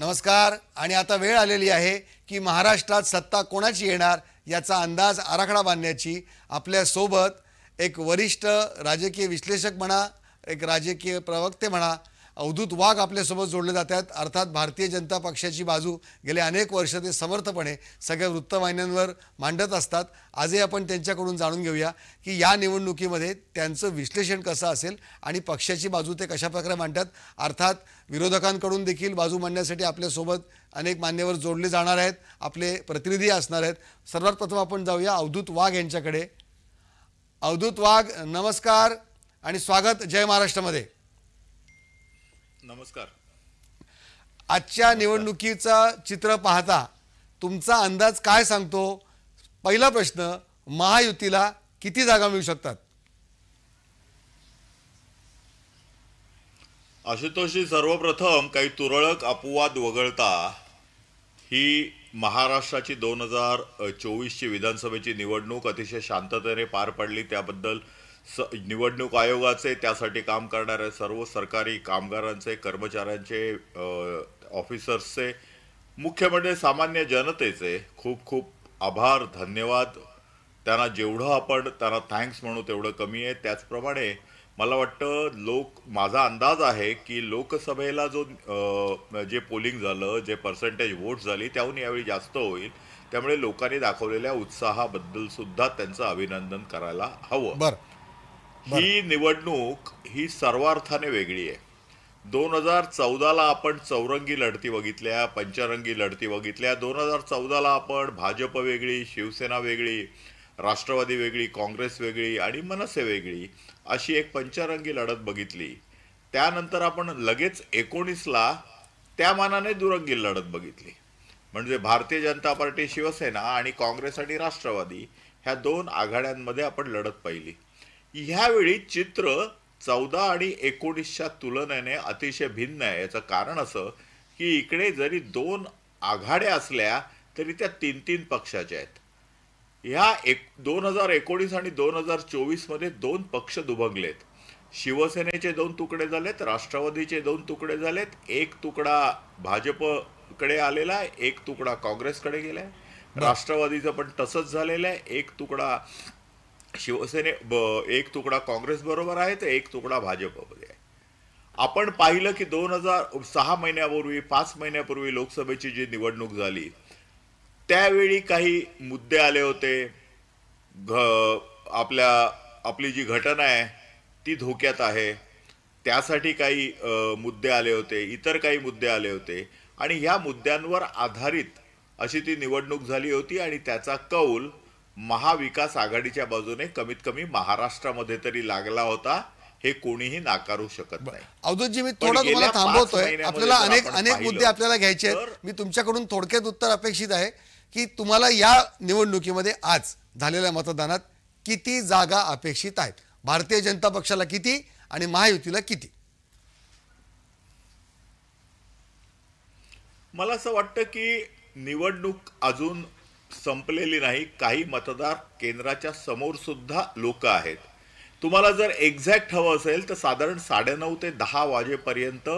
नमस्कार। आणि आता वेळ आलेली आहे की महाराष्ट्रात सत्ता कोणाची येणार याचा अंदाज आराखडा बांधण्याची आपल्या सोबत एक वरिष्ठ राजकीय विश्लेषक म्हणा, एक राजकीय प्रवक्ते म्हणा अवधूत वाघ आपल्यासोबत जोडले जातात। अर्थात भारतीय जनता पक्षाची बाजू गेले अनेक वर्ष ते समर्थपणे सगळ्या वृत्तवाहिन्यांवर मांडत असतात। आजही आपण त्यांच्याकडून जाणून घेऊया की या निवडणुकीमध्ये त्यांचं विश्लेषण कसं असेल आणि पक्षाची बाजू ते कशा प्रकारे मांडतात। अर्थात विरोधकांकडून देखील बाजू मांडण्यासाठी आपल्यासोबत अनेक मान्यवर जोडले जाणार आहेत, आपले प्रतिनिधी असणार आहेत। सर्वात प्रथम आपण जाऊया अवधूत वाघ यांच्याकडे। अवधूत वाघ नमस्कार आणि स्वागत जय महाराष्ट्रमध्ये। नमस्कार। आजच्या निवडणुकीचा चित्र पाहता तुमचा अंदाज काय सांगतो? पहिला प्रश्न, महायुतीला किती जागा मिळू शकतात? आशुतोषी, सर्वप्रथम काही तुरळक अपवाद वगळता ही महाराष्ट्राची 2024ची विधानसभेची निवडणूक अतिशय शांततेने पार पडली, त्याबद्दल निवडणूक आयोगाचे, त्यासाठी काम करणाऱ्या सर्व सरकारी कामगारांचे, कर्मचाऱ्यांचे, ऑफिसर्सचे, मुख्य म्हणजे सामान्य जनतेचे खूप खूप आभार, धन्यवाद। त्यांना जेवढं आपण त्यांना थँक्स म्हणू तेवढं कमी आहे। त्याचप्रमाणे मला वाटतं माझा अंदाज आहे की लोकसभेला जे पोलिंग झालं, जे पर्सेंटेज वोट झाली त्याहून यावेळी जास्त होईल, त्यामुळे लोकांनी दाखवलेल्या उत्साहाबद्दल सुद्धा त्यांचं अभिनंदन करायला हवं। बरं, ही निवडणूक ही सर्वार्थाने वेगळी आहे। 2014ला आपण चौरंगी लढती बघितल्या, पंचरंगी लढती बघितल्या। 2014ला आपण भाजप वेगळी, शिवसेना वेगळी, राष्ट्रवादी वेगळी, काँग्रेस वेगळी आणि मनसे वेगळी अशी एक पंचरंगी लढत बघितली। त्यानंतर आपण लगेच 19ला त्या मानाने दुरंगी लढत बघितली, म्हणजे भारतीय जनता पार्टी, शिवसेना आणि काँग्रेस आणि राष्ट्रवादी ह्या दोन आघाड्यांमध्ये आपण लढत पाहिली। ह्यावेळी चित्र 14 आणि 19च्या तुलनेने अतिशय भिन्न आहे। याचं कारण असं की इकडे जरी दोन आघाड्या असल्या तरी त्या 3-3 पक्षाच्या आहेत। ह्या 2019 आणि 2024मध्ये 2 पक्ष दुभंगलेत। शिवसेनेचे 2 तुकडे झालेत, राष्ट्रवादीचे 2 तुकडे झालेत। एक तुकडा भाजपकडे आलेला, एक तुकडा काँग्रेसकडे गेला। राष्ट्रवादीचं पण तसंच झालेलं आहे, एक तुकडा शिवसेने, एक तुकडा काँग्रेस बरोबर आहे तर एक तुकडा भाजपमध्ये आहे। आपण पाहिलं की 5 महिन्यापूर्वी लोकसभेची जी निवडणूक झाली त्यावेळी काही मुद्दे आले होते। आपली जी घटना आहे ती धोक्यात आहे त्यासाठी काही मुद्दे आले होते, इतर काही मुद्दे आले होते आणि ह्या मुद्द्यांवर आधारित अशी ती निवडणूक झाली होती आणि त्याचा कौल महाविकास आघाडीच्या बाजूने कमीत कमी महाराष्ट्रामध्ये तरी लागला होता, हे कोणीही नाकारू शकत नाही। अवधूतजी, मी थोडा तुम्हाला थांबवतोय, आपल्याला अनेक मुद्दे आपल्याला घ्यायचे आहेत। मी तुमच्याकडून थोडक्यात उत्तर अपेक्षित आहे की तुम्हाला या निवडणुकीमध्ये आज झालेल्या मतदानात किती जागा अपेक्षित आहेत? भारतीय जनता पक्षाला किती आणि महायुतीला किती? मला असं वाटतं की निवडणूक अजून संपलेली नाही, काही मतदार केंद्राच्या समोर सुद्धा लोक आहेत। तुम्हाला जर एक्झॅक्ट हवं असेल तर साधारण 9:30 ते 10 वाजेपर्यंत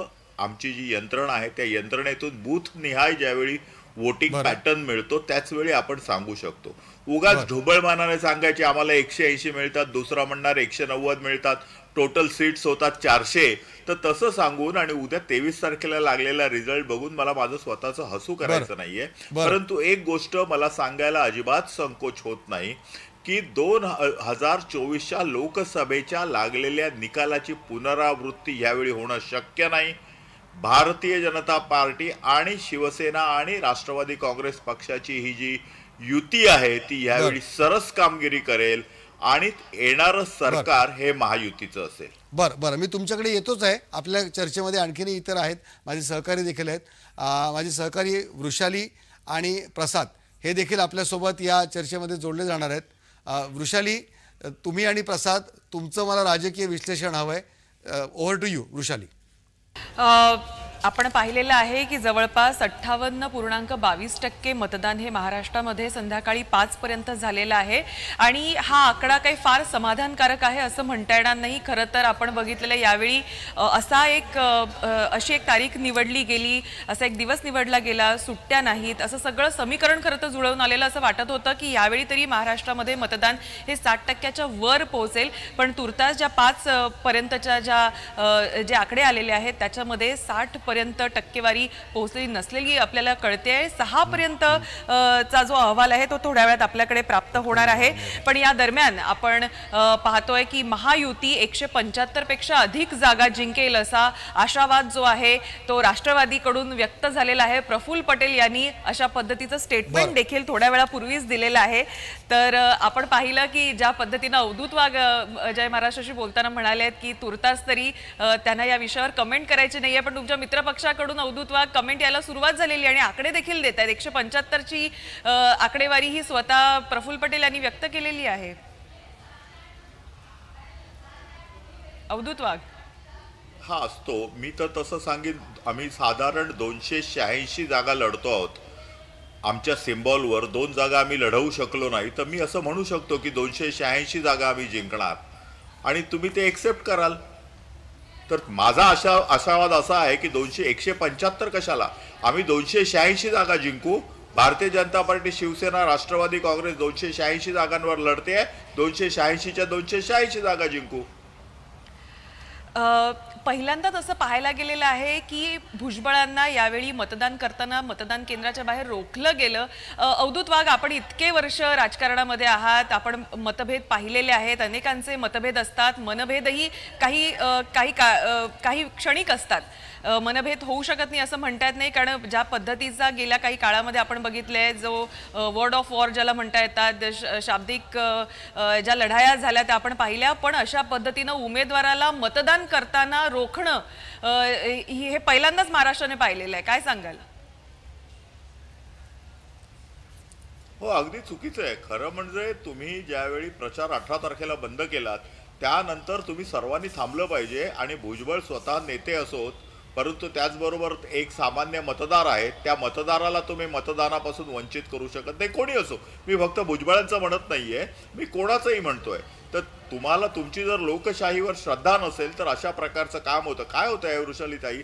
आमची जी यंत्रणा आहे त्या यंत्रणेतून बूथ निहाय ज्यावेळी वोटिंग पॅटर्न मिळतो त्याच वेळी आपण सांगू शकतो। उगाच ढोबळमानाने सांगायचे आम्हाला 180 मिळतात, दुसरा म्हणणार 190 मिळतात, टोटल सीट्स होतात 400, तर तसं सांगून आणि उद्या 23 तारखेला लागलेला रिझल्ट बघून मला माझं स्वतःचं हसू करायचं नाहीये, परंतु एक गोष्ट मला सांगायला अजिबात संकोच होत नाही की 2024च्या लोकसभेच्या लागलेल्या निकालाची पुनरावृत्ती यावेळी होणं शक्य नाही। भारतीय जनता पार्टी आणि शिवसेना आणि राष्ट्रवादी काँग्रेस पक्षाची ही जी युती आहे ती यावेळी सरस कामगिरी करेल आणि येणारं सरकार हे महायुतीचं असेल। बरं बरं, मी तुमच्याकडे येतोच आहे। आपल्या चर्चेमध्ये आणखीनही इतर आहेत, माझे सहकारी देखील आहेत। माझे सहकारी वृषाली आणि प्रसाद हे देखील आपल्यासोबत या चर्चेमध्ये जोडले जाणार आहेत। वृषाली, तुम्ही आणि प्रसाद, तुमचं मला राजकीय विश्लेषण हवं आहे। Over to you Vrushali. आपण पाहिलेलं आहे की जवळपास 58.22% मतदान हे महाराष्ट्रामध्ये संध्याकाळी 5 पर्यंत झालेलं आहे आणि हा आकडा काही फार समाधानकारक आहे असं म्हणता येणार नाही। खरं तर आपण बघितलेलं यावेळी अशी एक तारीख निवडली गेली, असा एक दिवस निवडला गेला, सुट्ट्या नाहीत, असं सगळं समीकरण खरं तर जुळवून आलेलं असं वाटत होतं की यावेळी तरी महाराष्ट्रामध्ये मतदान हे 60%च्या वर पोहोचेल, पण तुर्तास ज्या 5 पर्यंतच्या जे आकडे आलेले आहेत त्याच्यामध्ये 60% टक्केवारी पोहोचलेली नसलेली आपल्याला कळते आहे। 6 पर्यंतचा जो अहवाल आहे तो थोड्या वेळात आपल्याकडे प्राप्त होणार आहे। पण या दरम्यान आपण पाहतोय की महायुती 175 पेक्षा अधिक जागा जिंकेल असा आशावाद जो आहे तो राष्ट्रवादीकडून व्यक्त झालेला आहे। प्रफुल्ल पटेल यांनी अशा पद्धतीचं स्टेटमेंट देखील थोड्या वेळापूर्वीच दिलेलं आहे। तर आपण पाहिलं की ज्या पद्धतीने अवधूत वाघ जय महाराष्ट्राशी बोलताना म्हणाले आहेत की तुर्तास तरी त्यांना या विषयावर कमेंट करायची नाहीये, पण तुमच्या मित्रपक्षाकडून अवधूत वाघ कमेंट यायला सुरुवात झालेली आणि आकडे देखील देत आहेत। 175ची आकडेवारी ही स्वतः प्रफुल्ल पटेल यांनी व्यक्त केलेली आहे। अवधूत वाघ हा असतो, मी तर तसं सांगेन, आम्ही साधारण 286 जागा लढतो आहोत। आमच्या सिम्बॉलवर 2 जागा आम्ही लढवू शकलो नाही, तर मी असं म्हणू शकतो की 286 जागा आम्ही जिंकणार आणि तुम्ही ते एक्सेप्ट कराल। तर माझा आशावाद असा आहे की 175 कशाला, आम्ही 286 जागा जिंकू। भारतीय जनता पार्टी, शिवसेना, राष्ट्रवादी काँग्रेस 286 जागांवर लढते आहे, 286च्या 286 जागा जिंकू। पहिल्यांदाच असं पाहायला गेलेलं आहे की भुजबळांना यावेळी मतदान करताना मतदान केंद्राच्या बाहेर रोखलं गेलं। अवधूत वाघ, आपण इतके वर्ष राजकारणामध्ये आहात, आपण मतभेद पाहिलेले आहेत, अनेकांचे मतभेद असतात, मनभेदही काही क्षणिक असतात, मनभेद होऊ शकत नाही असं म्हणता येत नाही, कारण ज्या पद्धतीचा गेल्या काही काळामध्ये आपण बघितलंय जो वर्ड ऑफ वॉर ज्याला म्हणता येतात, शाब्दिक ज्या लढाया झाल्या त्या आपण पाहिल्या, पण अशा पद्धतीनं उमेदवाराला मतदान करताना रोखणं हे पहिल्यांदाच महाराष्ट्राने पाहिलेलं आहे। काय सांगाल? हो, अगदी चुकीचं आहे। खरं म्हणजे तुम्ही ज्यावेळी प्रचार 18 तारखेला बंद केलात त्यानंतर तुम्ही सर्वांनी थांबलं पाहिजे आणि भुजबळ स्वतः नेते असोत, परंतु त्याचबरोबर एक सामान्य मतदार आहे, त्या मतदाराला तुम्ही मतदानापासून वंचित करू शकत नाही। कोणी असो, मी फक्त भुजबळांचं म्हणत नाहीये, मी कोणाचंही म्हणतोय। तर तुम्हाला तुमची जर लोकशाहीवर श्रद्धा नसेल तर अशा प्रकारचं काम होतं। काय होतं आहे वृषालीताई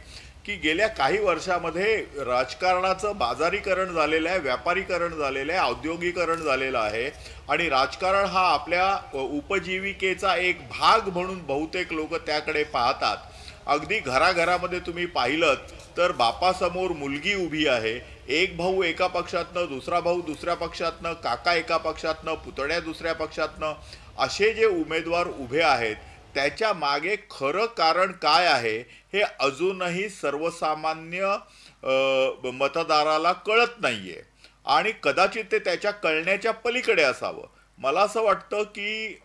की गेल्या काही वर्षामध्ये राजकारणाचं बाजारीकरण झालेलं आहे, व्यापारीकरण झालेलं आहे, औद्योगिकीकरण झालेलं आहे आणि राजकारण हा आपल्या उपजीविकेचा एक भाग म्हणून बहुतेक लोक त्याकडे पाहतात। अगदी घराघरामध्ये तुम्ही पाहिलंत तर बापासमोर मुलगी उभी आहे, एक भाऊ एका पक्षातनं, दुसरा भाऊ दुसऱ्या पक्षातनं, काका एका पक्षातनं, पुतण्या दुसऱ्या पक्षातनं, असे जे उमेदवार उभे आहेत त्याच्या मागे खरं कारण काय आहे हे अजूनही सर्वसामान्य मतदाराला कळत नाही आहे आणि कदाचित ते त्याच्या कळण्याच्या पलीकडे असावं। मला असं वाटतं की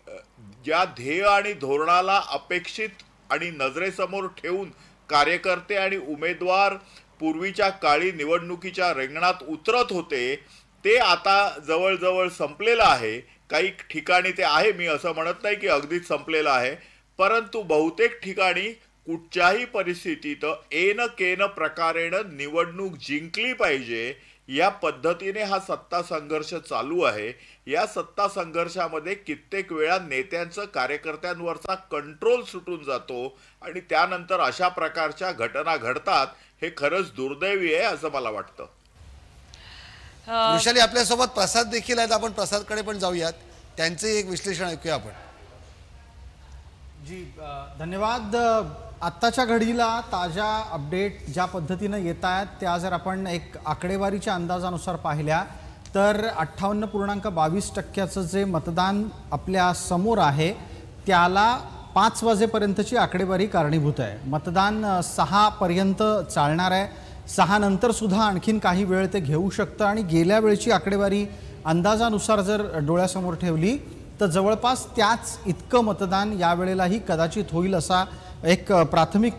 ज्या ध्येय आणि धोरणाला अपेक्षित आणि नजरेसमोर ठेवून कार्यकर्ते आणि उमेदवार पूर्वीच्या काळी निवडणुकीच्या रिंगणात उतरत होते ते आता जवळजवळ संपलेलं आहे। काही ठिकाणी ते आहे, मी असं म्हणत नाही की अगदीच संपलेलं आहे, परंतु बहुतेक ठिकाणी कुठच्याही परिस्थितीत एन केन प्रकारेनं निवडणूक जिंकली पाहिजे या पद्धतीने हा सत्ता संघर्ष चालू आहे। या सत्ता संघर्षामध्ये कित्येक वेळा नेत्यांचं कार्यकर्त्यांवरचा कंट्रोल सुटून जातो आणि त्यानंतर अशा प्रकारच्या घटना घडतात, हे खरंच दुर्दैवी आहे असं मला वाटतं। वृषाली, आपल्यासोबत प्रसाद देखील आहेत, आपण प्रसादकडे पण जाऊयात, त्यांचे एक विश्लेषण ऐकूया आपण। जी धन्यवाद। आत्ताच्या घडीला ताज्या अपडेट ज्या पद्धतीनं येत आहेत त्या जर आपण एक आकडेवारीच्या अंदाजानुसार पाहिल्या तर 58.22%चं जे मतदान आपल्या समोर आहे त्याला 5 वाजेपर्यंतची आकडेवारी कारणीभूत आहे। मतदान 6 पर्यंत चालणार आहे, 6 नंतरसुद्धा आणखीन काही वेळ ते घेऊ शकतं आणि गेल्या वेळची आकडेवारी अंदाजानुसार जर डोळ्यासमोर ठेवली तर जवळपास त्याच इतकं मतदान यावेळेलाही कदाचित होईल असा एक प्राथमिक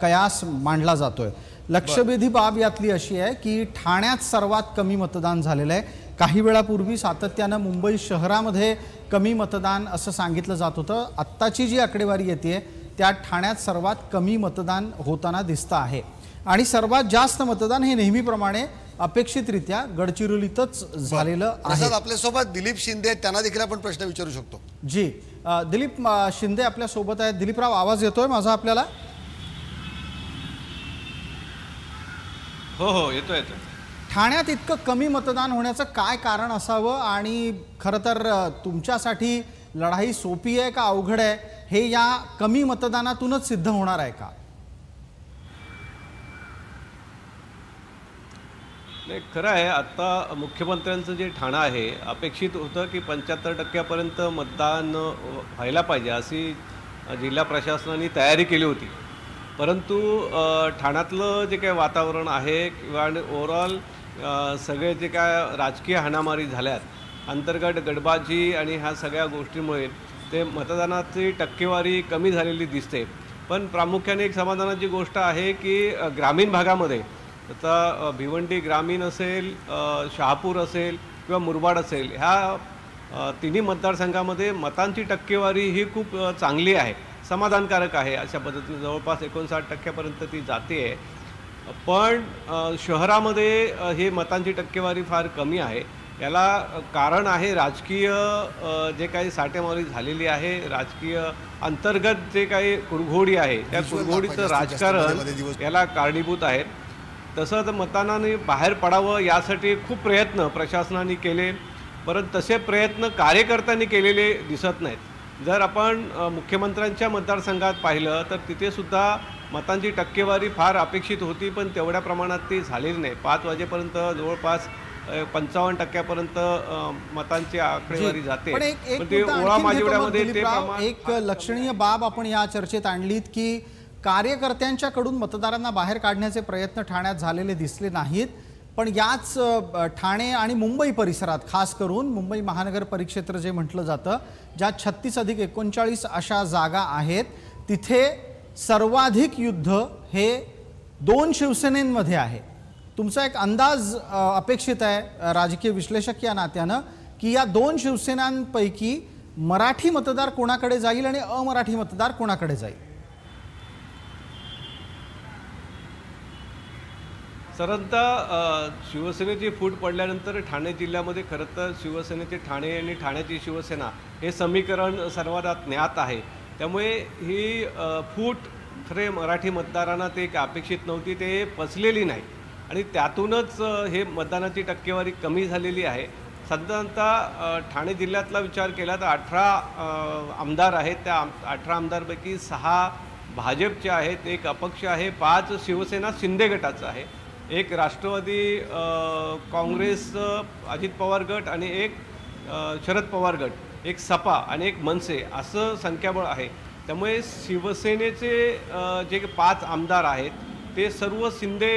कयास मांडला जातोय। लक्षवेधी बाब यातली अशी आहे की ठाण्यात सर्वात कमी मतदान झालेलं आहे। काही वेळापूर्वी सातत्यानं मुंबई शहरामध्ये कमी मतदान असं सांगितलं जात होतं, आत्ताची जी आकडेवारी येते त्यात ठाण्यात सर्वात कमी मतदान होताना दिसतं आहे। आणि सर्वात जास्त मतदान हे नेहमीप्रमाणे अपेक्षितरित्या गडचिरोलीतच झालेलं आहे। आपल्या सोबत दिलीप शिंदे, त्यांना देखील आपण प्रश्न विचारू शकतो। जी दिलीप शिंदे आपल्या सोबत आहेत। दिलीपराव आवाज येतोय माझा आपल्याला? हो हो येतोय येतोय। ठाण्यात इतकं कमी मतदान होण्याचं काय कारण असावं आणि खरं तर तुमच्यासाठी लढाई सोपी आहे का अवघड आहे हे या कमी मतदानातूनच सिद्ध होणार आहे का? नाही खरं आहे, आत्ता मुख्यमंत्र्यांचं जे ठाणं आहे अपेक्षित होतं की 75% मतदान व्हायला पाहिजे अशी जिल्हा प्रशासनाने तयारी केली होती, परंतु ठाण्यातलं जे काही वातावरण आहे किंवा ओव्हरऑल सगळे जे काय राजकीय हाणामारी झाल्यात अंतर्गत गडबाजी आणि ह्या सगळ्या गोष्टीमुळे ते मतदानाची टक्केवारी कमी झालेली दिसते। पण प्रामुख्याने एक समाधानाची गोष्ट आहे की ग्रामीण भागामध्ये आता भिवंडी ग्रामीण असेल, शहापूर असेल किंवा मुरबाड असेल, ह्या तिन्ही मतदारसंघामध्ये मतांची टक्केवारी ही खूप चांगली आहे, समाधानकारक आहे, अशा पद्धतीने जवळपास 59% ती जाते आहे। पण शहरामध्ये ही मतांची टक्केवारी फार कमी आहे। याला कारण आहे राजकीय जे काही साठेमारी झालेली आहे, राजकीय अंतर्गत जे काही कुरघोडी आहे त्या कुरघोडीचं राजकारण याला कारणीभूत आहे। तसंच मतदानाने बाहेर पडावं यासाठी खूप प्रयत्न प्रशासनाने केले, परंतु तसे प्रयत्न कार्यकर्त्यांनी केलेले दिसत नाहीत। जर आपण मुख्यमंत्र्यांच्या मतदारसंघात पाहिलं तर तिथेसुद्धा मतांची टक्केवारी फार अपेक्षित होती, पण तेवढ्या प्रमाणात ती झालेली नाही। 5 वाजेपर्यंत जवळपास 55% मतांची आकडेवारी जाते। एक लक्षणीय बाब आपण या चर्चेत आणलीत की कार्यकर्त्यांच्याकडून मतदारांना बाहेर काढण्याचे प्रयत्न ठाण्यात झालेले दिसले नाहीत, पण याच ठाणे आणि मुंबई परिसरात खास करून मुंबई महानगर परिक्षेत्र जे म्हटलं जातं ज्या 36-39 अशा जागा आहेत तिथे सर्वाधिक युद्ध हे 2 शिवसेनेमध्ये आहे। तुमचा एक अंदाज अपेक्षित आहे राजकीय विश्लेषक या नात्यानं की या 2 शिवसेनांपैकी मराठी मतदार कोणाकडे जाईल आणि अमराठी मतदार कोणाकडे जाईल? सरंता शिवसेनेची फूट पडल्यानंतर ठाणे जिल्ह्यामध्ये खरं तर शिवसेनेचे ठाणे आणि ठाण्याची शिवसेना हे समीकरण सर्वांना ज्ञात आहे, त्यामुळे ही फूट खरे मराठी मतदारांना ते अपेक्षित नव्हती, ते पचलेली नाही आणि त्यातूनच हे मतदानाची टक्केवारी कमी झालेली आहे। साधारणतः ठाणे जिल्ह्यातला विचार केला तर 18 आमदार आहेत, त्या 18 आमदारपैकी 6 भाजपचे आहेत, 1 अपक्ष आहे, 5 शिवसेना शिंदे गटाचं आहे, 1 राष्ट्रवादी काँग्रेस अजित पवार गट आणि 1 शरद पवार गट, 1 सपा आणि 1 मनसे असं संख्याबळ आहे। त्यामुळे शिवसेनेचे जे 5 आमदार आहेत ते सर्व शिंदे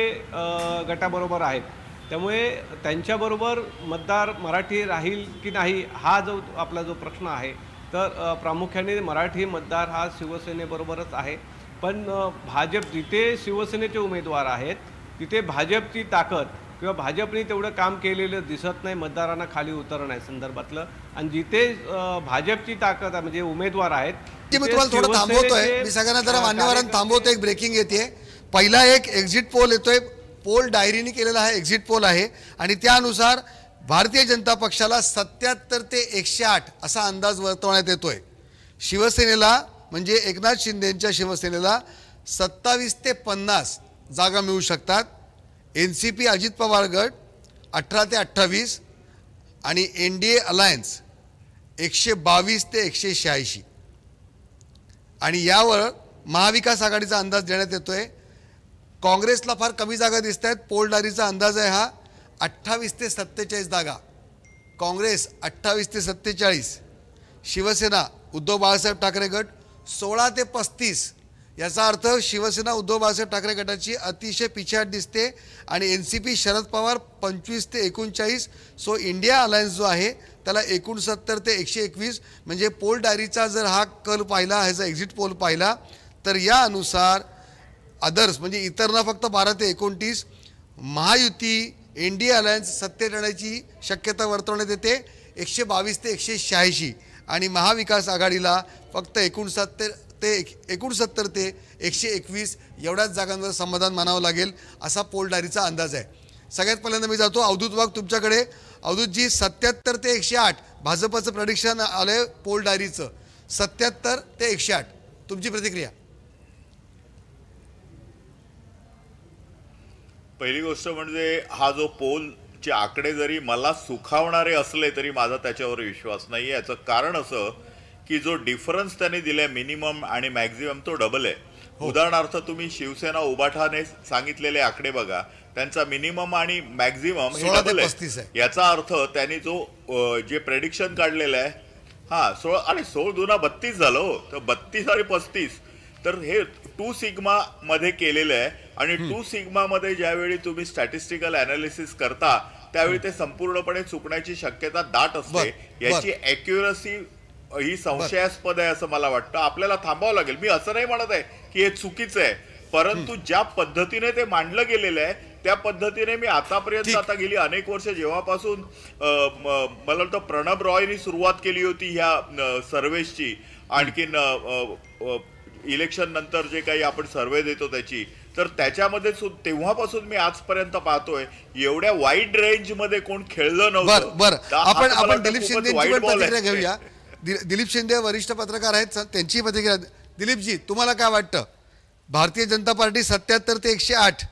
गटाबरोबर आहेत, त्यामुळे त्यांच्याबरोबर मतदार मराठी राहील की नाही हा जो आपला जो प्रश्न आहे तर प्रामुख्याने मराठी मतदार हा शिवसेनेबरोबरच आहे। पण भाजप जिथे शिवसेनेचे उमेदवार आहेत तिथे भाजपची ताकद किंवा भाजपने तेवढं काम केलेलं दिसत नाही मतदारांना खाली उतरणं या संदर्भातलं, आणि जिथे भाजपची ताकद म्हणजे उमेदवार आहेत तिथे मी तुम्हाला थोडं थांबवतोय, मी सगळ्यांना जरा मान्यवरांना थांबवतोय, एक ब्रेकिंग येते। पहिला एक एक्झिट पोल येतोय, पोल डायरीने केलेला हा एक्झिट पोल आहे आणि त्यानुसार भारतीय जनता पक्षाला 77 ते 108 असा अंदाज वर्तवण्यात येतोय। शिवसेनेला म्हणजे एकनाथ शिंदेंच्या शिवसेनेला 27 ते 50 जागा मिळू शकतात, NCP अजित पवार गट 18 ते 28 आणि NDA अलायन्स 122 ते 186 आणि यावर महाविकास आघाडीचा अंदाज देण्यात येतोय। काँग्रेसला फार कमी जागा दिसत आहेत, पोलडारीचा अंदाज आहे हा 28 ते 47 जागा, काँग्रेस 28 ते 47, शिवसेना उद्धव बाळासाहेब ठाकरे गट 16 ते 35, याचा अर्थ शिवसेना उद्धव बाळासाहेब ठाकरे गटाची अतिशय पिछाट दिसते आणि NCP शरद पवार 25 ते 39, सो इंडिया अलायन्स जो आहे त्याला 69 ते 121 म्हणजे पोल डायरीचा जर हा कल पाहिला, ह्याचा एक्झिट पोल पाहिला तर यानुसार अदर्स म्हणजे इतरना फक्त 12 ते 29 महायुती NDA अलायन्स सत्तेची शक्यता वर्तवण्यात येते 122 ते 186 आणि महाविकास आघाडीला फक्त 69 ते 69 ते 121 एवढ्याच जागांवर समाधान मानावं लागेल असा पोलडारीचा अंदाज आहे. सगळ्यात पहिल्यांदा मी जातो अवधूत वाघ तुमच्याकडे. अवधूतजी 77 ते 108 भाजपचं प्रडिक्शन आलं पोलडारीचं 77 ते 108 तुमची प्रतिक्रिया. पहिली गोष्ट म्हणजे हा जो पोल चे आकडे जरी मला सुखावणारे असले तरी माझा त्याच्यावर विश्वास नाही आहे. याचं कारण असं की जो डिफरन्स त्यांनी दिला मिनिमम आणि मॅक्झिमम तो डबल आहे. उदाहरणार्थ तुम्ही शिवसेना उबाठाने सांगितलेले आकडे बघा त्यांचा मिनिमम आणि मॅक्झिमम हे डबल आहे. याचा अर्थ त्यांनी जो जे प्रेडिक्शन काढलेलं आहे हां 16 आणि 16 दुना 32 झालं तर 32 आणि 35 तर हे 2 सिग्मा मध्ये केलेलं आहे. आणि 2 सिग्मा मध्ये ज्यावेळी तुम्ही स्टॅटिस्टिकल ॲनालिसिस करता त्यावेळी ते संपूर्णपणे चुकण्याची शक्यता दाट असते. याची ॲक्युरसी ही संशयास्पद आहे असं मला वाटतं. आपल्याला थांबावं लागेल. मी असं नाही म्हणत आहे की हे चुकीचं आहे परंतु ज्या पद्धतीने ते मांडलं गेलेलं आहे त्या पद्धतीने मी आतापर्यंत आता गेली अनेक वर्ष जेव्हापासून मला वाटतं प्रणब रॉयनी सुरुवात केली होती ह्या सर्वेची आणखीन इलेक्शन नंतर जे काही आपण सर्वे देतो त्याची तर त्याच्यामध्ये तेव्हापासून मी आजपर्यंत पाहतोय एवढ्या वाईड रेंज मध्ये कोण खेळलं नव्हतं. बरं आपण दिलीप शिंदे प्रतिक्रिया घेऊया. दिलीप शिंदे वरिष्ठ पत्रकार आहेत त्यांची प्रतिक्रिया. दिलीपजी तुम्हाला काय वाटतं भारतीय जनता पार्टी 77 ते 108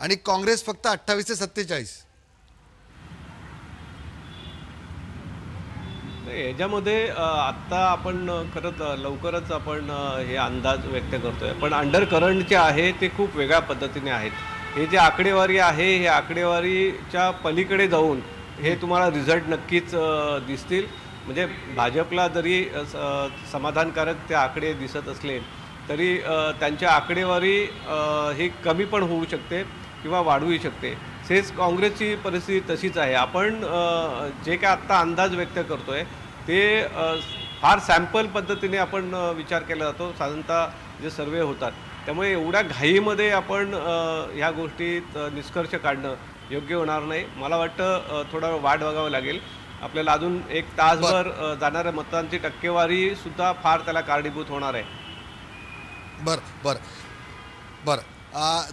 आणि काँग्रेस फक्त 28 ते 47 याच्यामध्ये आत्ता आपण खरंच लवकरच आपण हे अंदाज व्यक्त करतो आहे. पण अंडर करंट जे आहे ते खूप वेगळ्या पद्धतीने आहेत. हे जे आकडेवारी आहे हे आकडेवारीच्या पलीकडे जाऊन हे तुम्हाला रिझल्ट नक्कीच दिसतील. म्हणजे भाजपला जरी समाधानकारक ते आकडे दिसत असले तरी त्यांच्या आकडेवारी हे कमी पण होऊ शकते किंवा वाढवू शकते. सेच काँग्रेसची परिस्थिती तशीच आहे. आपण जे काय आत्ता अंदाज व्यक्त करतो आहे ते फार सॅम्पल पद्धतीने आपण विचार केला जातो साधारणतः जे सर्वे होतात त्यामुळे एवढ्या घाईमध्ये आपण ह्या गोष्टीत निष्कर्ष काढणं योग्य होणार नाही. मला वाटतं थोडा वाट बघावं लागेल. आपल्याला अजून 1 तासभर जाणाऱ्या मतदानाची टक्केवारीसुद्धा फार त्याला कारणीभूत होणार आहे. बरं बरं बरं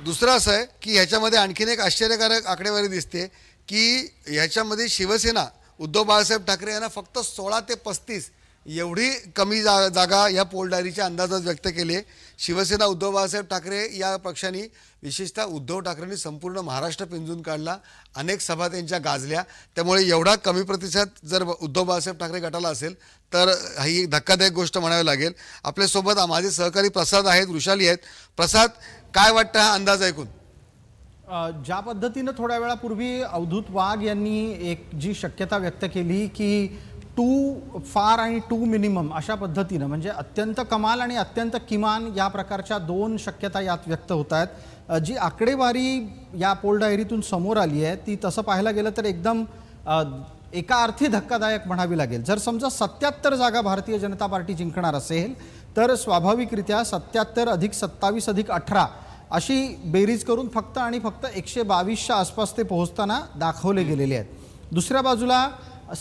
दुसरं असं आहे की ह्याच्यामध्ये आणखीन एक आश्चर्यकारक आकडेवारी दिसते की ह्याच्यामध्ये शिवसेना उद्धव बाळासाहेब ठाकरे यांना फक्त 16 ते 35 एवढी कमी जागा या पोलडारीच्या अंदाजात व्यक्त केली आहे. शिवसेना उद्धव बाळासाहेब ठाकरे या पक्षाने विशेषतः उद्धव ठाकरेंनी संपूर्ण महाराष्ट्र पिंजून काढला. अनेक सभा त्यांच्या गाजल्या त्यामुळे एवढा कमी प्रतिसाद जर उद्धव बाळासाहेब ठाकरे गटाला असेल तर ही धक्कादायक गोष्ट म्हणावी लागेल. आपल्यासोबत माझे सहकारी प्रसाद आहेत वृषाली आहेत. प्रसाद काय वाटतं हा अंदाज ऐकून? ज्या पद्धतीनं थोड्या वेळापूर्वी अवधूत वाघ यांनी एक जी शक्यता व्यक्त केली की 2 फार आणि 2 मिनिमम अशा पद्धतीनं म्हणजे अत्यंत कमाल आणि अत्यंत किमान या प्रकारच्या 2 शक्यता यात व्यक्त होत आहेत. जी आकडेवारी या पोल डायरीतून समोर आली आहे ती तसं पाहायला गेलं तर एकदम एका अर्थी धक्कादायक म्हणावी लागेल. जर समजा 77 जागा भारतीय जनता पार्टी जिंकणार असेल तर स्वाभाविकरित्या 77 अधिक 27 अधिक 18 अशी बेरीज करून फक्त आणि फक्त 122च्या आसपास ते पोहोचताना दाखवले गेलेले आहेत. दुसऱ्या बाजूला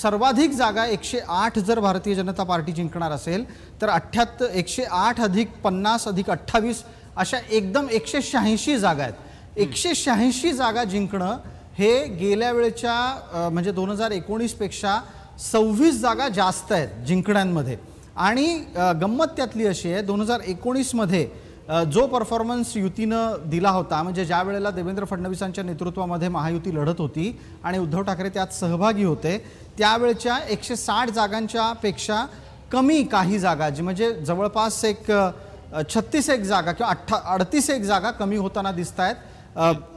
सर्वाधिक जागा 108 जर भारतीय जनता पार्टी जिंकणार असेल तर 108 अधिक 50 अधिक 28 अशा एकदम 186 जागा आहेत. 186 जागा जिंकणं हे गेल्या वेळेच्या म्हणजे 2019पेक्षा 26 जागा जास्त आहेत जिंकण्यांमध्ये. आणि गंमत त्यातली अशी आहे 2019मध्ये जो परफॉर्मन्स युतीनं दिला होता म्हणजे ज्या वेळेला देवेंद्र फडणवीसांच्या नेतृत्वामध्ये महायुती लढत होती आणि उद्धव ठाकरे त्यात सहभागी होते त्यावेळच्या 160 जागांच्या पेक्षा कमी काही जागा जी म्हणजे जवळपास 36 जागा किंवा 38 जागा कमी होताना दिसत आहेत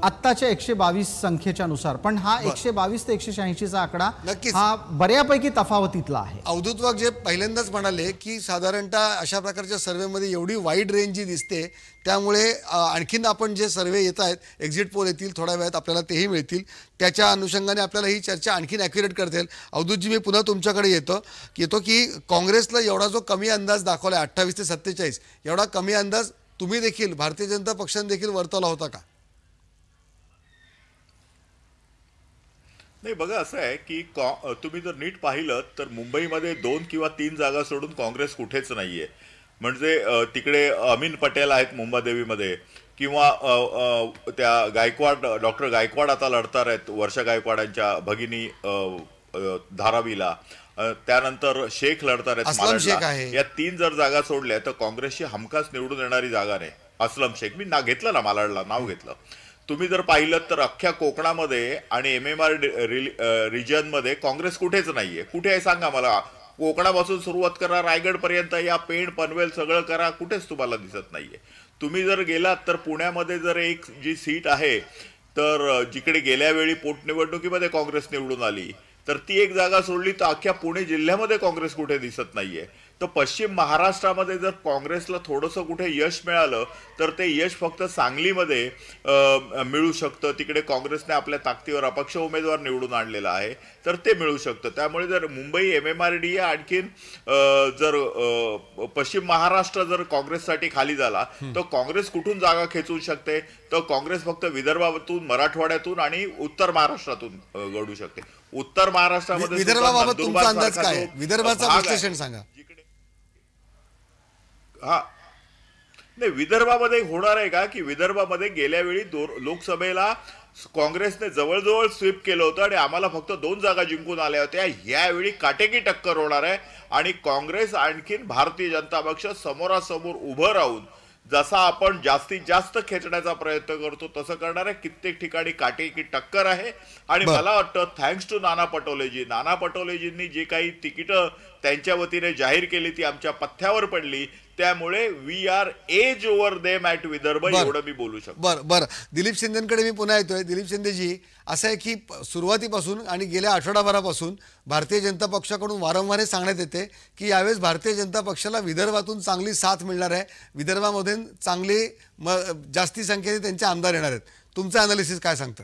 आत्ताच्या 122 संख्येच्या नुसार. पण हा 122 ते 186चा आकडा हा बऱ्यापैकी तफावतीतला आहे. अवधूत वाघ जे पहिल्यांदाच म्हणाले की साधारणतः अशा प्रकारच्या सर्वेमध्ये एवढी वाईड रेंज जी दिसते त्यामुळे आणखीन आपण जे सर्वे येत आहेत एक्झिट पोल येतील थोड्या वेळात आपल्याला तेही मिळतील त्याच्या अनुषंगाने आपल्याला ही चर्चा आणखीन ॲक्युरेट करता येईल. अवधूतजी मी पुन्हा तुमच्याकडे येतो की काँग्रेसला एवढा जो कमी अंदाज दाखवला आहे 28 ते 47 एवढा कमी अंदाज तुम्ही देखील भारतीय जनता पक्षाने देखील वर्तवला होता का? नाही बघा असं आहे की तुम्ही जर नीट पाहिलं तर मुंबईमध्ये 2 किंवा 3 जागा सोडून काँग्रेस कुठेच नाही आहे. म्हणजे तिकडे अमीन पटेल आहेत मुंबादेवीमध्ये किंवा त्या गायकवाड डॉक्टर गायकवाड आता लढणार आहेत वर्षा गायकवाडांच्या भगिनी धारावीला, त्यानंतर शेख लढणार आहेत मालवणला. या तीन जर जागा सोडल्या तर काँग्रेसची हमखास निवडून येणारी जागा नाही. अस्लम शेख मी नाव घेतलं ना, मालाडला नाव घेतलं. तुम्ही जर पाहिलं तर अख्ख्या कोकणामध्ये आणि MMR रिजनमध्ये काँग्रेस कुठेच नाहीये. कुठे आहे सांगा मला. कोकणापासून सुरुवात करा रायगडपर्यंत, या पेण पनवेल सगळं करा, कुठेच तुम्हाला दिसत नाहीये. तुम्ही जर गेलात तर पुण्यामध्ये जर एक जी सीट आहे तर जिकडे गेल्या वेळी पोटनिवडणुकीमध्ये काँग्रेस निवडून आली तर ती एक जागा सोडली तर अख्ख्या पुणे जिल्ह्यामध्ये काँग्रेस कुठे दिसत नाहीये. तर पश्चिम महाराष्ट्रामध्ये जर काँग्रेसला थोडंसं कुठे यश मिळालं तर ते यश फक्त सांगलीमध्ये मिळू शकतं. तिकडे काँग्रेसने आपल्या ताकदीवर अपक्ष उमेदवार निवडून आणलेला आहे तर ते मिळू शकतं. त्यामुळे जर मुंबई MMRD आणखीन जर पश्चिम महाराष्ट्र जर काँग्रेससाठी खाली झाला तर काँग्रेस कुठून जागा खेचू शकते, तर काँग्रेस फक्त विदर्भातून, मराठवाड्यातून आणि उत्तर महाराष्ट्रातून घडू शकते. उत्तर महाराष्ट्रामध्ये विदर्भाबाबत तुमचा अंदाज काय आहे? विदर्भाचा विश्लेषण सांगा. हा नाही, विदर्भामध्ये होणार आहे का की विदर्भामध्ये गेल्या वेळी लोकसभेला काँग्रेसने जवळजवळ स्वीप केलं होतं आणि आम्हाला फक्त 2 जागा जिंकून आल्या होत्या. यावेळी काटेकी टक्कर होणार आहे आणि काँग्रेस आणखीन भारतीय जनता पक्ष समोरासमोर उभं राहून जसा आपण जास्तीत जास्त खेचण्याचा प्रयत्न करतो तसं करणार आहे. कित्येक ठिकाणी काटेकी टक्कर आहे आणि मला वाटतं थँक्स टू नाना पटोलेजी, नाना पटोलेजींनी जे काही तिकीटं त्यांच्या वतीने जाहीर केली ती आमच्या पथ्यावर पडली. त्यामुळे we are edge over them at Vidarbha, एवढं मी बोलू शकतो. बरं बरं, दिलीप शिंदेकडे मी पुन्हा येतोय. दिलीप शिंदेजी, असं आहे की सुरुवातीपासून आणि गेल्या आठवडाभरापासून भारतीय जनता पक्षाकडून वारंवार हे सांगण्यात येते की यावेळेस भारतीय जनता पक्षाला विदर्भातून चांगली साथ मिळणार आहे, विदर्भामध्ये चांगले जास्ती संख्येने त्यांचे आमदार येणार आहेत. तुमचं अनालिसिस काय सांगतं?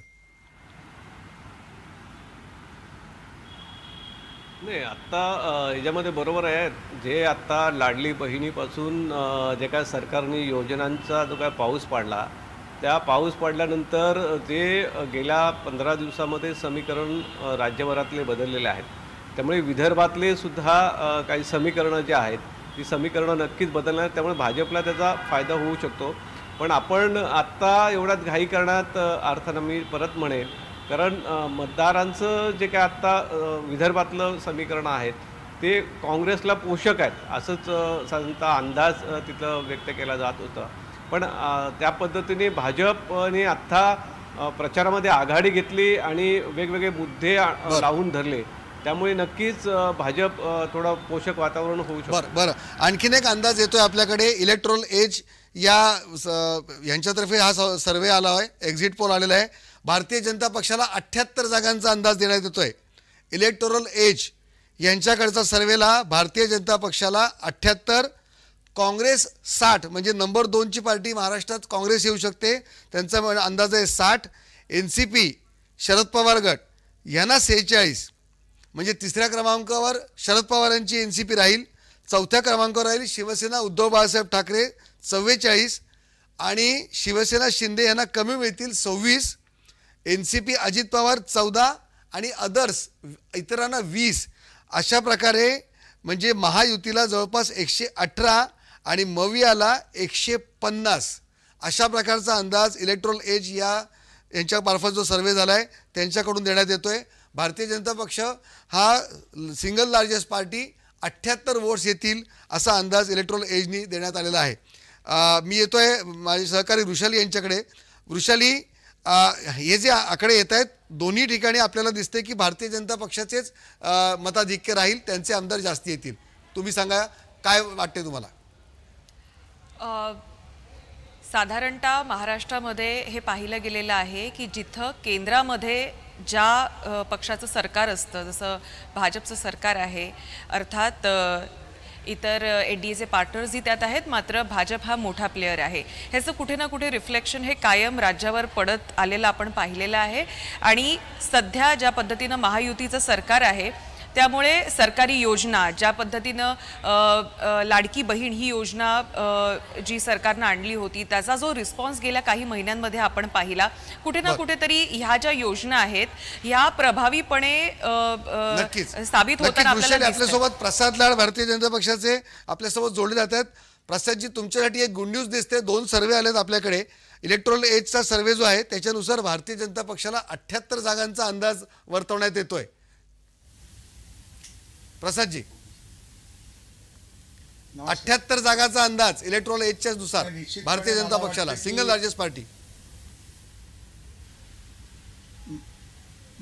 नाही, आत्ता याच्यामध्ये बरोबर आहे. जे आत्ता लाडली बहिणीपासून जे काय सरकारने योजनांचा जो काय पाऊस पाडला, त्या पाऊस पाडल्यानंतर जे गेल्या 15 दिवसामध्ये समीकरण राज्यभरातले बदललेले आहेत, त्यामुळे विदर्भातले सुद्धा काही समीकरणं जे आहेत ती समीकरणं नक्कीच बदलणार आहेत. त्यामुळे भाजपला त्याचा फायदा होऊ शकतो. पण आपण आत्ता एवढ्यात घाई करण्यात अर्थानं मी परत म्हणेन, कारण मतदारांचं जे काय आत्ता विदर्भातलं समीकरणं आहेत ते काँग्रेसला पोषक आहेत असंच साधारणतः अंदाज तिथं व्यक्त केला जात होता. पण त्या पद्धतीने भाजपने आत्ता प्रचारामध्ये आघाडी घेतली आणि वेगवेगळे मुद्दे लावून धरले, त्यामुळे नक्कीच भाजप थोडं पोषक वातावरण होऊ शकतं. बरं बरं, आणखीन एक अंदाज येतोय आपल्याकडे. इलेक्ट्रोल एज यांच्यातर्फे हा सर्वे आला आहे, एक्झिट पोल आलेला आहे. भारतीय जनता पक्षाला 78 जागांचा अंदाज देण्यात येतोय. इलेक्टोरल एज यांच्याकडचा सर्वेला भारतीय जनता पक्षाला 78, काँग्रेस 60, म्हणजे नंबर 2ची पार्टी महाराष्ट्रात काँग्रेस येऊ शकते, त्यांचा अंदाज आहे 60. NCP शरद पवार गट यांना 46, म्हणजे 3ऱ्या क्रमांकावर शरद पवारांची NCP राहील. 4थ्या क्रमांकावर राहील शिवसेना उद्धव बाळासाहेब ठाकरे 44 आणि शिवसेना शिंदे यांना कमी मिळतील 26. NCP अजित पवार 14 आणि अदर्स इतरांना 20. अशा प्रकारे म्हणजे महायुतीला जवळपास 118 आणि मवियाला 150 अशा प्रकारचा अंदाज इलेक्ट्रोल एज यांच्यामार्फत जो सर्वे झाला आहे त्यांच्याकडून देण्यात येतो आहे. भारतीय जनता पक्ष हा सिंगल लार्जेस्ट पार्टी, 78 वोट्स येतील असा अंदाज इलेक्ट्रोल एजनी देण्यात आलेला आहे. मी येतो आहे माझे सहकारी वृषाली यांच्याकडे. वृषाली, हे जे आकडे येत आहेत दोन्ही ठिकाणी आपल्याला दिसते की भारतीय जनता पक्षाचेच मताधिक्य राहील, त्यांचे आमदार जास्ती येतील. तुम्ही सांगा काय वाटते तुम्हाला? साधारणतः महाराष्ट्रामध्ये हे पाहिलं गेलेलं आहे की जिथं केंद्रामध्ये ज्या पक्षाचं सरकार असतं, जसं भाजपचं सरकार आहे, अर्थात इतर ADAचे पार्टनर्सही त्यात आहेत, मात्र भाजप हा मोठा प्लेयर आहे. ह्याचं कुठे ना कुठे रिफ्लेक्शन हे कायम राज्यावर पडत आलेलं आपण पाहिलेलं आहे. आणि सध्या ज्या पद्धतीनं महायुतीचं सरकार आहे त्यामुळे सरकारी योजना, ज्या पद्धतीनं लाडकी बहीण ही योजना जी सरकारनं आणली होती त्याचा जो रिस्पॉन्स गेल्या काही महिन्यांमध्ये आपण पाहिला, कुठे ना कुठेतरी ह्या ज्या योजना आहेत ह्या प्रभावीपणे साबित होताना आपल्याला दिसतं. आपल्यासोबत प्रसाद लाड भारतीय जनता पक्षाचे आपल्यासोबत जोडले जातात. प्रसादजी, तुमच्यासाठी एक गुड न्यूज दिसते. दोन सर्वे आलेत आपल्याकडे. इलेक्ट्रोल एजचा सर्वे जो आहे त्याच्यानुसार भारतीय जनता पक्षाला 78 जागांचा अंदाज वर्तवण्यात येतोय. प्रसादजी, 78 जागांचा अंदाज इलेक्ट्रोल एजच्या नुसार भारतीय जनता पक्षाला, सिंगल लार्जेस्ट पार्टी.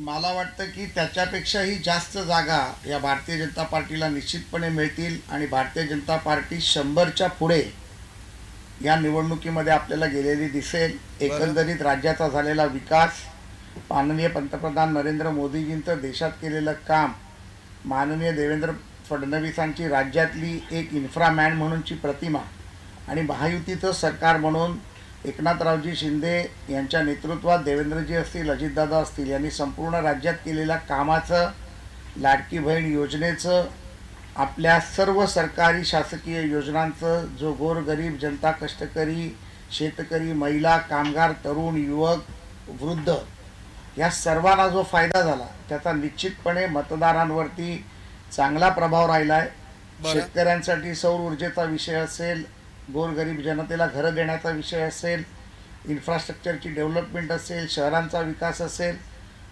मला वाटतं की त्याच्यापेक्षाही जास्त जागा या भारतीय जनता पार्टीला निश्चितपणे मिळतील आणि भारतीय जनता पार्टी 100च्या पुढे या निवडणुकीमध्ये आपल्याला गेलेली दिसेल. एकंदरीत राज्याचा झालेला विकास, माननीय पंतप्रधान नरेंद्र मोदीजींचं देशात केलेलं काम, माननीय देवेंद्र फडणवीसांची राज्यातली एक इन्फ्रामॅन म्हणूनची प्रतिमा आणि महायुतीचं सरकार म्हणून एकनाथरावजी शिंदे यांच्या नेतृत्वात देवेंद्रजी असतील, अजितदादा असतील यांनी संपूर्ण राज्यात केलेल्या कामाचं, लाडकी बहीण योजनेचं, आपल्या सर्व सरकारी शासकीय योजनांचं, जो गोरगरीब जनता, कष्टकरी, शेतकरी, महिला, कामगार, तरुण, युवक, वृद्ध या सर्वांना जो फायदा झाला त्याचा निश्चितपणे मतदारांवरती चांगला प्रभाव राहिला आहे. शेतकऱ्यांसाठी सौर ऊर्जेचा विषय असेल, गोरगरीब जनतेला घरं देण्याचा विषय असेल, इन्फ्रास्ट्रक्चरची डेव्हलपमेंट असेल, शहरांचा विकास असेल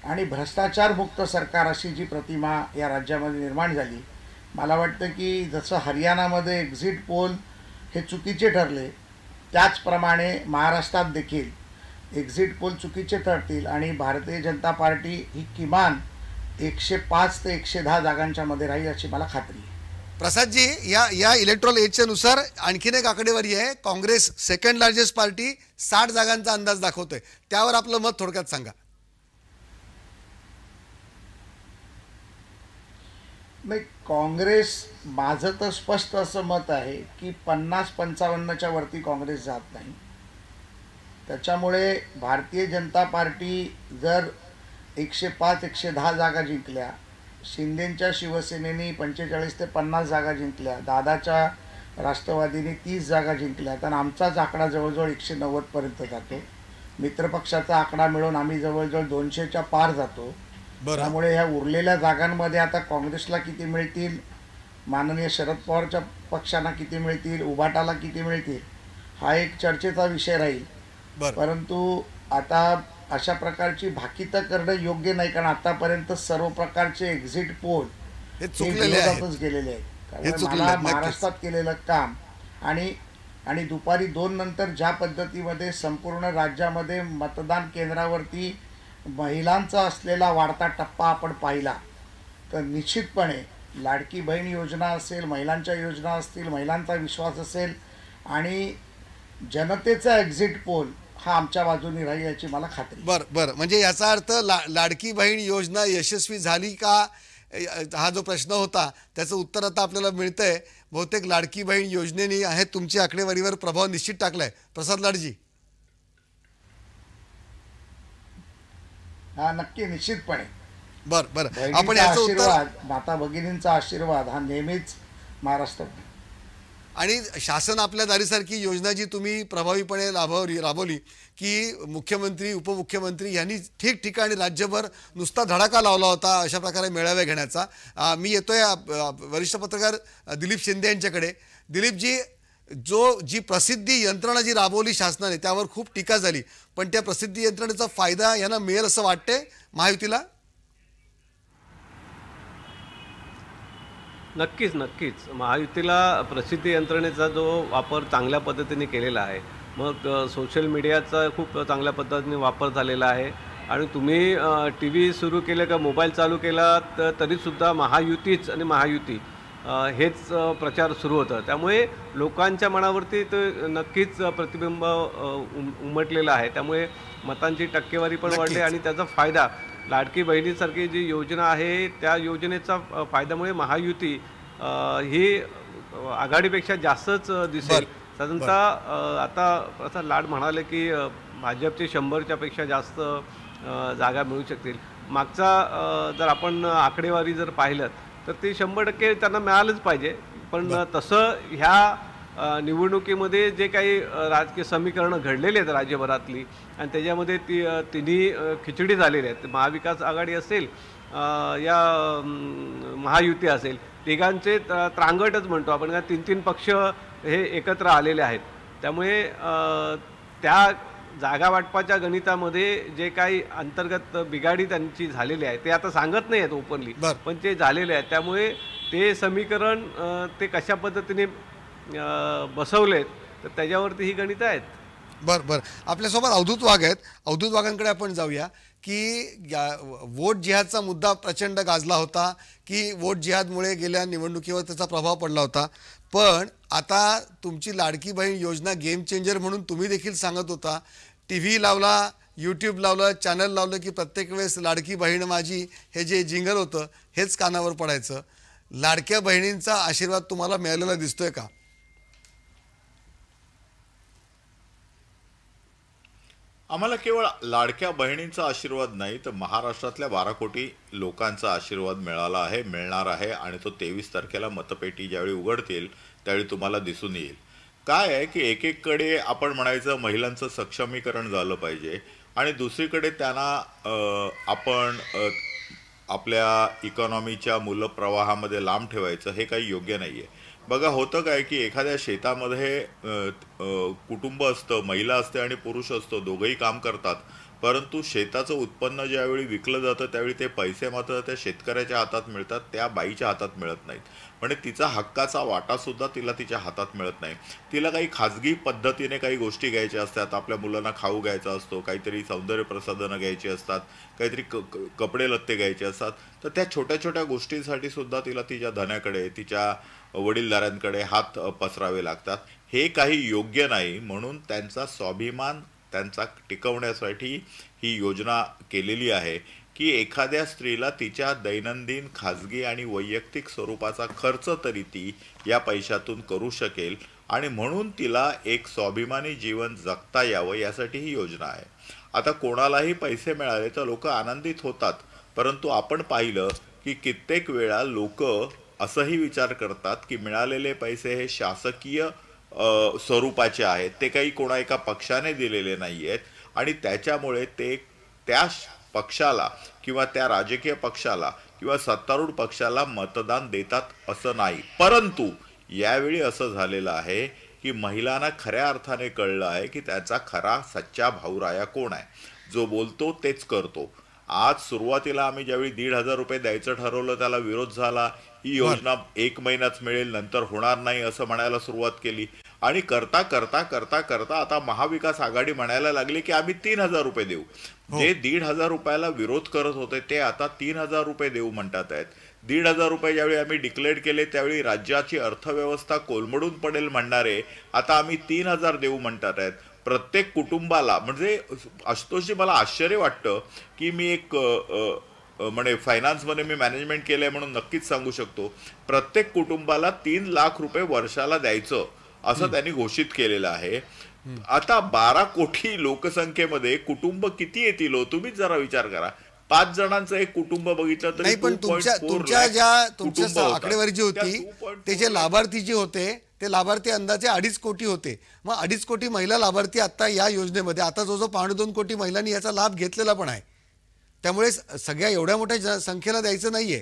आणि भ्रष्टाचारमुक्त सरकार अशी जी प्रतिमा या राज्यामध्ये निर्माण झाली. मला वाटतं की जसं हरियाणामध्ये एक्झिट पोल हे चुकीचे ठरले त्याचप्रमाणे महाराष्ट्रात देखील एक्झिट पोल चुकीचे ठरतील आणि भारतीय जनता पार्टी ही किमान 105 ते 110 जागांच्या मध्ये राहील अशी मला खात्री आहे. प्रसाद जी, या इलेक्ट्रॉल एजच्या नुसार आणखीन एक आकडेवारी आहे. काँग्रेस सेकंड लार्जेस्ट पार्टी 60 जागांचा अंदाज दाखवतोय. त्यावर आपलं मत थोडक्यात सांगा. नाही, काँग्रेस माझं तर स्पष्ट असं मत आहे की 50-55च्या वरती काँग्रेस जात नाही. त्याच्यामुळे भारतीय जनता पार्टी जर 105-110 जागा जिंकल्या, शिंदेंच्या शिवसेनेने 45 ते 50 जागा जिंकल्या, दादाच्या राष्ट्रवादीने 30 जागा जिंकल्या, तर आमचाच आकडा जवळजवळ 190पर्यंत जातो. मित्रपक्षाचा आकडा मिळून आम्ही जवळजवळ 200च्या पार जातो. त्यामुळे ह्या उरलेल्या जागांमध्ये आता काँग्रेसला किती मिळतील, माननीय शरद पवारच्या पक्षांना किती मिळतील, उभाटाला किती मिळतील हा एक चर्चेचा विषय राहील. परंतु आता अशा प्रकारची भाकिता करणं योग्य नाही, कारण आतापर्यंत सर्व प्रकारचे एक्झिट पोल हे चुकलेले गेलेले आहेत. मला महाराष्ट्रात केलेलं काम आणि आणि दुपारी 2 नंतर ज्या पद्धतीमध्ये संपूर्ण राज्यामध्ये मतदान केंद्रावरती महिलांचा असलेला वाढता टप्पा आपण पाहिला, तर निश्चितपणे लाडकी बहीण योजना असेल, महिलांच्या योजना असतील, महिलांचा विश्वास असेल आणि जनतेचा एक्झिट पोल हा आमच्या बाजूने राहील याची मला खात्री. बरं, म्हणजे याचा अर्थ लाडकी बहीण योजना यशस्वी झाली का हा जो प्रश्न होता त्याचं उत्तर आता आपल्याला मिळतंय. बहुतेक लाडकी बहीण योजनेने आहे तुमची आकडेवारीवर प्रभाव निश्चित टाकलाय. प्रसाद लाडजी, हा नक्की निश्चितपणे. बरं, आपण याचा आशीर्वाद, माता भगिनींचा आशीर्वाद हा नेहमीच महाराष्ट्रात आणि शासन आपल्या दारीसारखी योजना जी तुम्ही प्रभावीपणे राबवली की मुख्यमंत्री, उपमुख्यमंत्री यांनी ठिकठिकाणी राज्यभर नुसता धडाका लावला होता अशा प्रकारे मेळावे घेण्याचा. मी येतोय वरिष्ठ पत्रकार दिलीप शिंदे यांच्याकडे. दिलीपजी, जी प्रसिद्धी यंत्रणा जी राबवली शासनाने त्यावर खूप टीका झाली, पण त्या प्रसिद्धी यंत्रणेचा फायदा यांना मिळेल असं वाटतंय महायुतीला? नक्कीच महायुतीला प्रसिद्धी यंत्रणेचा जो वापर चांगल्या पद्धतीने केलेला आहे, मग सोशल मीडियाचा खूप चांगल्या पद्धतीने वापर झालेला आहे आणि तुम्ही TV सुरू केलं का, मोबाईल चालू केला तर तरीसुद्धा महायुतीच आणि महायुती हेच प्रचार सुरू होतं. त्यामुळे लोकांच्या मनावरती तो नक्कीच प्रतिबिंब उमटलेलं आहे. त्यामुळे मतांची टक्केवारी पण वाढली आणि त्याचा फायदा लाडकी बहिणीसारखी जी योजना आहे त्या योजनेचा फायद्यामुळे महायुती ही आघाडीपेक्षा जास्तच दिसेल. साधारणतः आता असं लाड म्हणाले की भाजपची 100च्यापेक्षा जास्त जागा मिळू शकतील. मागचा जर आपण आकडेवारी जर पाहिलं तर ते 100% त्यांना मिळालंच पाहिजे, पण तसं ह्या निवडणुकीमध्ये जे काही राजकीय समीकरणं घडलेली आहेत राज्यभरातली आणि त्याच्यामध्ये ती तिन्ही खिचडी झालेली आहेत। महाविकास आघाडी असेल या महायुती असेल तिघांचे त्रांगटच म्हणतो आपण, कारण तीन तीन पक्ष हे एकत्र आलेले आहेत। त्यामुळे त्या जागा वाटपाच्या गणितामध्ये जे काही अंतर्गत बिघाडी त्यांची झालेली आहे ते आता सांगत नाही आहेत ओपनली, पण ते झालेले आहेत। त्यामुळे ते समीकरण ते कशा पद्धतीने बसवलेत तर त्याच्यावरती ही गणित आहेत। बरं बरं, आपल्यासोबत अवधूत वाघ आहेत। अवधूत वाघांकडे आपण जाऊया की वोट जिहादचा मुद्दा प्रचंड गाजला होता की वोट जिहादमुळे गेल्या निवडणुकीवर त्याचा प्रभाव पडला होता, पण आता तुमची लाडकी बहीण योजना गेम चेंजर म्हणून तुम्ही देखील सांगत होता। टी व्ही लावला, यूट्यूब लावलं, चॅनल लावलं की प्रत्येक वेळेस लाडकी बहीण माझी हे जे जिंगल होतं हेच कानावर पडायचं। लाडक्या बहिणींचा आशीर्वाद तुम्हाला मिळालेला दिसतोय का? आम्हाला केवळ लाडक्या बहिणींचा आशीर्वाद नाही तर महाराष्ट्रातल्या 12 कोटी लोकांचा आशीर्वाद मिळाला आहे, मिळणार आहे आणि तो 23 तारखेला मतपेटी ज्यावेळी उघडतील त्यावेळी तुम्हाला दिसून येईल। काय आहे की एकेकडे आपण म्हणायचं महिलांचं सक्षमीकरण झालं पाहिजे आणि दुसरीकडे त्यांना आपण आपल्या इकॉनॉमीच्या मूलप्रवाहामध्ये लांब ठेवायचं, हे काही योग्य नाही आहे। बघा होतं काय की एखाद्या शेतामध्ये कुटुंब असतं, महिला असते आणि पुरुष असतो, दोघंही काम करतात, परंतु शेताचं उत्पन्न ज्यावेळी विकलं जातं त्यावेळी ते पैसे मात्र त्या शेतकऱ्याच्या हातात मिळतात, त्या बाईच्या हातात मिळत नाहीत। म्हणजे तिचा हक्काचा वाटासुद्धा तिला तिच्या हातात मिळत नाही। तिला काही खाजगी पद्धतीने काही गोष्टी घ्यायच्या असतात, आपल्या मुलांना खाऊ घ्यायचा असतो, काहीतरी सौंदर्यप्रसाधनं घ्यायची असतात, काहीतरी कपडे लत्ते घ्यायचे असतात, तर त्या छोट्या छोट्या गोष्टींसाठी सुद्धा तिला तिच्या धनाकडे, तिच्या वडीलधाऱ्यांकडे हात पसरावे लागतात। हे काही योग्य नाही, म्हणून त्यांचा स्वाभिमान त्यांचा टिकवण्यासाठी ही योजना केलेली आहे की एखाद्या स्त्रीला तिच्या दैनंदिन खाजगी आणि वैयक्तिक स्वरूपाचा खर्च तरी ती या पैशातून करू शकेल आणि म्हणून तिला एक स्वाभिमानी जीवन जगता यावं यासाठी ही योजना आहे। आता कोणालाही पैसे मिळाले तर लोक आनंदित होतात, परंतु आपण पाहिलं की कित्येक वेळा लोक असंही विचार करतात की मिळालेले पैसे हे शासकीय स्वरूपाचे आहेत, ते काही कोणा एका पक्षाने दिलेले नाही आहेत आणि त्याच्यामुळे ते त्या पक्षाला किंवा त्या राजकीय पक्षाला किंवा सत्तारूढ पक्षाला मतदान देतात असं नाही। परंतु यावेळी असं झालेलं आहे की महिलांना खऱ्या अर्थाने कळलं आहे की त्याचा खरा सच्चा भाऊराया कोण आहे, जो बोलतो तेच करतो। आज सुरुवातीला आम्ही ज्यावेळी 1,500 रुपये द्यायचं ठरवलं त्याला विरोध झाला, ही योजना 1 महिनाच मिळेल नंतर होणार नाही असं म्हणायला सुरुवात केली आणि करता करता करता करता आता महाविकास आघाडी म्हणायला लागली की आम्ही 3,000 रुपये देऊ। जे 1,500 रुपयाला विरोध करत होते ते आता 3,000 रुपये देऊ म्हणतात आहेत। 1,500 रुपये ज्यावेळी आम्ही डिक्लेअर केले त्यावेळी राज्याची अर्थव्यवस्था कोलमडून पडेल म्हणणारे आता आम्ही 3,000 देऊ म्हणतात आहेत प्रत्येक कुटुंबाला। म्हणजे आशुतोषजी मला आश्चर्य वाटतं की मी एक म्हणजे फायनान्समध्ये मी मॅनेजमेंट केलं आहे म्हणून नक्कीच सांगू शकतो, प्रत्येक कुटुंबाला 3 लाख रुपये वर्षाला द्यायचं असं त्यांनी घोषित केलेलं आहे। आता 12 कोटी लोकसंख्येमध्ये कुटुंब किती येतील हो, तुम्हीच जरा विचार करा। 5 जणांचं एक कुटुंब बघितलं तरी तुमच्या आकडेवारी जी होती ते जे लाभार्थी जे होते ते लाभार्थी अंदाजे 2.5 कोटी होते। मग 2.5 कोटी महिला लाभार्थी आता या योजनेमध्ये, आता जो 2.5 कोटी महिलांनी याचा लाभ घेतलेला पण आहे, त्यामुळे सगळ्या एवढ्या मोठ्या संख्येला द्यायचं नाहीये।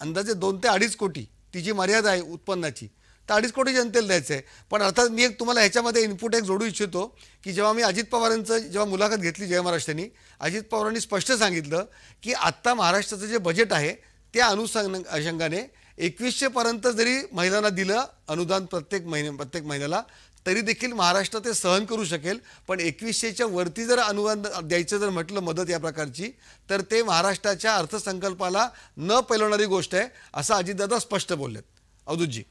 अंदाजे 2 ते 2.5 कोटी तिची मर्यादा आहे उत्पन्नाची, तर 2.5 कोटी जनतेला द्यायचं आहे। पण अर्थात मी एक तुम्हाला ह्याच्यामध्ये इनपुट एक जोडू इच्छितो की जेव्हा मी अजित पवारांचं जेव्हा मुलाखत घेतली जय महाराष्ट्रांनी, अजित पवारांनी स्पष्ट सांगितलं की आत्ता महाराष्ट्राचं जे बजेट आहे त्या अनुषंगाने 2100 पर्यंत जरी महिलांना दिलं अनुदान प्रत्येक महिन्याला तरी देखील महाराष्ट्र ते सहन करू शकेल, पण 2100च्या वरती जर अनुदान द्यायचं जर म्हटलं मदत या प्रकारची तर ते महाराष्ट्राच्या अर्थसंकल्पाला न पेलवणारी गोष्ट आहे असं अजितदादा स्पष्ट बोललेत। अवधूतजी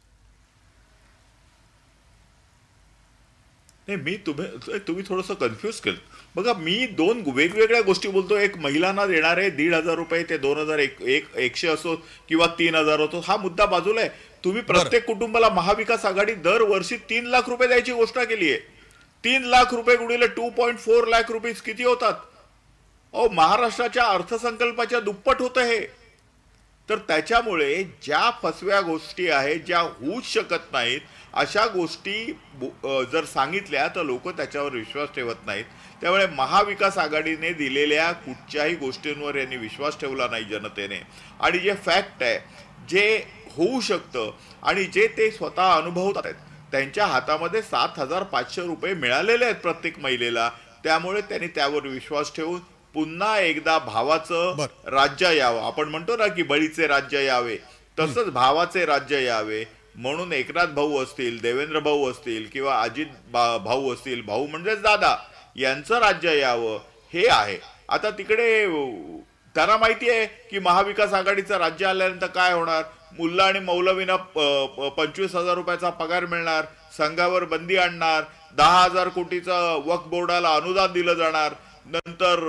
नाही, तुम्ही थोडंसं कन्फ्यूज केलं। बघा मी 2 वेगवेगळ्या गोष्टी बोलतो, एक महिलांना देणारे 1,500 रुपये ते 2,100 असो किंवा 3,000 असो, हा मुद्दा बाजूला आहे। तुम्ही प्रत्येक कुटुंबाला महाविकास आघाडी दरवर्षी 3 लाख रुपये द्यायची घोषणा केली आहे। 3 लाख रुपये गुणिले 2.4 लाख रुपीज किती होतात? महाराष्ट्राच्या अर्थसंकल्पाच्या दुप्पट होतं हे। तर त्याच्यामुळे ज्या फसव्या गोष्टी आहेत ज्या होऊच शकत नाहीत अशा गोष्टी जर सांगितल्या तर लोक त्याच्यावर विश्वास ठेवत नाहीत। त्यामुळे महाविकास आघाडीने दिलेल्या कुठच्याही गोष्टींवर यांनी विश्वास ठेवला नाही जनतेने। आणि जे फॅक्ट आहे जे होऊ शकतं आणि जे ते स्वतः अनुभवत आहेत त्यांच्या हातामध्ये 7,500 रुपये मिळालेले आहेत प्रत्येक महिलेला, त्यामुळे त्यांनी त्यावर विश्वास ठेवून पुन्हा एकदा भावाचं राज्य यावं, आपण म्हणतो ना की बळीचे राज्य यावे, तसंच भावाचे राज्य यावे म्हणून एकनाथ भाऊ असतील, देवेंद्र भाऊ असतील किंवा अजित भाऊ असतील, भाऊ म्हणजे दादा, यांचं राज्य यावं हे आहे। आता तिकडे त्यांना माहिती आहे की महाविकास आघाडीचं राज्य आल्यानंतर काय होणार, मुल्ला आणि मौलवींना 25,000 रुपयाचा पगार मिळणार, संघावर बंदी आणणार, 10,000 कोटीचं वक्फ बोर्डाला अनुदान दिलं जाणार, नंतर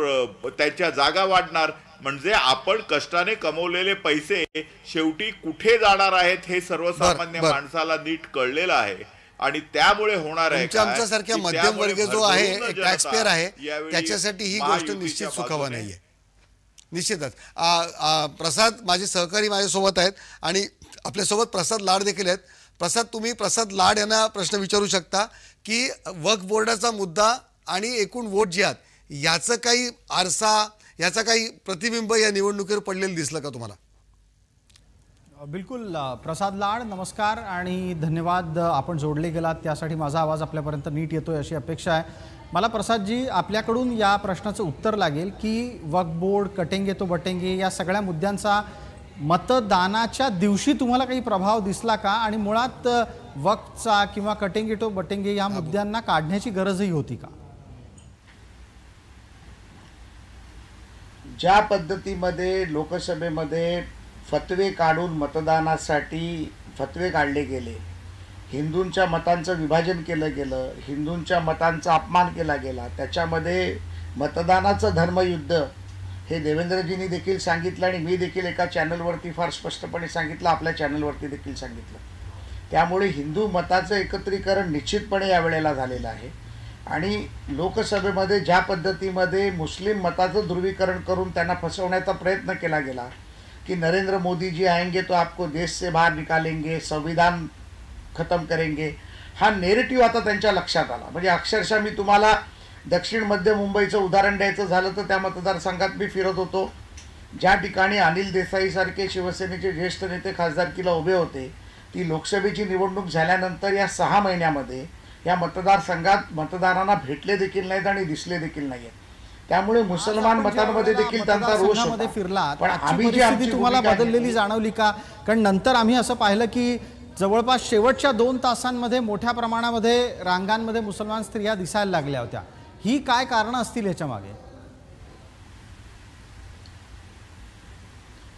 त्याच्या जागा वाढणार, म्हणजे आपण कष्टाने कमवलेले पैसे शेवटी कुठे जाणार आहेत हे सर्वसामान्य माणसाला नीट कळलेलं आहे। आणि त्यामुळे होणार आहे आमच्या सारख्या मध्यम वर्ग जो आहे टॅक्सपेयर आहे त्याच्यासाठी ही गोष्ट निश्चित सुखावा नाहीये, निश्चितच। प्रसाद माझे सहकारी माझ्यासोबत आहेत आणि आपल्यासोबत प्रसाद लाड देखील आहेत। प्रसाद, तुम्ही प्रसाद लाड यांना प्रश्न विचारू शकता की वक्फ बोर्डाचा मुद्दा आणि एकूण वोट जे आहेत याचा काही आरसा, याचा काही प्रतिबिंब या निवडणुकीवर पडलेलं दिसलं का तुम्हाला? बिल्कुल। प्रसाद लाड नमस्कार आणि धन्यवाद, आपण जोडले गेलात त्यासाठी माझा आवाज आपल्यापर्यंत नीट येतोय अशी अपेक्षा आहे। मला प्रसाद जी आपल्याकडून या प्रश्नाचं उत्तर लागेल की वक्फ बोर्ड कटेंगे तो बटेंगे या सगळ्या मुद्द्यांचा मतदानाच्या दिवशी तुम्हाला काही प्रभाव दिसला का, आणि मुळात वक्फचा किंवा कटेंगे तो बटेंगे या मुद्द्यांना काढण्याची गरजही होती का? ज्या पद्धतीमध्ये लोकसभेमध्ये फतवे काढून मतदानासाठी फतवे काढले गेले, हिंदूंच्या मतांचं विभाजन केलं गेलं, हिंदूंच्या मतांचा अपमान केला गेला, त्याच्यामध्ये मतदानाचं धर्मयुद्ध हे देवेंद्रजींनी देखील सांगितलं आणि मी देखील एका चॅनलवरती फार स्पष्टपणे सांगितलं, आपल्या चॅनलवरती देखील सांगितलं। त्यामुळे हिंदू मताचं एकत्रीकरण निश्चितपणे यावेळेला झालेलं आहे आणि लोकसभेमध्ये ज्या पद्धतीमध्ये मुस्लिम मताचं ध्रुवीकरण करून त्यांना फसवण्याचा प्रयत्न केला गेला कि नरेंद्र मोदी जी आएंगे तो आपको देश से बाहर निकालेंगे, संविधान खत्म करेंगे, हा नेरेटिव्ह आता त्यांच्या लक्षात आला। म्हणजे अक्षरशः मी तुम्हाला दक्षिण मध्य मुंबईचं उदाहरण द्यायचं झालं तर त्या मतदारसंघात मी फिरत होतो, ज्या ठिकाणी अनिल देसाईसारखे शिवसेनेचे ज्येष्ठ नेते खासदारकीला उभे होते, ती लोकसभेची निवडणूक झाल्यानंतर या 6 महिन्यामध्ये या मतदारसंघात मतदारांना भेटले देखील नाहीत आणि दिसले देखील नाहीत। त्यामुळे मुसलमान मतांमध्ये देखील त्यांचा रोष होता। फिरला पण आम्ही जी आमची तुम्हाला बदललेली जाणवली का? कारण नंतर आम्ही असं पाहिलं की जवळपास शेवटच्या 2 तासांमध्ये मोठ्या प्रमाणामध्ये रांगांमध्ये मुसलमान स्त्रिया दिसायला लागल्या होत्या, ही काय कारणं असतील ह्याच्या मागे?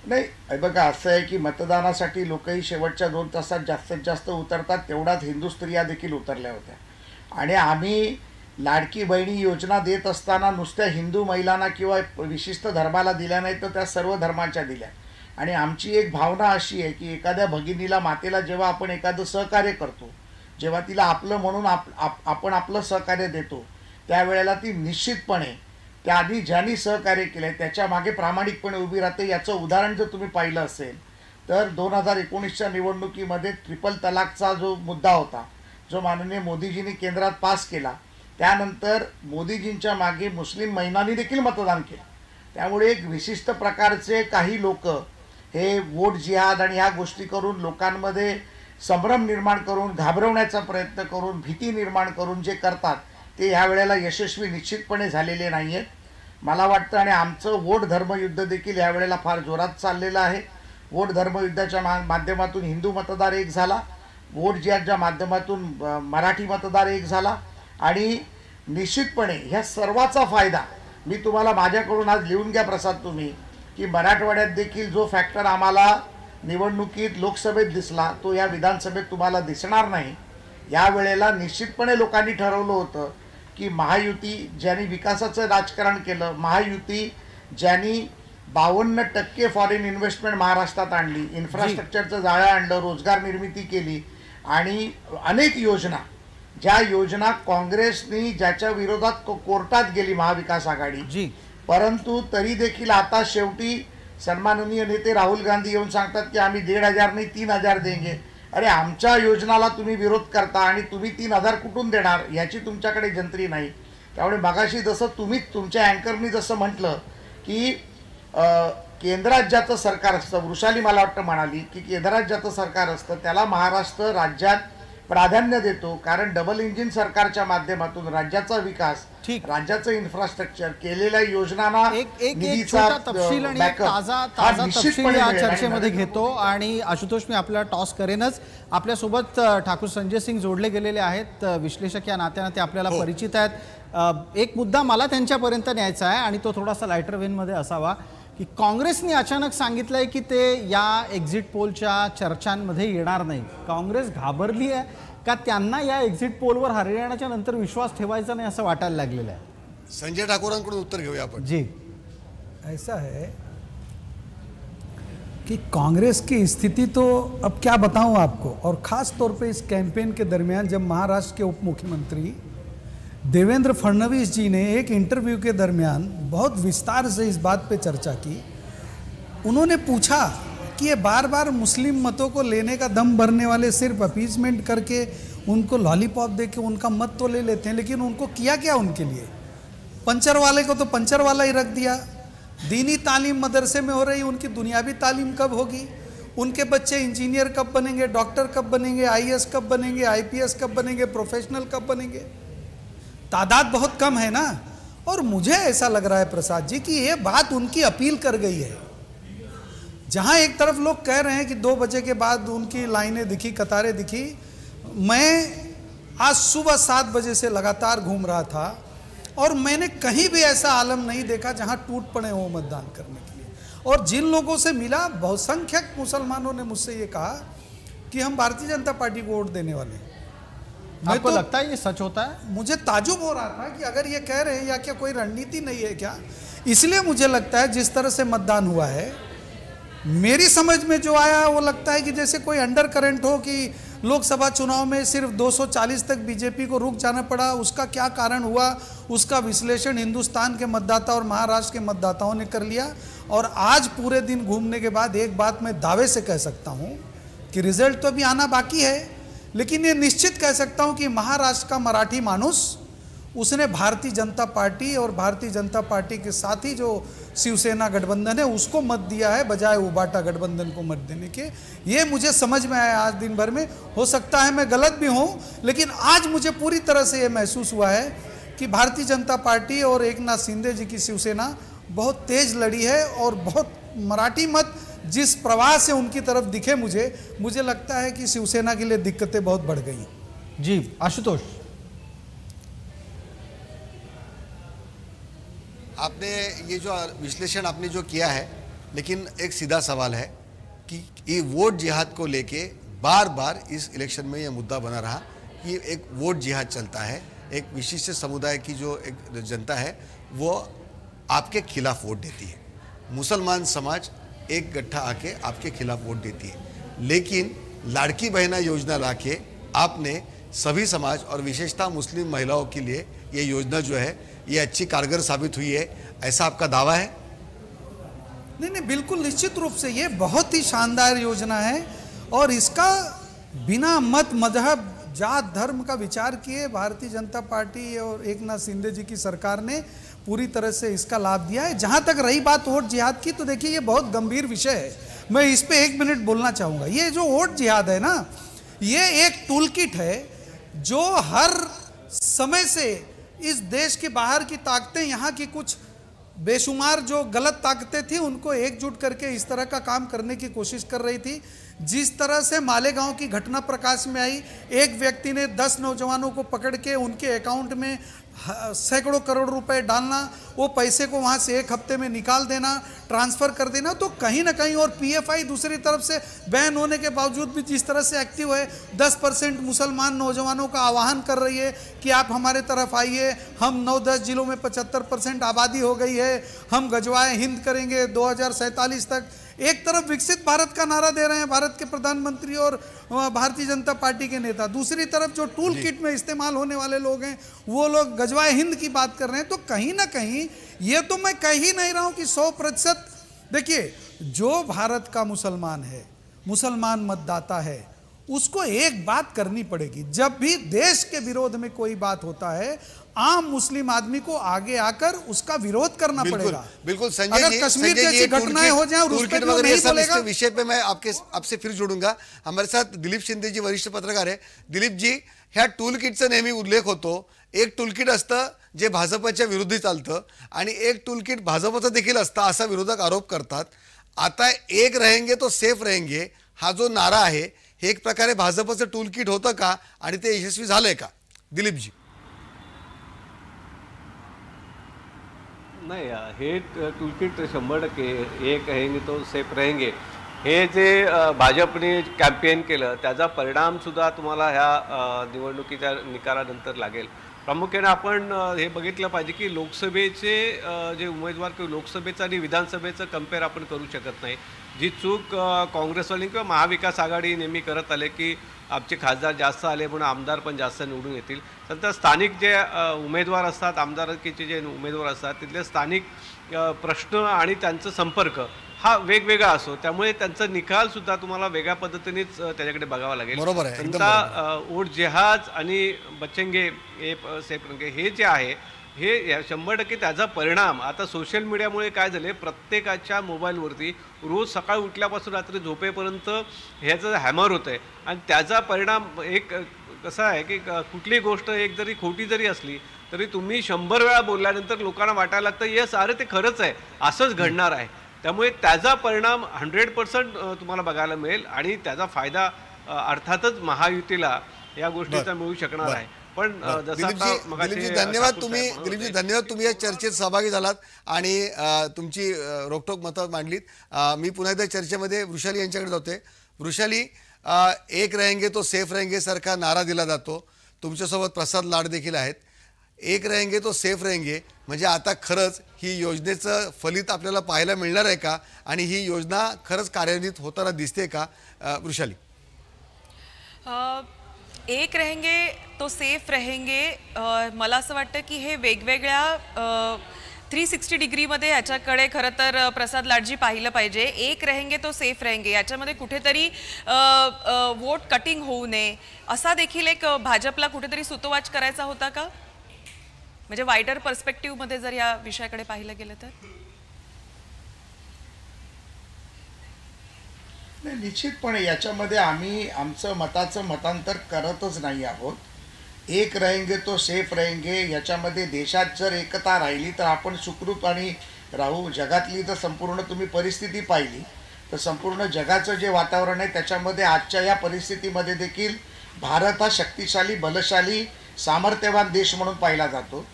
नाही बघा, असं आहे की मतदानासाठी लोकही शेवटच्या 2 तासात जास्तीत जास्त उतरतात, तेवढाच हिंदू स्त्रिया देखील उतरल्या होत्या। आणि आम्ही लाडकी बहिणी योजना देत असताना नुसत्या हिंदू महिलांना किंवा विशिष्ट धर्माला दिल्या नाही तर त्या सर्व धर्मांच्या दिल्या। आणि आमची एक भावना अशी आहे की एखाद्या भगिनीला मातेला जेव्हा आपण एखादं सहकार्य करतो, जेव्हा तिला आपलं म्हणून आपण आपलं सहकार्य देतो, त्यावेळेला ती निश्चितपणे त्या आधी ज्यांनी सहकार्य केलं आहे त्याच्या मागे प्रामाणिकपणे उभी राहते। याचं उदाहरण जर तुम्ही पाहिलं असेल तर 2019च्या निवडणुकीमध्ये ट्रिपल तलाकचा जो मुद्दा होता, जो माननीय मोदीजींनी केंद्रात पास केला, त्यानंतर मोदीजींच्या मागे मुस्लिम महिलांनी देखील मतदान केलं। त्यामुळे एक विशिष्ट प्रकारचे काही लोक हे वोट जिहाद आणि ह्या गोष्टी करून लोकांमध्ये संभ्रम निर्माण करून घाबरवण्याचा प्रयत्न करून भीती निर्माण करून जे करतात ते ह्या वेळेला यशस्वी निश्चितपणे झालेले नाही आहेत मला वाटतं। आणि आमचं वोट धर्मयुद्ध देखील ह्या वेळेला फार जोरात चाललेलं आहे। वोट धर्मयुद्धाच्या माध्यमातून हिंदू मतदार एक झाला, वोट जिहादच्या माध्यमातून मराठी मतदार एक झाला आणि निश्चितपणे ह्या सर्वाचा फायदा मी तुम्हाला माझ्याकडून आज लिहून घ्या प्रसाद तुम्ही, की मराठवाड्यात देखील जो फॅक्टर आम्हाला निवडणुकीत लोकसभेत दिसला तो या विधानसभेत तुम्हाला दिसणार नाही। यावेळेला निश्चितपणे लोकांनी ठरवलं होतं की महायुती ज्यांनी विकासाचं राजकारण केलं, महायुती ज्यांनी 52% फॉरेन इन्व्हेस्टमेंट महाराष्ट्रात आणली, इन्फ्रास्ट्रक्चरचं जाळं आणलं, रोजगार निर्मिती केली आणि अनेक योजना ज्या योजना काँग्रेसनी ज्याच्या विरोधात कोर्टात गेली महाविकास आघाडी, परंतु तरी देखील आता शेवटी सन्माननीय नेते राहुल गांधी येऊन सांगतात की आम्ही 1500 नाही 3000 देंगे. अरे आमच्या योजनाला तुम्ही विरोध करता आणि तुम्ही 3000 कुठून देणार याची तुमच्याकडे जंत्री नाही. त्यामुळे मगाशी जसं तुम्ही तुमच्या अँकरनी जसं म्हटलं की केंद्रात ज्याचं सरकार असतं, वृषाली मला वाटतं म्हणाली की केंद्रात ज्याचं सरकार असतं त्याला महाराष्ट्र राज्यात प्राधान्य देतो, कारण डबल इंजिन सरकारच्या माध्यमातून राज्याचा विकास, राज्याचं इन्फ्रास्ट्रक्चर, केलेल्या योजनांना एक छोटा तपशील आणि ताजा तपशील या चर्चेमध्ये घेतो. आणि आशुतोष, मी आपला टॉस करेनच. आपल्यासोबत ठाकूर संजय सिंग जोडले गेलेले आहेत, विश्लेषक या नात्याने ते आपल्याला परिचित आहेत. एक मुद्दा मला त्यांच्यापर्यंत न्यायचा आहे आणि तो थोडासा लायटर वेनमध्ये असावा की काँग्रेसने अचानक सांगितलंय की ते या एक्झिट पोलच्या चर्चांमध्ये येणार नाही. काँग्रेस घाबरली आहे का? त्यांना या एक्झिट पोलवर हरियाणाच्या नंतर विश्वास ठेवायचा नाही असं वाटायला लागलेलं आहे. संजय ठाकूरांकडून उत्तर घेऊया आपण. जी, ऐसा है कि कांग्रेस की स्थिति तो अब क्या बताऊं आपको, और खास तौर पे इस कैंपेन के दरमियान जब महाराष्ट्र के उप मुख्यमंत्री देवेंद्र फडणवीस जी ने एक इंटरव्यू के दरमियान बहुत विस्तार से इस बात पे चर्चा की. उन्होंने पूछा कि ये बार बार मुस्लिम मतों को लेने का दम भरने वाले सिर्फ अपीजमेंट करके उनको लॉलीपॉप देके उनका मत तो ले लेते हैं, लेकिन उनको किया क्या उनके लिए? पंचर वाले को तो पंचर वाला ही रख दिया. दीनी तालीम मदरसे में हो रही, उनकी दुनियावी तालीम कब होगी? उनके बच्चे इंजीनियर कब बनेंगे, डॉक्टर कब बनेंगे, IAS कब बनेंगे, IPS कब बनेंगे, प्रोफेशनल कब बनेंगे? तादाद बहुत कम है ना. और मुझे ऐसा लग रहा है प्रसाद जी कि ये बात उनकी अपील कर गई है. जहाँ एक तरफ लोग कह रहे हैं कि 2 बजे के बाद उनकी लाइनें दिखी, कतारें दिखी. मैं आज सुबह 7 बजे से लगातार घूम रहा था और मैंने कहीं भी ऐसा आलम नहीं देखा जहाँ टूट पड़े हों मतदान करने के लिए. और जिन लोगों से मिला, बहुसंख्यक मुसलमानों ने मुझसे ये कहा कि हम भारतीय जनता पार्टी को वोट देने वाले हैं. आपको तो लगता है ये सच होता है? मुझे ताजुब हो रहा था कि अगर ये कह रहे हैं या क्या कोई रणनीति नहीं है क्या? इसलिए मुझे लगता है जिस तरह से मतदान हुआ है, मेरी समझ में जो आया वो लगता है कि जैसे कोई अंडर करंट हो कि लोकसभा चुनाव में सिर्फ 240 तक बीजेपी को रुक जाना पड़ा, उसका क्या कारण हुआ, उसका विश्लेषण हिंदुस्तान के मतदाता और महाराष्ट्र के मतदाताओं ने कर लिया. और आज पूरे दिन घूमने के बाद एक बात मैं दावे से कह सकता हूँ कि रिजल्ट तो अभी आना बाकी है, लेकिन ये निश्चित कह सकता हूँ कि महाराष्ट्र का मराठी मानुष, उसने भारतीय जनता पार्टी और भारतीय जनता पार्टी के साथ ही जो शिवसेना गठबंधन है उसको मत दिया है, बजाय उबाटा गठबंधन को मत देने के. ये मुझे समझ में आया आज दिन भर में. हो सकता है मैं गलत भी हूँ, लेकिन आज मुझे पूरी तरह से ये महसूस हुआ है कि भारतीय जनता पार्टी और एक नाथ शिंदे जी की शिवसेना बहुत तेज लड़ी है और बहुत मराठी मत जिस प्रवाह से उनकी तरफ दिखे, मुझे लगता है कि शिवसेना के लिए दिक्कतें बहुत बढ़ गई. जी आशुतोष, आपने ये जो विश्लेषण आपने जो किया है, लेकिन एक सीधा सवाल है कि ये वोट जिहाद को लेके बार बार इस इलेक्शन में ये मुद्दा बना रहा कि एक वोट जिहाद चलता है, एक विशिष्ट समुदाय की जो एक जनता है वो आपके खिलाफ वोट देती है, मुसलमान समाज एक गट्ठा आके आपके खिलाफ वोट देती है. लेकिन लाड़की बहना योजना लाके आपने सभी समाज और विशेषतः मुस्लिम महिलाओं के लिए ये योजना जो है ये अच्छी कारगर साबित हुई है, ऐसा आपका दावा है? नहीं, बिल्कुल निश्चित रूप से ये बहुत ही शानदार योजना है और इसका बिना मत मजहब जात धर्म का विचार किए भारतीय जनता पार्टी और एक नाथ शिंदे जी की सरकार ने पूरी तरह से इसका लाभ दिया है. जहाँ तक रही बात वोट जिहाद की, तो देखिए ये बहुत गंभीर विषय है, मैं इस पे 1 मिनट बोलना चाहूँगा. ये जो वोट जिहाद है ना, ये एक टूल किट है जो हर समय से इस देश के बाहर की ताकतें, यहाँ की कुछ बेशुमार जो गलत ताकतें थी, उनको एकजुट करके इस तरह का काम करने की कोशिश कर रही थी. जिस तरह से मालेगांव की घटना प्रकाश में आई, एक व्यक्ति ने 10 नौजवानों को पकड़ के उनके अकाउंट में सैकड़ों करोड़ रुपए डालना, वो पैसे को वहाँ से 1 हफ्ते में निकाल देना, ट्रांसफ़र कर देना, तो कहीं ना कहीं. और PFI दूसरी तरफ से बैन होने के बावजूद भी जिस तरह से एक्टिव है, 10% मुसलमान नौजवानों का आह्वान कर रही है कि आप हमारे तरफ आइए, हम 9-10 जिलों में 75% आबादी हो गई है, हम गजवाए हिंद करेंगे 2047 तक. एक तरफ विकसित भारत का नारा दे रहे हैं भारत के प्रधानमंत्री और भारतीय जनता पार्टी के नेता, दूसरी तरफ जो टूल किट में इस्तेमाल होने वाले लोग हैं वो लोग गजवाए हिंद की बात कर रहे हैं. तो कहीं ना कहीं ये तो मैं कह ही नहीं रहा हूँ कि 100% देखिए जो भारत का मुसलमान है, मुसलमान मतदाता है, उसको एक बात करनी पड़ेगी, जब भी देश के विरोध में कोई बात होता है आम मुस्लिम आदमी को आगे आकर उसका विरोध करना पड़ेगा। बिल्कुल संजय जी, कश्मीर जैसी घटनाएं हो जाए और उस पर नहीं बोलेगा। विषय पे मैं आपके आपसे फिर जुड़ूंगा। हमारे साथ दिलीप शिंदे जी वरिष्ठ पत्रकार है। दिलीप जी, ह्या टूल किटचा नेहमी उल्लेख होतो, एक टूल किट असतं जे भाजपच्या विरुद्ध चालतं आणि एक टूल किट भाजपचं देखील असतं असा विरोधक आरोप करतात। आता एक रहेंगे तो सेफ रहेंगे हा जो नारा आहे एक प्रकारे भाजपचं टूल किट होतं का आणि ते यशस्वी झालंय का? दिलीप जी, नाही, हे टूल किट 100% एक रहेंगे तो सेफ रहेंगे हे जे भाजपने कॅम्पेन केलं त्याचा परिणाम सुद्धा तुम्हाला ह्या निवडणुकीच्या निकालानंतर लागेल। प्रामुख्याने आपण हे बघितलं पाहिजे की लोकसभेचे जे उमेदवार किंवा लोकसभेचं आणि विधानसभेचं कंपेअर आपण करू शकत नाही। जी चूक काँग्रेसवाले किंवा महाविकास आघाडी नेहमी करत आले की आमचे खासदार जास्त आले म्हणून आमदार पण जास्त निवडून येतील, तर स्थानिक जे उमेदवार असतात, आमदारकीचे जे उमेदवार असतात तिथले स्थानिक प्रश्न आणि त्यांचा संपर्क हा वेगवेगळा असो, त्यामुळे त्यांचा निकालसुद्धा तुम्हाला वेगळ्या पद्धतीनेच त्याच्याकडे बघावा लागेल। बरोबर आहे, त्यांचा वोट जहाज आणि बचंगे सेपरंगे हे जे आहे हे 100% त्याचा परिणाम आता सोशल मीडियामुळे काय झाले, प्रत्येकाच्या मोबाईलवरती रोज सकाळी उठल्यापासून रात्री झोपेपर्यंत ह्याचं हॅमर होतं आहे आणि त्याचा परिणाम एक कसा आहे की कुठली गोष्ट एक जरी खोटी जरी असली तरी तुम्ही 100 वेळा बोलल्यानंतर लोकांना वाटायला लागतं येस अरे ते खरंच आहे असंच घडणार आहे, त्यामुळे त्याचा परिणाम 100% तुम्हाला बघायला मिळेल आणि त्याचा फायदा अर्थातच महायुतीला या गोष्टीचा मिळू शकणार आहे। पण दिलीपजी धन्यवाद, तुम्ही दिलीपजी धन्यवाद, तुम्ही या चर्चेत सहभागी झालात आणि तुमची रोकटोक मतं मांडलीत। मी पुन्हा एकदा चर्चेमध्ये वृषाली यांच्याकडे जाते। वृषाली, एक रहेंगे तो सेफ रहेंगे सारखा नारा दिला जातो, तुमच्यासोबत प्रसाद लाड देखील आहेत। एक रहेंगे तो सेफ रहेंगे म्हणजे आता खरंच ही योजनेचं फलित आपल्याला पाहायला मिळणार आहे का आणि ही योजना खरंच कार्यान्वित होताना दिसते का? वृषाली, एक रहेंगे तो सेफ रहेंगे मला असं वाटतं की हे वेगवेगळ्या 360 डिग्रीमध्ये याच्याकडे खरं तर प्रसाद लाडजी पाहिलं पाहिजे। एक रहेंगे तो सेफ रहेंगे याच्यामध्ये कुठेतरी वोट कटिंग होऊ नये असा देखील एक भाजपला कुठेतरी सुतोवाच करायचा होता का, म्हणजे वाइडर पर्स्पेक्टिव्ह मध्ये जर या विषयाकडे पाहिलं गेलं तर? नाही, निश्चितपणे याच्यामध्ये आम्ही आमचं मताचं मतांतर करतच नाही आहोत। एक रहेंगे तो सेफ रहेंगे याच्यामध्ये देशात जर एकता राहिली तर आपण सुखरूप आणि राहू। जगातली तर संपूर्ण तुम्ही परिस्थिती पाहिली तर संपूर्ण जगाचं जे वातावरण आहे त्याच्यामध्ये आजच्या या परिस्थितीमध्ये देखील भारत हा शक्तिशाली बलशाली सामर्थ्यवान देश म्हणून पाहिला जातो।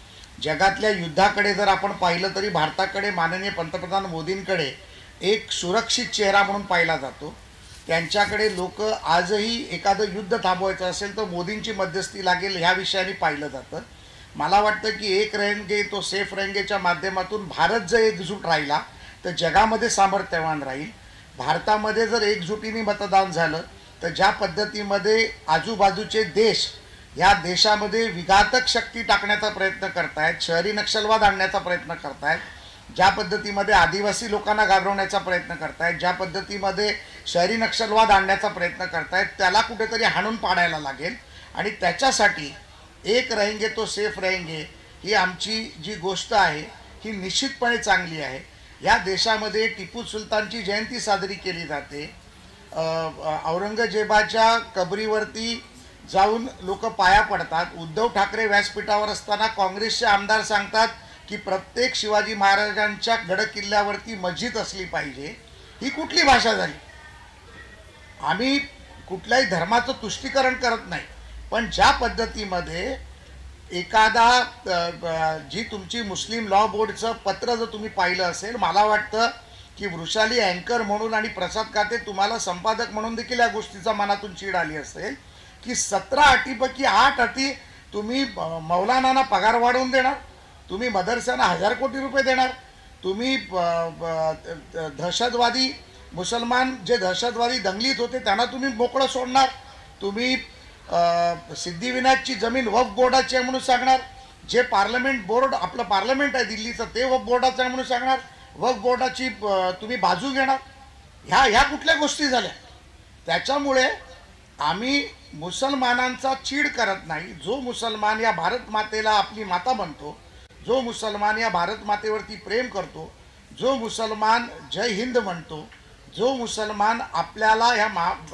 जगातल्या युद्धाकडे जर आपण पाहिलं तरी भारताकडे माननीय पंतप्रधान मोदींकडे एक सुरक्षित चेहरा म्हणून पाहिला जातो। त्यांच्याकडे लोक आजही एखादं युद्ध थांबवायचं असेल तर मोदींची मध्यस्थी लागेल ह्या विषयाने पाहिलं जातं। मला वाटतं की एक रहेंगे तो सेफ रहेंगेच्या माध्यमातून भारत जर एकजूट राहिला तर जगामध्ये सामर्थ्यवान राहील। भारतामध्ये जर एकजुटीने मतदान झालं तर ज्या पद्धतीमध्ये आजूबाजूचे देश या देशामध्ये विघातक शक्ती टाकण्याचा प्रयत्न करतायत, शहरी नक्षलवाद आणण्याचा प्रयत्न करतायत, ज्या पद्धतीमध्ये आदिवासी लोकांना घाबरवण्याचा प्रयत्न करतायत, ज्या पद्धतीमध्ये शहरी नक्षलवाद आणण्याचा प्रयत्न करतायत, त्याला कुठेतरी हाणून पाडायला लागेल आणि त्याच्यासाठी एक रहेंगे तो सेफ रहेंगे ही आमची जी गोष्ट आहे ही निश्चितपणे चांगली आहे। या देशामध्ये टिपू सुलतानची जयंती साजरी केली जाते, औरंगजेबाच्या कबरीवरती जाऊन लोक पाया पडतात। उद्धव ठाकरे व्यासपीठावर असताना काँग्रेसचे आमदार सांगतात की प्रत्येक शिवाजी महाराजांच्या गडकिल्ल्यावरती मस्जिद असली पाहिजे। ही कुठली भाषा झाली? आम्ही कुठल्याही धर्माचं तुष्टीकरण करत नाही, पण ज्या पद्धतीमध्ये एखादा जी तुमची मुस्लिम लॉ बोर्डचं पत्र जर तुम्ही पाहिलं असेल, मला वाटतं की वृषाली अँकर म्हणून आणि प्रसाद काते तुम्हाला संपादक म्हणून देखील या गोष्टीचा मनातून चीड आली असेल की 17 अटीपैकी 8 अटी तुम्ही मौलानांना पगार वाढवून देणार, तुम्ही मदरसांना 1000 कोटी रुपये देणार, तुम्ही दहशतवादी मुसलमान जे दहशतवादी दंगलीत होते त्यांना तुम्ही मोकळं सोडणार, तुम्ही सिद्धिविनायकची जमीन वक्फ बोर्डाची म्हणून सांगणार, जे पार्लमेंट बोर्ड आपलं पार्लमेंट आहे दिल्लीचं ते वक्फ बोर्डाचं म्हणून सांगणार, वर्क बोर्डाची तुम्ही बाजू घेणार ह्या ह्या कुठल्या गोष्टी झाल्या। त्याच्यामुळे आम्ही मुसलमानांचा चीड करत नाही। जो मुसलमान या भारत मातेला आपली माता म्हणतो, जो मुसलमान या भारत मातेवरती प्रेम करतो, जो मुसलमान जय हिंद म्हणतो, जो मुसलमान आपल्याला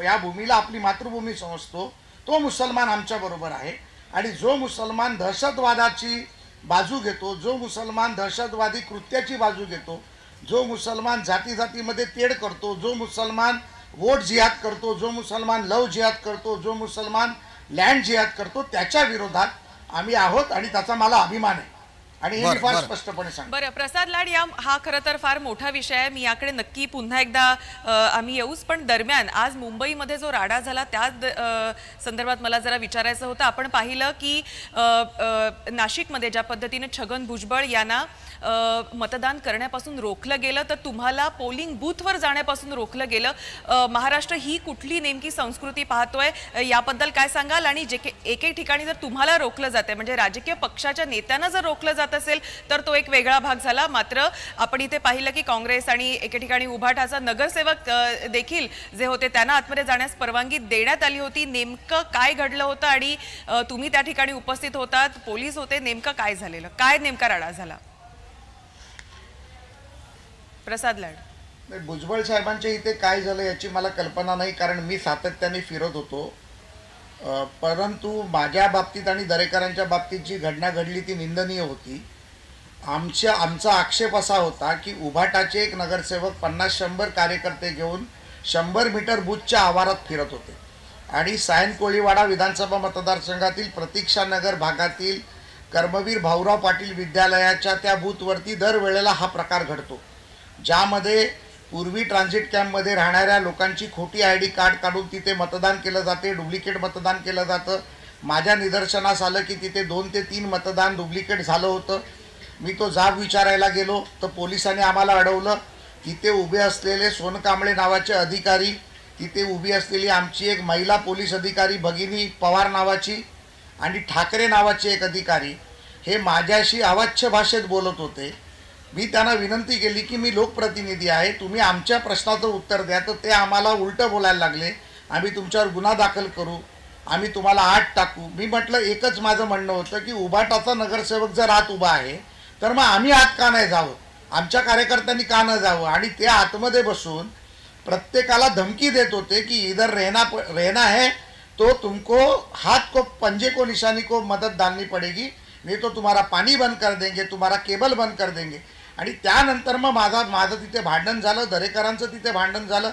या भूमीला आपली मातृभूमी समजतो तो मुसलमान आमच्याबरोबर आहे। आणि जो मुसलमान दहशतवादाची बाजू घेतो, जो मुसलमान दहशतवादी कृत्याची बाजू घेतो, जो मुसलमान जाती जातीमध्ये तेड करतो, जो मुसलमान वोट जिहाद करतो, जो मुसलमान लव जिहाद करतो, जो मुसलमान लँड जिहाद करतो, त्याच्या विरोधात आम्ही आहोत आणि त्याचा मला अभिमान आहे। बरं प्रसाद लाड, हा खरं तर फार मोठा विषय आहे, मी याकडे नक्की पुन्हा एकदा आम्ही येऊच। पण दरम्यान आज मुंबईमध्ये जो राडा झाला त्या संदर्भात मला जरा विचारायचं होतं। आपण पाहिलं की नाशिकमध्ये ज्या पद्धतीने छगन भुजबळ यांना मतदान करण्यापासून रोखलं गेलं, तर तुम्हाला पोलिंग बूथवर जाण्यापासून रोखलं गेलं। महाराष्ट्र ही कुठली नेमकी संस्कृती पाहतोय, याबद्दल काय सांगाल? आणि जे एक एक ठिकाणी जर तुम्हाला रोखलं जातं, म्हणजे राजकीय पक्षाच्या नेत्यांना जर रोखलं जात असेल तर तो एक वेगळा भाग झाला, मात्र आपण इथे पाहिलं की काँग्रेस आणि एके ठिकाणी उभाटाचा नगरसेवक देखील जे होते त्यांना आतमध्ये जाण्यास परवानगी देण्यात आली होती। नेमकं काय घडलं होतं आणि तुम्ही त्या ठिकाणी उपस्थित होतात, पोलीस होते, नेमकं काय झालेलं, काय नेमका राडा झाला? प्रसाद लाड, भुजबळ साहेबांच्या इथे काय झालं याची मला कल्पना नाही, कारण मी सातत्याने फिरत होतो। परंतु माझ्या बाबतीत आणि दरेकरांच्या बाबतीत जी घटना घडली ती निंदनीय होती। आमचा आक्षेप असा होता की उभाटाचे एक नगरसेवक 50-100 कार्यकर्ते घेऊन 100 मीटर बूथच्या आवारात फिरत होते आणि सायन कोळीवाडा विधानसभा मतदारसंघातील प्रतीक्षानगर भागातील कर्मवीर भाऊराव पाटील विद्यालयाच्या त्या बूथवरती दरवेळेला हा प्रकार घडतो, ज्यामध्ये पूर्वी ट्रान्झिट कॅम्पमध्ये राहणाऱ्या लोकांची खोटी ID कार्ड काढून तिथे मतदान केलं जाते, डुप्लिकेट मतदान केलं जातं। माझ्या निदर्शनास आलं की तिथे 2 ते 3 मतदान डुप्लिकेट झालं होतं। मी तो जाब विचारायला गेलो तर पोलिसांनी आम्हाला अडवलं। तिथे उभे असलेले सोनकांबळे नावाचे अधिकारी, तिथे उभी असलेली आमची एक महिला पोलीस अधिकारी भगिनी पवार नावाची आणि ठाकरे नावाचे एक अधिकारी, हे माझ्याशी अवाच्य भाषेत बोलत होते। मी त्यांना विनंती केली की मी लोकप्रतिनिधी आहे, तुम्ही आमच्या प्रश्नाचं उत्तर द्या, तर ते आम्हाला उलटं बोलायला लागले, आम्ही तुमच्यावर गुन्हा दाखल करू, आम्ही तुम्हाला आत टाकू। मी म्हटलं एकच माझं म्हणणं होतं की उभाटाचा नगरसेवक जर आत उभा आहे तर मग आम्ही आत का नाही जावं, आमच्या कार्यकर्त्यांनी का न जावं? आणि ते आतमध्ये बसून प्रत्येकाला धमकी देत होते की इधर रहना है तो तुमको हाथ को पंजे को निशानी को मदद डालनी पड़ेगी, नहीं तो तुम्हारा पानी बंद कर देंगे, तुम्हारा केबल बंद कर देंगे। आणि त्यानंतर मग माझं तिथे भांडण झालं, दरेकरांचं तिथे भांडण झालं।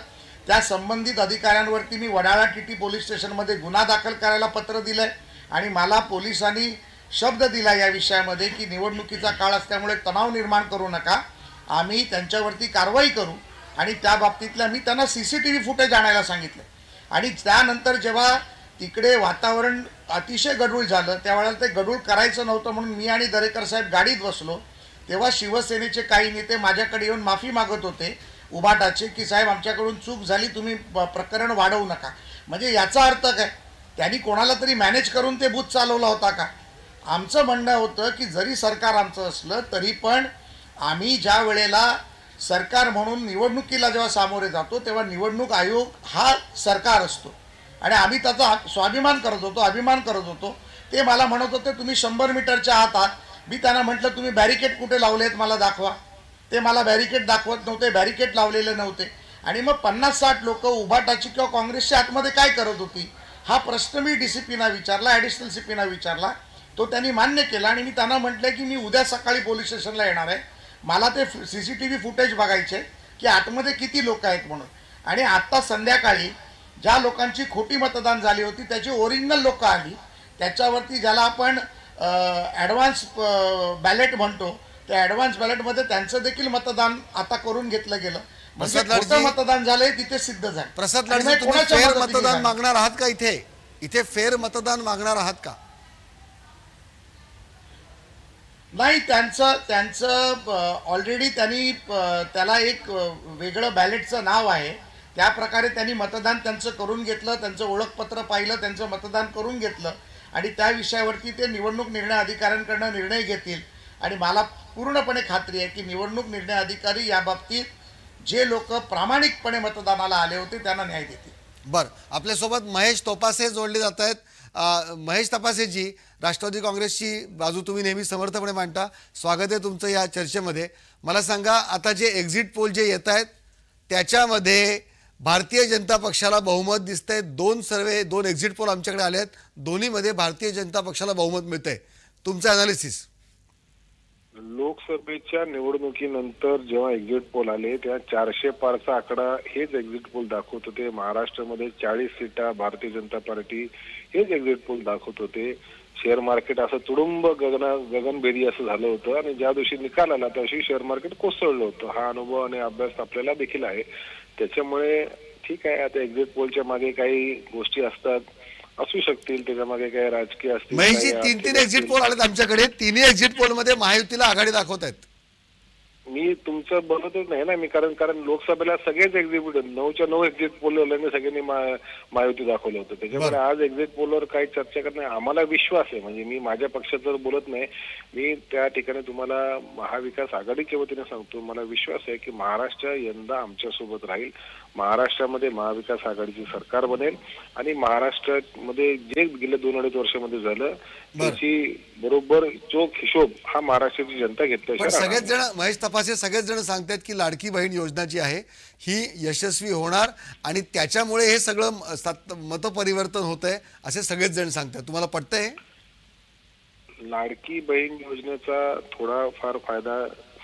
त्या संबंधित अधिकाऱ्यांवरती मी वडाळा TT पोलीस स्टेशनमध्ये गुन्हा दाखल करायला पत्र दिलं आहे आणि मला पोलिसांनी शब्द दिला या विषयामध्ये की निवडणुकीचा काळ असल्यामुळे तणाव निर्माण करू नका, आम्ही त्यांच्यावरती कारवाई करू। आणि त्या बाबतीतल्या मी त्यांना CCTV फुटेज आणायला सांगितलं आणि त्यानंतर जेव्हा तिकडे वातावरण अतिशय गडूळ झालं, त्यावेळेला ते गडूळ करायचं नव्हतं म्हणून मी आणि दरेकर साहेब गाडीत बसलो, तेव्हा शिवसेनेचे काही नेते माझ्याकडे येऊन माफी मागत होते उभाटाचे की साहेब आमच्याकडून चूक झाली, तुम्ही प्रकरण वाढवू नका। म्हणजे याचा अर्थ काय, त्यांनी कोणाला तरी मॅनेज करून ते बूथ चालवला होता का? आमचं म्हणणं होतं की जरी सरकार आमचं असलं तरी पण आम्ही ज्या वेळेला सरकार म्हणून निवडणुकीला जेव्हा सामोरे जातो तेव्हा निवडणूक आयोग हा सरकार असतो आणि आम्ही त्याचा स्वाभिमान करत होतो, अभिमान करत होतो। ते मला म्हणत होते तुम्ही 100 मीटरच्या आत आहात। मी त्यांना म्हटलं तुम्ही बॅरिकेड कुठे लावले आहेत मला दाखवा, ते मला बॅरिकेड दाखवत नव्हते, बॅरिकेड लावलेले नव्हते। आणि मग 50-60 लोक उभाटाची किंवा काँग्रेसच्या आतमध्ये काय करत होती हा प्रश्न मी DCPना विचारला, ॲडिशनल CPना विचारला, तो त्यांनी मान्य केला। आणि मी त्यांना म्हटलं की मी उद्या सकाळी पोलीस स्टेशनला येणार आहे, मला ते CCTV फुटेज बघायचे की आतमध्ये किती लोक आहेत म्हणून। आणि आत्ता संध्याकाळी ज्या लोकांची खोटी मतदान झाली होती त्याची ओरिजिनल लोकं आली, त्याच्यावरती ज्याला आपण ॲडव्हान्स बॅलेट म्हणतो, त्या ॲडव्हान्स बॅलेटमध्ये त्यांचं देखील मतदान आता करून घेतलं गेलं, म्हणजे खोटं मतदान झालंय तिथे सिद्ध झालं। प्रसाद लाड, तुम्ही फेर मतदान मागणार आहात का? इथे फेर मतदान मागणार आहात का? नाही, त्यांचं ऑलरेडी त्यांनी त्याला एक वेगळं बॅलेटचं नाव आहे, त्या प्रकारे त्यांनी मतदान त्यांचं करून घेतलं, त्यांचं ओळखपत्र पाहिलं, त्यांचं मतदान करून घेतलं आणि त्या विषयावरती ते निवडणूक निर्णय अधिकाऱ्यांकडून निर्णय घेतील आणि मला पूर्णपणे खात्री आहे की निवडणूक निर्णय अधिकारी या बाबतीत जे लोक प्रामाणिकपणे मतदानाला आले होते त्यांना न्याय देतील। बर, आपल्या सोबत महेश तोपासे जोडले जात आहेत। महेश तोपासे जी, राष्ट्रवादी काँग्रेसची बाजू तुम्ही नेहमी समर्थपणे मांडता, स्वागत आहे तुमचं या चर्चेमध्ये। मला सांगा, आता जे एक्झिट पोल जे येत आहेत त्याच्यामध्ये भारतीय जनता पक्षाला बहुमत दिसतंय। दोन एक्झिट पोल आमच्याकडे आले आहेत, दोन्हीमध्ये भारतीय जनता पक्षाला बहुमत मिळतंय। तुमचं ॲनालिसिस? लोकसभेच्या निवडणुकीनंतर जेव्हा एक्झिट पोल आले त्या 400 पारचा आकडा हेच एक्झिट पोल दाखवत होते। महाराष्ट्रामध्ये 40 सीटा भारतीय जनता पार्टी हेच एक्झिट पोल दाखवत होते। शेअर मार्केट असं तुडुंब गगनभेदी असं झालं होतं आणि ज्या दिवशी निकाल आला त्या दिवशी शेअर मार्केट कोसळलं होतं। हा अनुभव आणि अभ्यास आपल्याला देखील आहे। त्याच्यामुळे ठीक आहे, आता एक्झिट पोलच्या मागे काही गोष्टी असतात, असू शकतील, त्याच्या मागे काही राजकीय असतील। म्हणजे 3-3 एक्झिट पोल आलेत आमच्याकडे, तिन्ही एक्झिट पोल मध्ये महायुतीला आघाडी दाखवत आहेत। मी तुमचं बोलतच नाही ना मी, कारण लोकसभेला सगळेच एक्झिट 9च्या 9 एक्झिट पोलवाल्यांनी सगळ्यांनी महायुती दाखवलं होतं। त्याच्यामुळे आज एक्झिट पोलवर काही चर्चा करणे आम्हाला विश्वास आहे, म्हणजे मी माझ्या पक्षाचं बोलत नाही, मी त्या ठिकाणी तुम्हाला महाविकास आघाडीच्या वतीने सांगतो। मला विश्वास आहे की महाराष्ट्र यंदा आमच्यासोबत राहील, महाराष्ट्रामध्ये महाविकास आघाडीची सरकार बनेल आणि महाराष्ट्रामध्ये जे गेल्या 2.5 वर्षामध्ये झालं त्याची बरोबर चोख हिशोब हा महाराष्ट्राची जनता घेतल्याशिवाय सगळेच जण। महेश तोपासे, सगळेच जण सांगतात की लाडकी बहीण योजना जी आहे ही यशस्वी होणार आणि त्याच्यामुळे हे सगळं मतपरिवर्तन होतंय असे सगळेच जण सांगतात। तुम्हाला पटतंय? लाडकी बहीण योजनेचा थोडा फार फायदा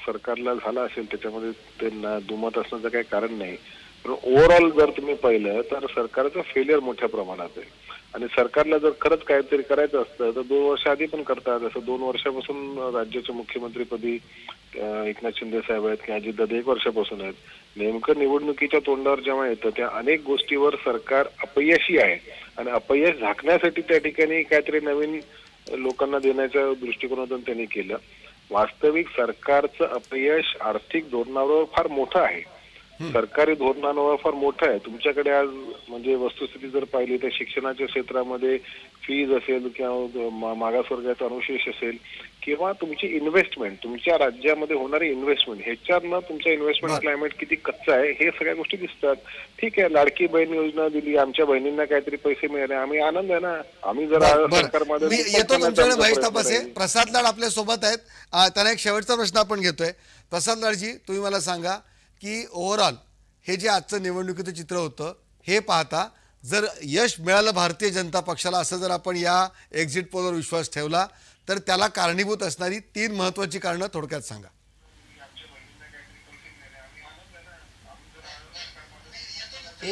सरकारला झाला असेल, त्याच्यामध्ये त्यांना दुमत असण्याचं काही कारण नाही, पण ओव्हरऑल जर तुम्ही पाहिलं तर सरकारचं फेलियर मोठ्या प्रमाणात आहे। आणि सरकारला जर खरंच काहीतरी करायचं असतं तर 2 वर्ष आधी पण करतात। असं 2 वर्षापासून राज्याच्या मुख्यमंत्रीपदी एकनाथ शिंदे साहेब आहेत की अजितदादा 1 वर्षापासून आहेत। नेमकं निवडणुकीच्या तोंडावर जेव्हा येतं त्या अनेक गोष्टीवर सरकार अपयशी आहे आणि अपयश झाकण्यासाठी त्या ठिकाणी काहीतरी नवीन लोकांना देण्याच्या दृष्टिकोनातून त्यांनी केलं। वास्तविक सरकारचं अपयश आर्थिक धोरणावर फार मोठं आहे, सरकारी धोरणांवर फार मोठं आहे। तुमच्याकडे आज म्हणजे वस्तुस्थिती जर पाहिली तर शिक्षणाच्या क्षेत्रामध्ये फीज असेल किंवा मागासवर्गाचा अनुशेष असेल किंवा तुमची इन्व्हेस्टमेंट, तुमच्या राज्यामध्ये होणारी इन्व्हेस्टमेंट, ह्याच्यानं तुमचा इन्व्हेस्टमेंट क्लायमेट किती कच्चा आहे हे सगळ्या गोष्टी दिसतात। ठीक आहे, लाडकी बहीण योजना दिली, आमच्या बहिणींना काहीतरी पैसे मिळाले, आम्ही आनंद आहे ना। आम्ही जर सरकारमध्ये येतो तुमच्याकडे। महेश तोपासे, प्रसाद लाड आपल्या सोबत आहेत, त्यांना एक शेवटचा प्रश्न आपण घेतोय। प्रसाद लाडजी, तुम्ही मला सांगा की ओव्हरऑल हे जे आजचं निवडणुकीचं चित्र होतं हे पाहता जर यश मिळालं भारतीय जनता पक्षाला असं जर आपण या एक्झिट पोलवर विश्वास ठेवला तर त्याला कारणीभूत असणारी 3 महत्त्वाची कारणं थोडक्यात सांगा।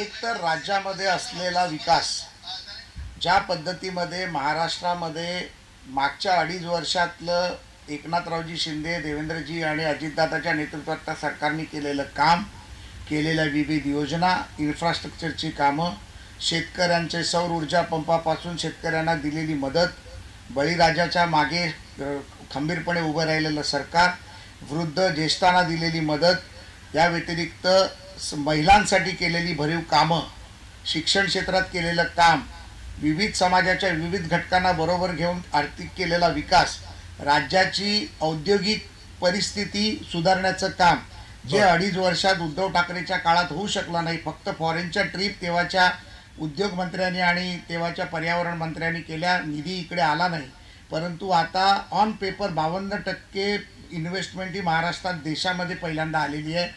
एक तर राज्यामध्ये असलेला विकास, ज्या पद्धतीमध्ये महाराष्ट्रामध्ये मागच्या 2.5 वर्षातलं एकनाथरावजी शिंदे, देवेंद्रजी आणि अजितदादाच्या नेतृत्वात सरकारने केलेलं काम, केलेल्या विविध योजना, इन्फ्रास्ट्रक्चरची कामं, शेतकऱ्यांचे सौर ऊर्जा पंपापासून शेतकऱ्यांना दिलेली मदत, बळीराजाच्या मागे खंबीरपणे उभं राहिलेलं सरकार, वृद्ध ज्येष्ठांना दिलेली मदत, या व्यतिरिक्त महिलांसाठी केलेली भरीव कामं, शिक्षण क्षेत्रात केलेलं काम, विविध समाजाच्या विविध घटकांना बरोबर घेऊन आर्थिक केलेला विकास, राज्याची औद्योगिक परिस्थिती सुधारण्याचं काम जे 2.5 वर्षात उद्धव ठाकरेच्या काळात होऊ शकलं नाही, फक्त फॉरेनच्या ट्रीप तेव्हाच्या उद्योगमंत्र्यांनी आणि तेव्हाच्या पर्यावरण मंत्र्यांनी केल्या, निधी इकडे आला नाही। परंतु आता ऑन पेपर 52% इन्व्हेस्टमेंट ही महाराष्ट्रात देशामध्ये पहिल्यांदा आलेली आहे।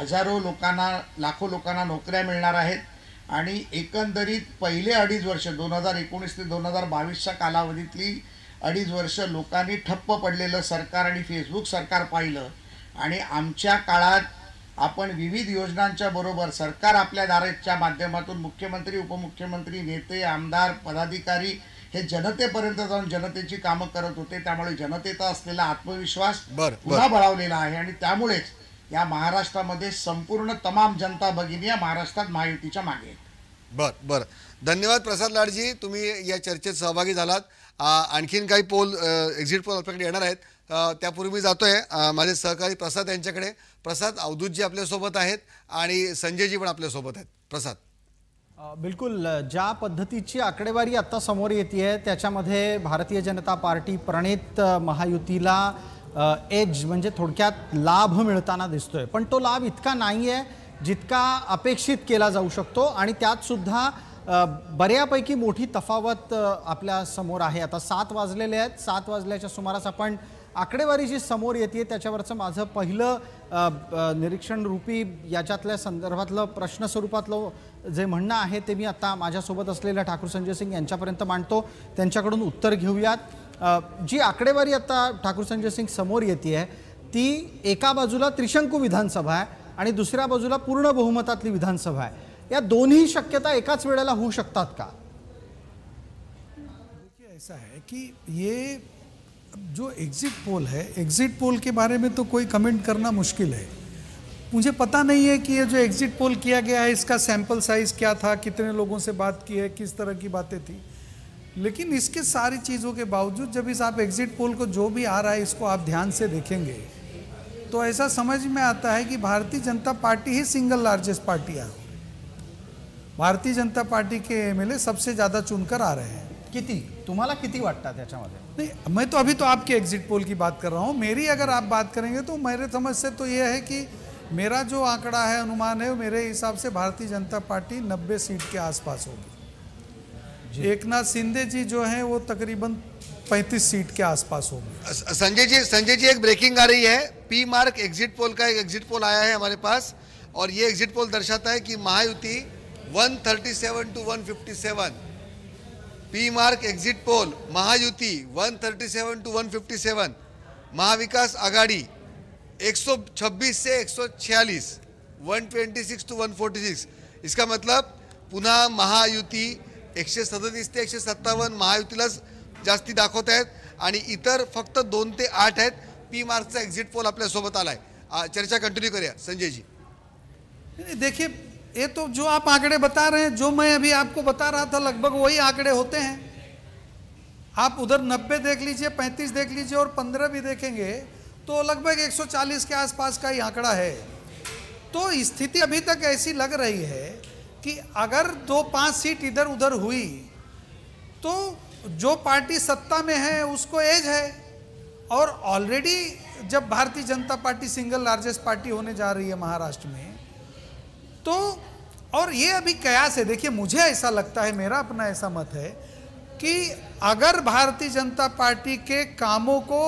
हजारो लोकांना, लाखो लोकांना नोकऱ्या मिळणार आहेत आणि एकंदरीत पहिले 2.5 वर्ष 2019 ते 2022च्या कालावधीतली 2.5 वर्ष लोकांनी ठप्प पडलेलं सरकार आणि फेसबुक सरकार पाहिलं आणि आमच्या काळात आपण विविध योजनांच्या बरोबर सरकार आपल्या दाराच्या माध्यमातून मुख्यमंत्री, उपमुख्यमंत्री, नेते, आमदार, पदाधिकारी हे जनतेपर्यंत जाऊन जनतेची कामं करत होते। त्यामुळे जनतेचा असलेला आत्मविश्वास पुन्हा बळावलेला आहे आणि त्यामुळेच या महाराष्ट्रामध्ये संपूर्ण तमाम जनता भगिनी या महाराष्ट्रात महायुतीच्या मागे आहेत। बरं बरं, धन्यवाद प्रसाद लाडजी, तुम्ही या चर्चेत सहभागी झालात। आणखीन काही पोल, एक्झिट पोल आपल्याकडे येणार आहेत, त्यापूर्वी मी जातो आहे माझे सहकारी प्रसाद यांच्याकडे। प्रसाद, अवधूतजी आपल्यासोबत आहेत आणि संजयजी पण आपल्यासोबत आहेत। प्रसाद, बिलकुल ज्या पद्धतीची आकडेवारी आत्ता समोर येते आहे त्याच्यामध्ये भारतीय जनता पार्टी प्रणित महायुतीला एज म्हणजे थोडक्यात लाभ मिळताना दिसतोय, पण तो लाभ इतका नाही आहे जितका अपेक्षित केला जाऊ शकतो आणि त्यात सुद्धा बऱ्यापैकी मोठी तफावत आपल्या समोर आहे। आता 7 वाजल्याच्या सुमारास आपण आकडेवारी जी समोर येते त्याच्यावरचं माझं पहिलं निरीक्षण रूपी याच्यातल्या संदर्भातलं प्रश्न स्वरूपातलं जे म्हणणं आहे ते मी आता माझ्यासोबत असलेल्या ठाकूर संजय सिंग यांच्यापर्यंत मांडतो, त्यांच्याकडून उत्तर घेऊयात। जी आकडेवारी आता ठाकूर संजय सिंग समोर येते आहे ती एका बाजूला त्रिशंकू विधानसभा आहे आणि दुसऱ्या बाजूला पूर्ण बहुमतातली विधानसभा आहे, या दोन्ही शक्यता एकाच वेळेला होऊ शकतात का? देखिए ऐसा है कि ये जो एग्जिट पोल है, एग्जिट पोल के बारे में तो कोई कमेंट करना मुश्किल है। मुझे पता नहीं है कि ये जो एग्जिट पोल किया गया है इसका सैंपल साइज क्या था, कितने लोगों से बात की है, किस तरह की बातें थी, लेकिन इसके सारी चीज़ों के बावजूद जब इस आप एग्जिट पोल को जो भी आ रहा है इसको आप ध्यान से देखेंगे तो ऐसा समझ में आता है कि भारतीय जनता पार्टी ही सिंगल लार्जेस्ट पार्टी है। भारतीय जनता पार्टी के MLA सबसे ज़्यादा चुनकर आ रहे हैं। कितनी तुम्हारा कितनी वाटता है? नहीं, मैं तो अभी तो आपके एग्जिट पोल की बात कर रहा हूँ। मेरी अगर आप बात करेंगे तो मेरे समझ से तो ये है कि मेरा जो आंकड़ा है, अनुमान है, मेरे हिसाब से भारतीय जनता पार्टी 90 सीट के आसपास होगी। एक नाथ शिंदे जी जो हैं वो तकरीबन 35 सीट के आसपास होगी। संजय जी एक ब्रेकिंग आ रही है, P मार्क एग्जिट पोल का एक एग्जिट पोल आया है हमारे पास और ये एग्जिट पोल दर्शाता है कि Mahayuti 137 to 157, P Marq exit poll Mahayuti 137 to 157, Mahavikas Aghadi 126 से 146, 126 to 146। इसका मतलब पुनः महायुति 137 ते 157 महायुतीला जास्ती दाखवत आहेत आणि इतर फक्त 2 ते 8 आहेत। P मार्कचा एग्जिट पोल आपल्यासोबत आलाय। चर्चा कंटिन्यू करूया संजय जी। देखिए, ये तो जो आप आंकड़े बता रहे हैं, जो मैं अभी आपको बता रहा था, लगभग वही आंकड़े होते हैं। आप उधर 90 देख लीजिए, 35 देख लीजिए और 15 भी देखेंगे तो लगभग 140 के आसपास का ही आंकड़ा है। तो स्थिति अभी तक ऐसी लग रही है कि अगर 2-5 सीट इधर उधर हुई तो जो पार्टी सत्ता में है उसको एज है, और ऑलरेडी जब भारतीय Janata party single largest party होने जा रही है महाराष्ट्र में, तो और ये अभी कयास है। देखिए, मुझे ऐसा लगता है, मेरा अपना ऐसा मत है कि अगर भारतीय जनता पार्टी के कामों को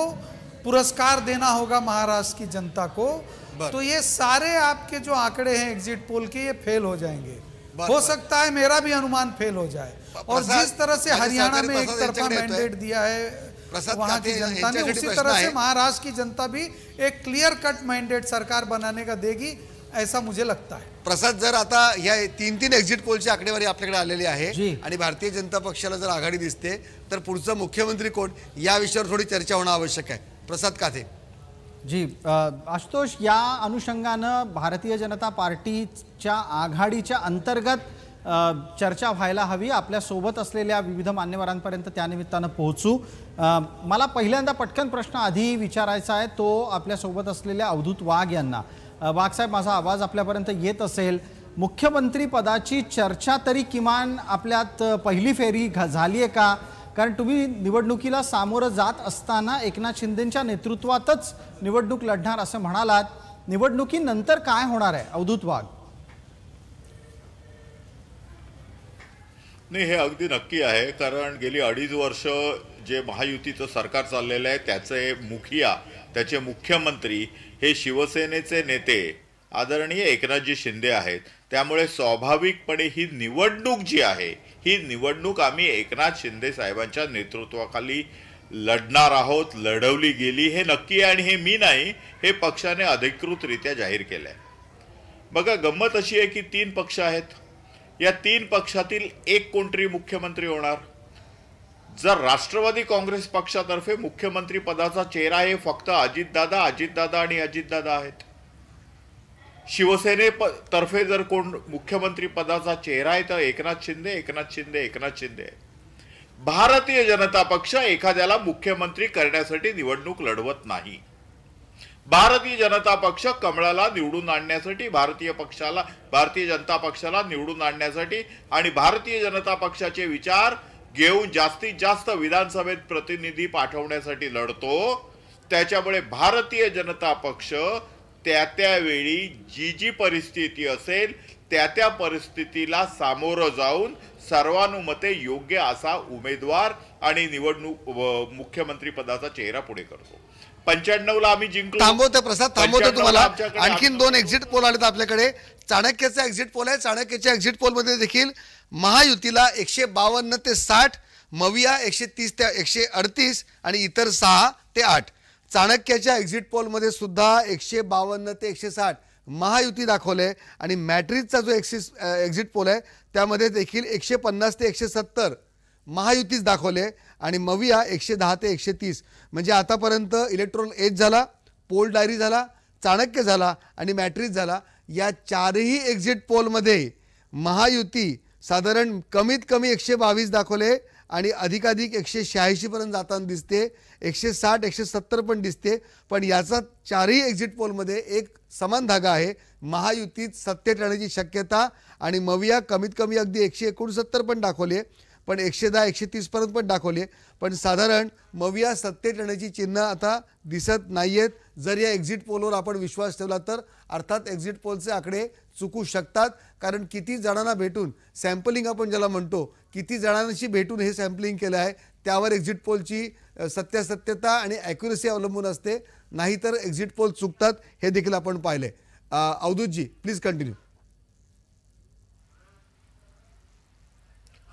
पुरस्कार देना होगा महाराष्ट्र की जनता को, तो ये सारे आपके जो आंकड़े हैं एग्जिट पोल के, ये फेल हो जाएंगे। हो सकता है मेरा भी अनुमान फेल हो जाए। और जिस तरह से हरियाणा में एक तरफा मैंडेट दिया है वहाँ की जनता ने, उसी तरह से महाराष्ट्र की जनता भी एक क्लियर कट मैंडेट सरकार बनाने का देगी, ऐसा मुझे लगता है। प्रसाद, जर आता ह्या 3-3 एग्जिट पोलची आकडेवारी आपल्याकडे आलेली आहे आणि भारतीय जनता पक्षाला जर आघाडी दिसते तर पुढचा मुख्यमंत्री कोण या विषयावर थोडी चर्चा होणं आवश्यक आहे। प्रसाद काथे जी। आशुतोष, या अनुषंगाने भारतीय जनता पार्टीच्या आघाडीच्या अंतर्गत चर्चा व्हायला हवी, आपल्या सोबत असलेल्या विविध मान्यवरांपर्यंत त्यानिमित्ताने पोहोचू। मला पहिल्यांदा पटकन प्रश्न आधी विचारायचा आहे तो आपल्या सोबत असलेल्या अवधूत वाघ यांना। वाघसाहेब, माझा आवाज आपल्यापर्यंत येत असेल, मुख्यमंत्री पदाची चर्चा तरी किमान आपल्यात पहिली फेरी झाली आहे का? कारण तुम्ही निवडणुकीला सामोरं जात असताना एकनाथ शिंदेंच्या नेतृत्वातच निवडणूक लढणार असं म्हणालात, निवडणुकीनंतर काय होणार आहे? अवधूत वाघ। नाही, हे अगदी नक्की आहे, कारण गेली 2.5 वर्ष जे महायुतीचं सरकार चाललेलं आहे त्याचे मुखिया, त्याचे मुख्यमंत्री हे शिवसेनेचे नेते आदरणीय एकनाथजी शिंदे आहेत, त्यामुळे स्वाभाविकपणे ही निवडणूक जी आहे ही निवडणूक आम्ही एकनाथ शिंदे साहेबांच्या नेतृत्वाखाली लढणार आहोत, लढवली गेली हे नक्की आहे आणि हे मी नाही, हे पक्षाने अधिकृतरित्या जाहीर केलं आहे। बघा, गंमत अशी आहे की 3 पक्ष आहेत, या 3 पक्षातील एक कोणतरी मुख्यमंत्री होणार। जर राष्ट्रवादी काँग्रेस पक्षातर्फे मुख्यमंत्री पदाचा चेहरा हे फक्त अजितदादा आहेत, शिवसेने तर्फे जर कोण मुख्यमंत्री पदाचा चेहरा आहे तर एकनाथ शिंदे। भारतीय जनता पक्ष एखाद्याला मुख्यमंत्री करण्यासाठी निवडणूक लढवत नाही, भारतीय जनता पक्ष कमळाला निवडून आणण्यासाठी, भारतीय जनता पक्षाला निवडून आणण्यासाठी आणि भारतीय जनता पक्षाचे विचार घेऊन जास्तीत जास्त विधानसभेत प्रतिनिधी पाठवण्यासाठी लढतो। त्याच्यामुळे भारतीय जनता पक्ष त्या त्यावेळी जी जी परिस्थिती असेल त्या त्या परिस्थितीला सामोरं जाऊन सर्वानुमते योग्य असा उमेदवार आणि निवडणूक मुख्यमंत्री पदाचा चेहरा पुढे करतो। 95ला आम्ही जिंकलो। थांबवतो प्रसाद, थांबवतो तुम्हाला, आणखीन दोन एक्झिट पोल आलेत आपल्याकडे। चाणक्यचा एक्झिट पोल आहे, चाणक्यच्या एक्झिट पोलमध्ये देखील महायुतीला 152 ते 60, मविया 130 ते 138 आणि इतर 6 ते 8। चाणक्याच्या एक्झिट पोलमध्ये सुद्धा 152 ते 160 महायुती दाखवले आणि मॅट्रिक्सचा जो एक्झिट पोल आहे त्यामध्ये देखील 150 ते 170 महायुतीच दाखवले आणि मविया 110 ते 130। म्हणजे आतापर्यंत इलेक्ट्रॉल एज झाला, पोल डायरी झाला, चाणक्य झाला आणि मॅट्रिक्स झाला, या चारही एक्झिट पोलमध्ये महायुती साधारण कमीत कमी 122 दाखवले आणि अधिकाधिक 186 पर्यंत जाताना दिसते, 160-170 पण दिसते। पण याचा चारही एक्झिट पोलमध्ये एक समान धागा आहे, महायुतीत सत्तेत राहण्याची शक्यता। आणि मविया कमीत कमी अगदी 169 पण दाखवले, पण 110-130 पर्यंत पण दाखवले, पण साधारण मविया सत्तेत राहण्याची चिन्ह आता दिसत नाही आहेत। जर या एक्झिट पोलवर आपण विश्वास ठेवला तर अर्थात एक्झिट पोलचे आकडे चुकू शकतात, कारण किती जणांना भेटून सॅम्पलिंग आपण ज्याला म्हणतो, किती जणांशी भेटून हे सॅम्पलिंग केलं आहे त्यावर एक्झिट पोलची सत्यसत्यता आणि ॲक्युरेसी अवलंबून असते, नाहीतर एक्झिट पोल चुकतात हे देखील आपण पाहिले। अवधूतजी प्लीज कंटिन्यू।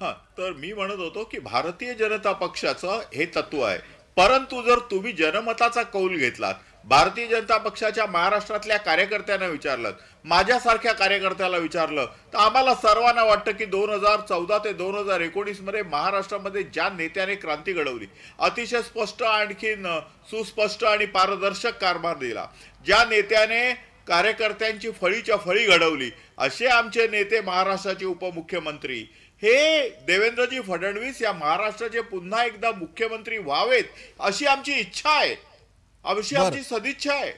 हां, तर मी म्हणत होतो की भारतीय जनता पक्षाचं हे तत्व आहे, परंतु जर तुम्ही जनमताचा कौल घेतलात, भारतीय जनता पक्षाच्या महाराष्ट्रातल्या कार्यकर्त्यांना विचारलं, माझ्यासारख्या कार्यकर्त्याला विचारलं, तर आम्हाला सर्वांना वाटतं की 2014 ते 2019 महाराष्ट्रामध्ये ज्या नेत्याने क्रांती घडवली, अतिशय स्पष्ट आणखी सुस्पष्ट आणि पारदर्शक कारभार दिला, ज्या नेत्याने कार्यकर्त्यांची फळीच्या फळी घडवली, असे आमचे नेते महाराष्ट्राचे उपमुख्यमंत्री हे देवेंद्रजी फडणवीस या महाराष्ट्राचे पुन्हा एकदा मुख्यमंत्री व्हावेत अशी आमची इच्छा आहे, अवश्य आमची सदिच्छा आहे।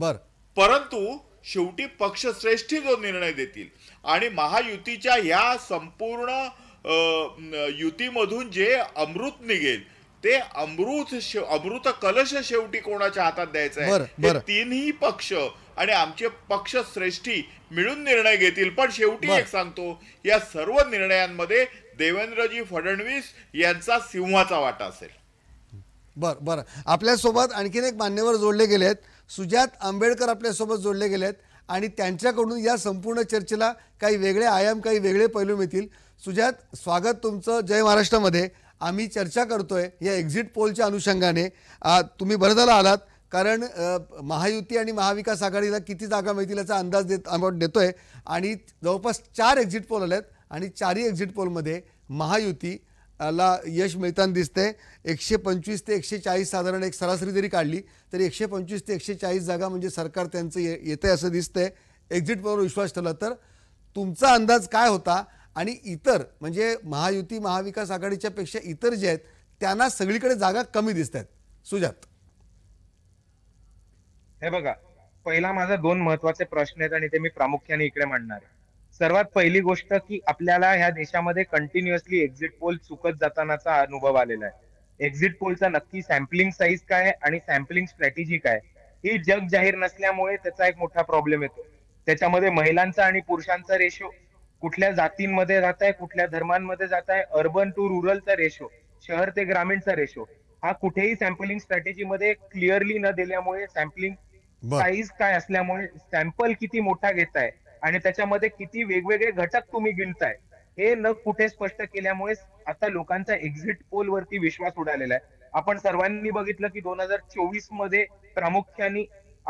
बर, परंतु शेवटी पक्षश्रेष्ठी जो निर्णय देतील आणि महायुतीच्या या संपूर्ण युतीमधून जे अमृत निघेल ते अमृत कलश शेवटी कोणाच्या हातात द्यायचं आहे हे तीनही पक्ष आणि आमचे पक्षश्रेष्ठी मिळून निर्णय घेतील। पण शेवटी एक सांगतो, या सर्व निर्णयांमध्ये देवेंद्रजी फडणवीस यांचा सिंहाचा वाटा असेल। बरं बरं, आपल्यासोबत आणखीन एक मान्यवर जोडले गेलेत, सुजात आंबेडकर आपल्यासोबत जोडले गेलेत आणि त्यांच्याकडून या संपूर्ण चर्चेला काही वेगळे आयाम, काही वेगळे पैलू मिळतील। सुजात, स्वागत तुमचं जय महाराष्ट्रामध्ये। आम्ही चर्चा करतोय या एक्झिट पोलच्या अनुषंगाने, तुम्ही बरं झाला आलात, कारण महायुती आणि महाविकास आघाडीला किती जागा मिळतील याचा अंदाज देतोय आणि जवळपास 4 एक्झिट पोल आलेत आणि 4ही एक्झिट पोलमध्ये महायुती ला यश मिळताना दिसतंय। 125 ते 140 साधारण एक सरासरी जरी काढली तरी 125 ते 140 जागा म्हणजे सरकार त्यांचं येतं असं दिसतंय। एक्झिट पोलवर विश्वास ठेवला तर तुमचा अंदाज काय होता आणि इतर म्हणजे महायुती महाविकास आघाडीच्या पेक्षा इतर जे आहेत त्यांना सगळीकडे जागा कमी दिसत आहेत? सुजात, हे बघा, पहिला माझा 2 महत्वाचे प्रश्न आहेत आणि ते मी प्रामुख्याने इकडे मांडणार आहे। सर्वात पहिली गोष्ट की आपल्याला ह्या देशामध्ये कंटिन्युअसली एक्झिट पोल चुकत जातानाचा अनुभव आलेला आहे। एक्झिट पोलचा नक्की सॅम्पलिंग साईज काय आणि सॅम्पलिंग स्ट्रॅटेजी काय ही जग जाहीर नसल्यामुळे त्याचा एक मोठा प्रॉब्लेम येतो। त्याच्यामध्ये महिलांचा आणि पुरुषांचा रेशो, कुठल्या जातींमध्ये जात आहे, कुठल्या धर्मांमध्ये जात आहे, अर्बन टू रुरलचा रेशो, शहर ते ग्रामीणचा रेशो, हा कुठेही सॅम्पलिंग स्ट्रॅटेजीमध्ये क्लिअरली न दिल्यामुळे, सॅम्पलिंग साईज काय असल्यामुळे, सॅम्पल किती मोठा घेताय आणि त्याच्यामध्ये किती वेगवेगळे घटक तुम्ही गिणताय हे न कुठे स्पष्ट केल्यामुळे आता लोकांचा एक्झिट पोल वरती विश्वास उडालेला आहे। आपण सर्वांनी बघितलं की 2024 मध्ये प्रामुख्याने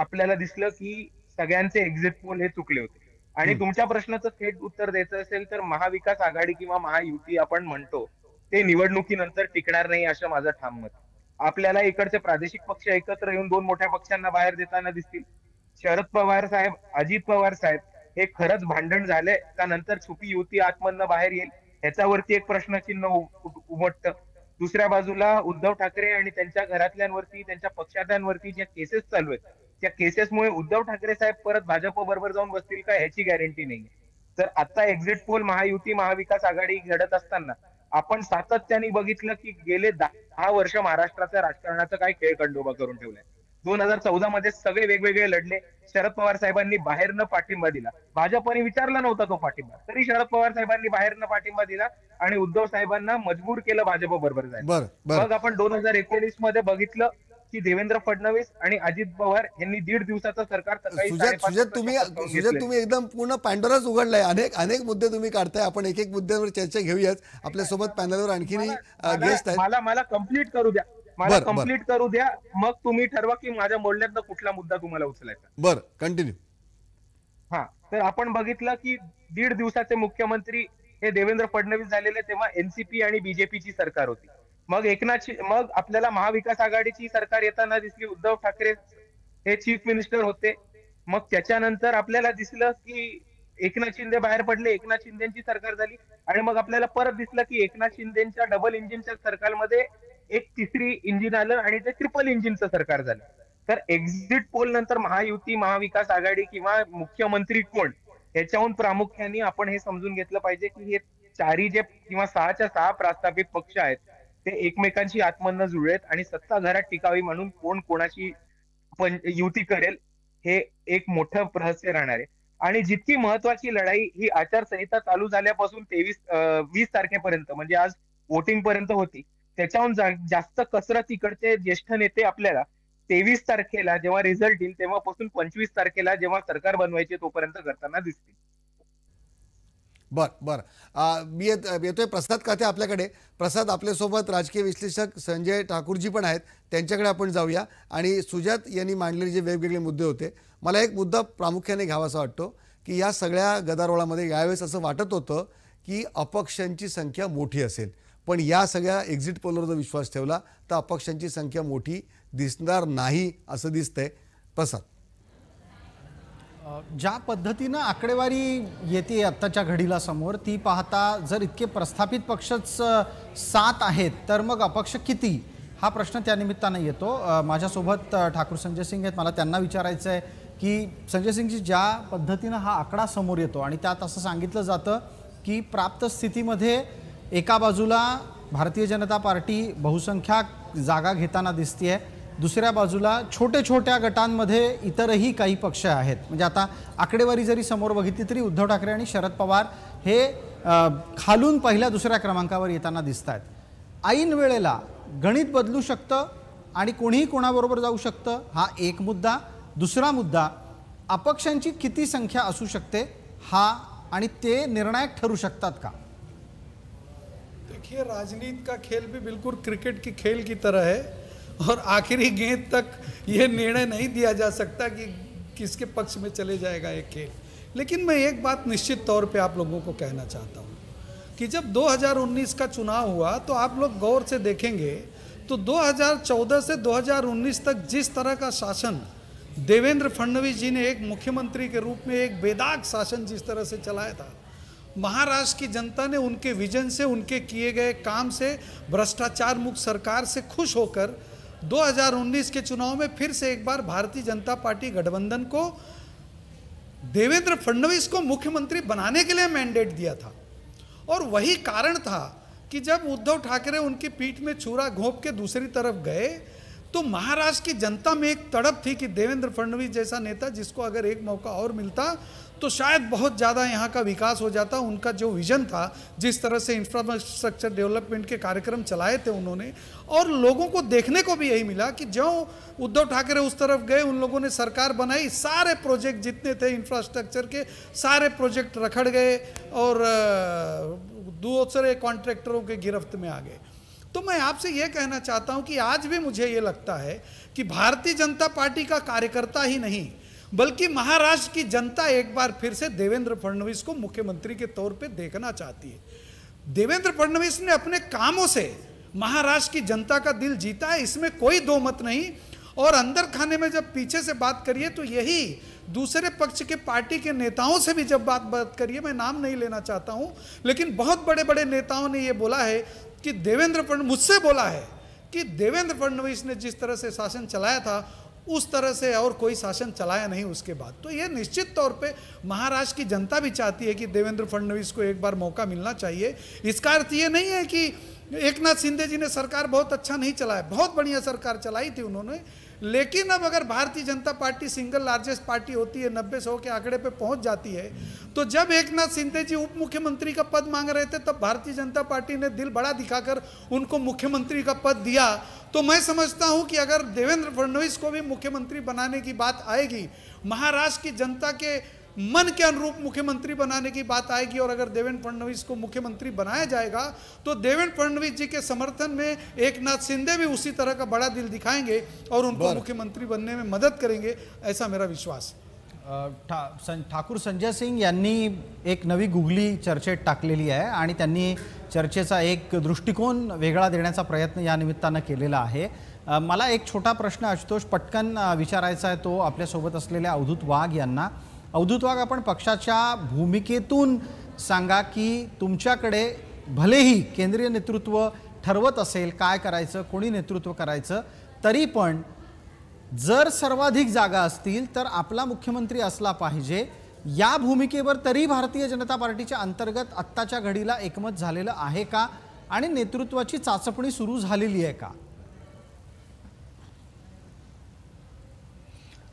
आपल्याला दिसलं की सगळ्यांचे एक्झिट पोल हे चुकले होते। आणि तुमच्या प्रश्नाचं थेट उत्तर द्यायचं असेल तर महाविकास आघाडी किंवा महायुती आपण म्हणतो ते निवडणुकीनंतर टिकणार नाही असं माझं ठाम मत। आपल्याला इकडचे प्रादेशिक पक्ष एकत्र येऊन 2 मोठ्या पक्षांना बाहेर देताना दिसतील। शरद पवार साहेब, अजित पवार साहेब हे खरंच भांडण झालंय त्यानंतर छुपी युती आतमधनं बाहेर येईल ह्याच्यावरती एक प्रश्नचिन्ह उमटतं। दुसऱ्या बाजूला उद्धव ठाकरे आणि त्यांच्या घरातल्यांवरती, त्यांच्या पक्षातल्यांवरती ज्या केसेस चालू आहेत त्या केसेसमुळे उद्धव ठाकरे साहेब परत भाजप बरोबर जाऊन बसतील का ह्याची गॅरंटी नाही। तर आता एक्झिट पोल महायुती महाविकास आघाडी घडत असताना आपण सातत्याने बघितलं की गेले 10 वर्ष महाराष्ट्राच्या राजकारणाचा काय खेळ खंडोबा करून ठेवलाय। 2014 मध्ये सगळे वेगवेगळे लढले. शरद पवार साहेबांनी बाहेरनं पाठिंबा दिला, भाजपने विचारला नव्हता तो पाठिंबा, तरी शरद पवार साहेबांनी बाहेरनं पाठिंबा दिला आणि उद्धव साहेबांना मजबूर केलं भाजप बरोबर जायला. मग आपण 2019 मध्ये बघितलं की देवेंद्र फडणवीस आणि अजित पवार यांनी दीड दिवसाचं सरकार. तुम्ही एकदम पूर्ण पांडोराच उघडलाय, अनेक अनेक मुद्दे तुम्ही काढताय. आपण एक एक मुद्द्यावर चर्चा घेऊयात. आपल्यासोबत पॅनलवर आणखीन गेस्ट आहेत. मला कंप्लीट करू द्या, मला कंप्लीट करू द्या, मग तुम्ही ठरवा की माझ्या बोलण्यातला कुठला मुद्दा तुम्हाला उचलायचा. बरं, कंटिन्यू. हा, तर आपण बघितलं की दीड दिवसाचे मुख्यमंत्री हे देवेंद्र फडणवीस झालेले, तेव्हा एनसीपी आणि बीजेपीची सरकार होती. मग मग आपल्याला महाविकास आघाडीची सरकार येताना दिसली. उद्धव ठाकरे हे चीफ मिनिस्टर होते. मग त्याच्यानंतर आपल्याला दिसलं की एकनाथ शिंदे बाहेर पडले, एकनाथ शिंदेची सरकार झाली. आणि मग आपल्याला परत दिसलं की एकनाथ शिंदेच्या डबल इंजिनच्या सरकारमध्ये एक तिसरी इंजिन आलं आणि ते ट्रिपल इंजिनचं सरकार झालं. तर एक्झिट पोल नंतर महायुती, महाविकास आघाडी किंवा मुख्यमंत्री कोण याच्याहून प्रामुख्याने आपण हे समजून घेतलं पाहिजे की हे चारी जे किंवा सहाच्या सहा प्रस्तावित पक्ष आहेत ते एकमेकांशी आत्मन्न जुळलेत आणि सत्ता घरात टिकावी म्हणून कोण कोणाशी युती करेल हे एक मोठं रहस्य राहणार आहे. आणि जितकी महत्वाची लढाई ही आचारसंहिता चालू झाल्यापासून 23-20 तारखेपर्यंत, म्हणजे आज वोटिंग पर्यंत होती, त्याच्याहून जास्त कसरत इकडचे ज्येष्ठ नेते आपल्याला 23 तारखेला जेव्हा रिझल्ट येईल तेव्हापासून 25 तारखेला जेव्हा सरकार बनवायचे तोपर्यंत करताना दिसतील. बर बर, मी येतोय प्रसाद काथे आपल्याकडे. प्रसाद, आपल्यासोबत राजकीय विश्लेषक संजय ठाकूरजी पण आहेत, त्यांच्याकडे आपण जाऊया. आणि सुजात यांनी मांडलेले जे वेगवेगळे मुद्दे होते, मला एक मुद्दा प्रामुख्याने घ्यावासा वाटतो की या सगळ्या गदारोळामध्ये यावेळेस असं वाटत होतं की अपक्षांची संख्या मोठी असेल, पण या सगळ्या एक्झिट पोलवर जर विश्वास ठेवला तर अपक्षांची संख्या मोठी दिसणार नाही असं दिसतंय. प्रसाद, ज्या पद्धतीनं आकडेवारी येते आत्ताच्या घडीला समोर, ती पाहता जर इतके प्रस्थापित पक्षच 7 आहेत तर मग अपक्ष किती, हा प्रश्न त्यानिमित्तानं येतो. माझ्यासोबत ठाकूर संजय सिंग आहेत, मला त्यांना विचारायचं आहे की संजय सिंगजी, ज्या पद्धतीनं हा आकडा समोर येतो आणि त्यात असं सांगितलं जातं की प्राप्त स्थितीमध्ये एका बाजूला भारतीय जनता पार्टी बहुसंख्याक जागा घेताना दिसते आहे, दुसऱ्या बाजूला छोटे छोट्या गटांमध्ये इतरही काही पक्ष आहेत. म्हणजे आता आकडेवारी जरी समोर बघितली तरी उद्धव ठाकरे आणि शरद पवार हे खालून पहिल्या दुसऱ्या क्रमांकावर येताना दिसत आहेत. ऐन वेळेला गणित बदलू शकतं आणि कोणीही कोणाबरोबर जाऊ शकतं, हा एक मुद्दा. दुसरा मुद्दा, अपक्षांची किती संख्या असू शकते हा, आणि ते निर्णायक ठरू शकतात का? देखिए, राजनीति का खेल भी बिल्कुल क्रिकेट के खेल की तरह है और आखिरी गेंद तक ये निर्णय नहीं दिया जा सकता कि किसके पक्ष में चले जाएगा ये खेल. लेकिन मैं एक बात निश्चित तौर पे आप लोगों को कहना चाहता हूँ कि जब 2019 का चुनाव हुआ तो आप लोग गौर से देखेंगे तो 2014 से 2019 तक जिस तरह का शासन देवेंद्र फडणवीस जी ने एक मुख्यमंत्री के रूप में एक बेदाग शासन जिस तरह से चलाया था, महाराष्ट्र की जनता ने उनके विजन से, उनके किए गए काम से, भ्रष्टाचार मुक्त सरकार से खुश होकर 2019 के चुनाव में फिर से एक बार भारतीय जनता पार्टी गठबंधन को देवेंद्र फडणवीस को मुख्यमंत्री बनाने के लिए मैंडेट दिया था. और वही कारण था कि जब उद्धव ठाकरे उनकी पीठ में छुरा घोंप के दूसरी तरफ गए तो महाराष्ट्र की जनता में एक तड़प थी कि देवेंद्र फडणवीस जैसा नेता जिसको अगर एक मौका और मिलता तो शायद बहुत ज़्यादा यहाँ का विकास हो जाता. उनका जो विज़न था, जिस तरह से इंफ्रास्ट्रक्चर डेवलपमेंट के कार्यक्रम चलाए थे उन्होंने, और लोगों को देखने को भी यही मिला कि जो उद्धव ठाकरे उस तरफ गए उन लोगों ने सरकार बनाई, सारे प्रोजेक्ट जितने थे इंफ्रास्ट्रक्चर के सारे प्रोजेक्ट रखड़ गए और दूसरे कॉन्ट्रैक्टरों के गिरफ्त में आ गए. तो मैं आपसे ये कहना चाहता हूँ कि आज भी मुझे ये लगता है कि भारतीय जनता पार्टी का कार्यकर्ता ही नहीं बल्कि महाराष्ट्र की जनता एक बार फिर से देवेंद्र फडणवीस को मुख्यमंत्री के तौर पे देखना चाहती है. देवेंद्र फडणवीस ने अपने कामों से महाराष्ट्र की जनता का दिल जीता है, इसमें कोई दो मत नहीं. और अंदर खाने में जब पीछे से बात करिए तो यही दूसरे पक्ष के पार्टी के नेताओं से भी जब बात करिए, मैं नाम नहीं लेना चाहता हूँ, लेकिन बहुत बड़े बड़े नेताओं ने ये बोला है कि देवेंद्र फडणवीस, मुझसे बोला है कि देवेंद्र फडणवीस ने जिस तरह से शासन चलाया था उस तरह से और कोई शासन चलाया नहीं उसके बाद. तो ये निश्चित तौर पे महाराष्ट्र की जनता भी चाहती है कि देवेंद्र फडणवीस को एक बार मौका मिलना चाहिए. इसका अर्थ ये नहीं है कि एकनाथ शिंदे जी ने सरकार बहुत अच्छा नहीं चलाया, बहुत बढ़िया सरकार चलाई थी उन्होंने, लेकिन अब अगर भारतीय Janata party single largest party होती है, 90-100 के आंकड़े पे पहुंच जाती है, तो जब एकनाथ शिंदे जी उप मुख्यमंत्री का पद मांग रहे थे तब भारतीय जनता पार्टी ने दिल बड़ा दिखाकर उनको मुख्यमंत्री का पद दिया। तो मैं समझता हूं कि अगर देवेंद्र फडणवीस को भी मुख्यमंत्री बनाने की बात आएगी, महाराष्ट्र की जनता के मन के अनुरूप मुख्यमंत्री बनाने की बात आएगी, और अगर देवेंद्र फडणवीस को मुख्यमंत्री बनाया जाएगा तो देवेंद्र फडणवीस जी के समर्थन में एकनाथ शिंदे भी उसी तरह का बड़ा दिल दिखाएंगे और उनको मुख्यमंत्री बनने में मदद करेंगे, ऐसा मेरा विश्वास। ठाकूर संजय सिंग यांनी एक नवी गुगली चर्चेत टाकलेली आहे आणि त्यांनी चर्चेचा एक दृष्टिकोन वेगळा देण्याचा प्रयत्न या निमित्ताने केलेला आहे। मला एक छोटा प्रश्न आशुतोष पटकन विचारायचा आहे, तो आपल्या सोबत असलेले अवधूत वाघ यांना। अवधूत वाघ, आपण पक्षाच्या भूमिकेतून सांगा की तुमच्याकडे भलेही केंद्रीय नेतृत्व ठरवत असेल काय करायचं, कोणी नेतृत्व करायचं, तरी पण जर सर्वाधिक जागा असतील तर आपला मुख्यमंत्री असला पाहिजे, या भूमिकेवर तरी भारतीय जनता पार्टीच्या अंतर्गत आत्ताच्या घडीला एकमत झालेलं आहे का आणि नेतृत्वाची चाचपणी सुरू झालेली आहे का?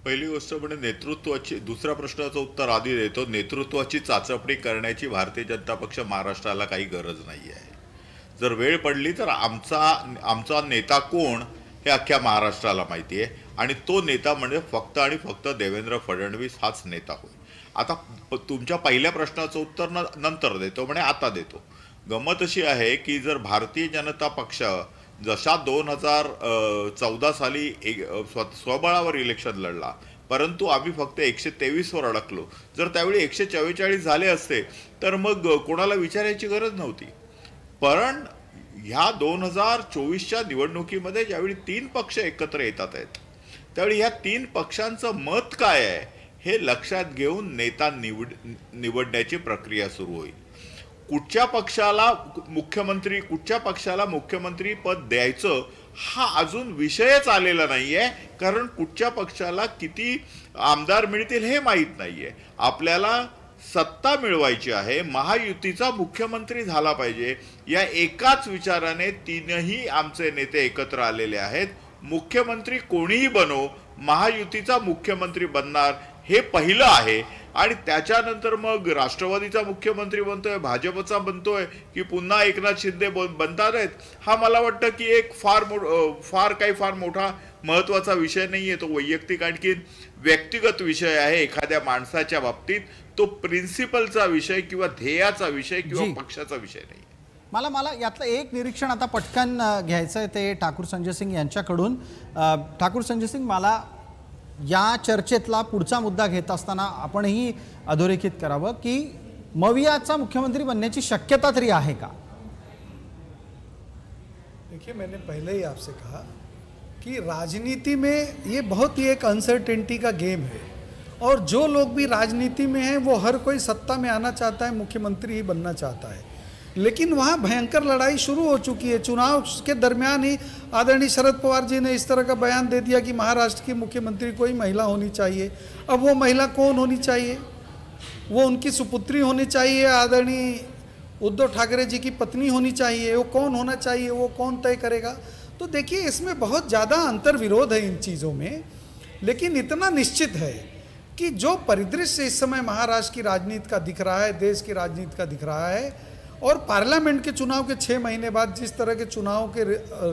पहिली गोष्ट म्हणजे नेतृत्वाची, दुसरा प्रश्नाचं उत्तर आधी देतो। नेतृत्वाची चाचपणी करण्याची भारतीय जनता पक्ष महाराष्ट्राला काही गरज नाही आहे। जर वेळ पडली तर आमचा नेता कोण हे अख्ख्या महाराष्ट्राला माहिती आहे आणि तो नेता म्हणजे फक्त आणि फक्त देवेंद्र फडणवीस हाच नेता होय। आता तुमच्या पहिल्या प्रश्नाचं उत्तर नंतर देतो, म्हणजे आता देतो। गंमत अशी आहे की जर भारतीय जनता पक्ष जशा 2014 साली स्वबळावर इलेक्शन लढला, परंतु आम्ही फक्त 123 वर अडकलो, जर त्यावेळी 144 झाले असते तर मग कोणाला विचारायची गरज नव्हती। पण ह्या 2024च्या निवडणुकीमध्ये ज्यावेळी 3 पक्ष एकत्र येतात आहेत त्यावेळी ह्या 3 पक्षांचं मत काय आहे हे लक्षात घेऊन नेता निवडण्याची प्रक्रिया सुरू होईल। कुठच्या पक्षाला मुख्यमंत्री पद द्यायचं हा अजून विषयच आलेला नाहीये, कारण कुठच्या पक्षाला किती आमदार मिळतील हे माहित नाहीये। आपल्याला सत्ता मिळवायची आहे, महायुतीचा मुख्यमंत्री झाला पाहिजे या एकाच विचाराने तीनही आमचे नेते एकत्र आलेले आहेत। मुख्यमंत्री कोणीही बनो, महायुतीचा मुख्यमंत्री बनणार हे पहिलं आहे आणि त्याच्यानंतर मग राष्ट्रवादीचा मुख्यमंत्री बनतोय, भाजपचा बनतोय की पुन्हा एकनाथ शिंदे बनतात हा मला वाटतं की एक फार मोठा महत्त्वाचा विषय नाहीये। तो वैयक्तिक आणखी व्यक्तिगत विषय आहे एखाद्या माणसाच्या बाबतीत, तो प्रिन्सिपलचा विषय किंवा ध्येयाचा विषय किंवा पक्षाचा विषय नाही। मला यातलं एक निरीक्षण आता पटकन घ्यायचं आहे ते ठाकूर संजय सिंग यांच्याकडून। ठाकूर संजय सिंग, मला या चर्चेतला पुढचा मुद्दा घेत असताना आपणही अधोरेखित करावं की मवियाचा मुख्यमंत्री बनण्याची शक्यता तरी आहे का? देखिए, मैंने पहले ही आपसे कहा कि राजनीति में ये बहुत ही एक अनसर्टेनिटी का गेम है और जो लोग भी राजनीति में हैं वो हर कोई सत्ता में आना चाहता है, मुख्यमंत्री ही बनना चाहता है, लेकिन वहाँ भयंकर लड़ाई शुरू हो चुकी है। चुनाव के दरमियान ही आदरणीय शरद पवार जी ने इस तरह का बयान दे दिया कि महाराष्ट्र की मुख्यमंत्री कोई महिला होनी चाहिए। अब वो महिला कौन होनी चाहिए? वो उनकी सुपुत्री होनी चाहिए, आदरणीय उद्धव ठाकरे जी की पत्नी होनी चाहिए, वो कौन होना चाहिए वो कौन तय करेगा? तो देखिए, इसमें बहुत ज़्यादा अंतर्विरोध है इन चीज़ों में, लेकिन इतना निश्चित है कि जो परिदृश्य इस समय महाराष्ट्र की राजनीति का दिख रहा है, देश की राजनीति का दिख रहा है, और पार्लियामेंट के चुनाव के 6 महीने बाद जिस तरह के चुनाव के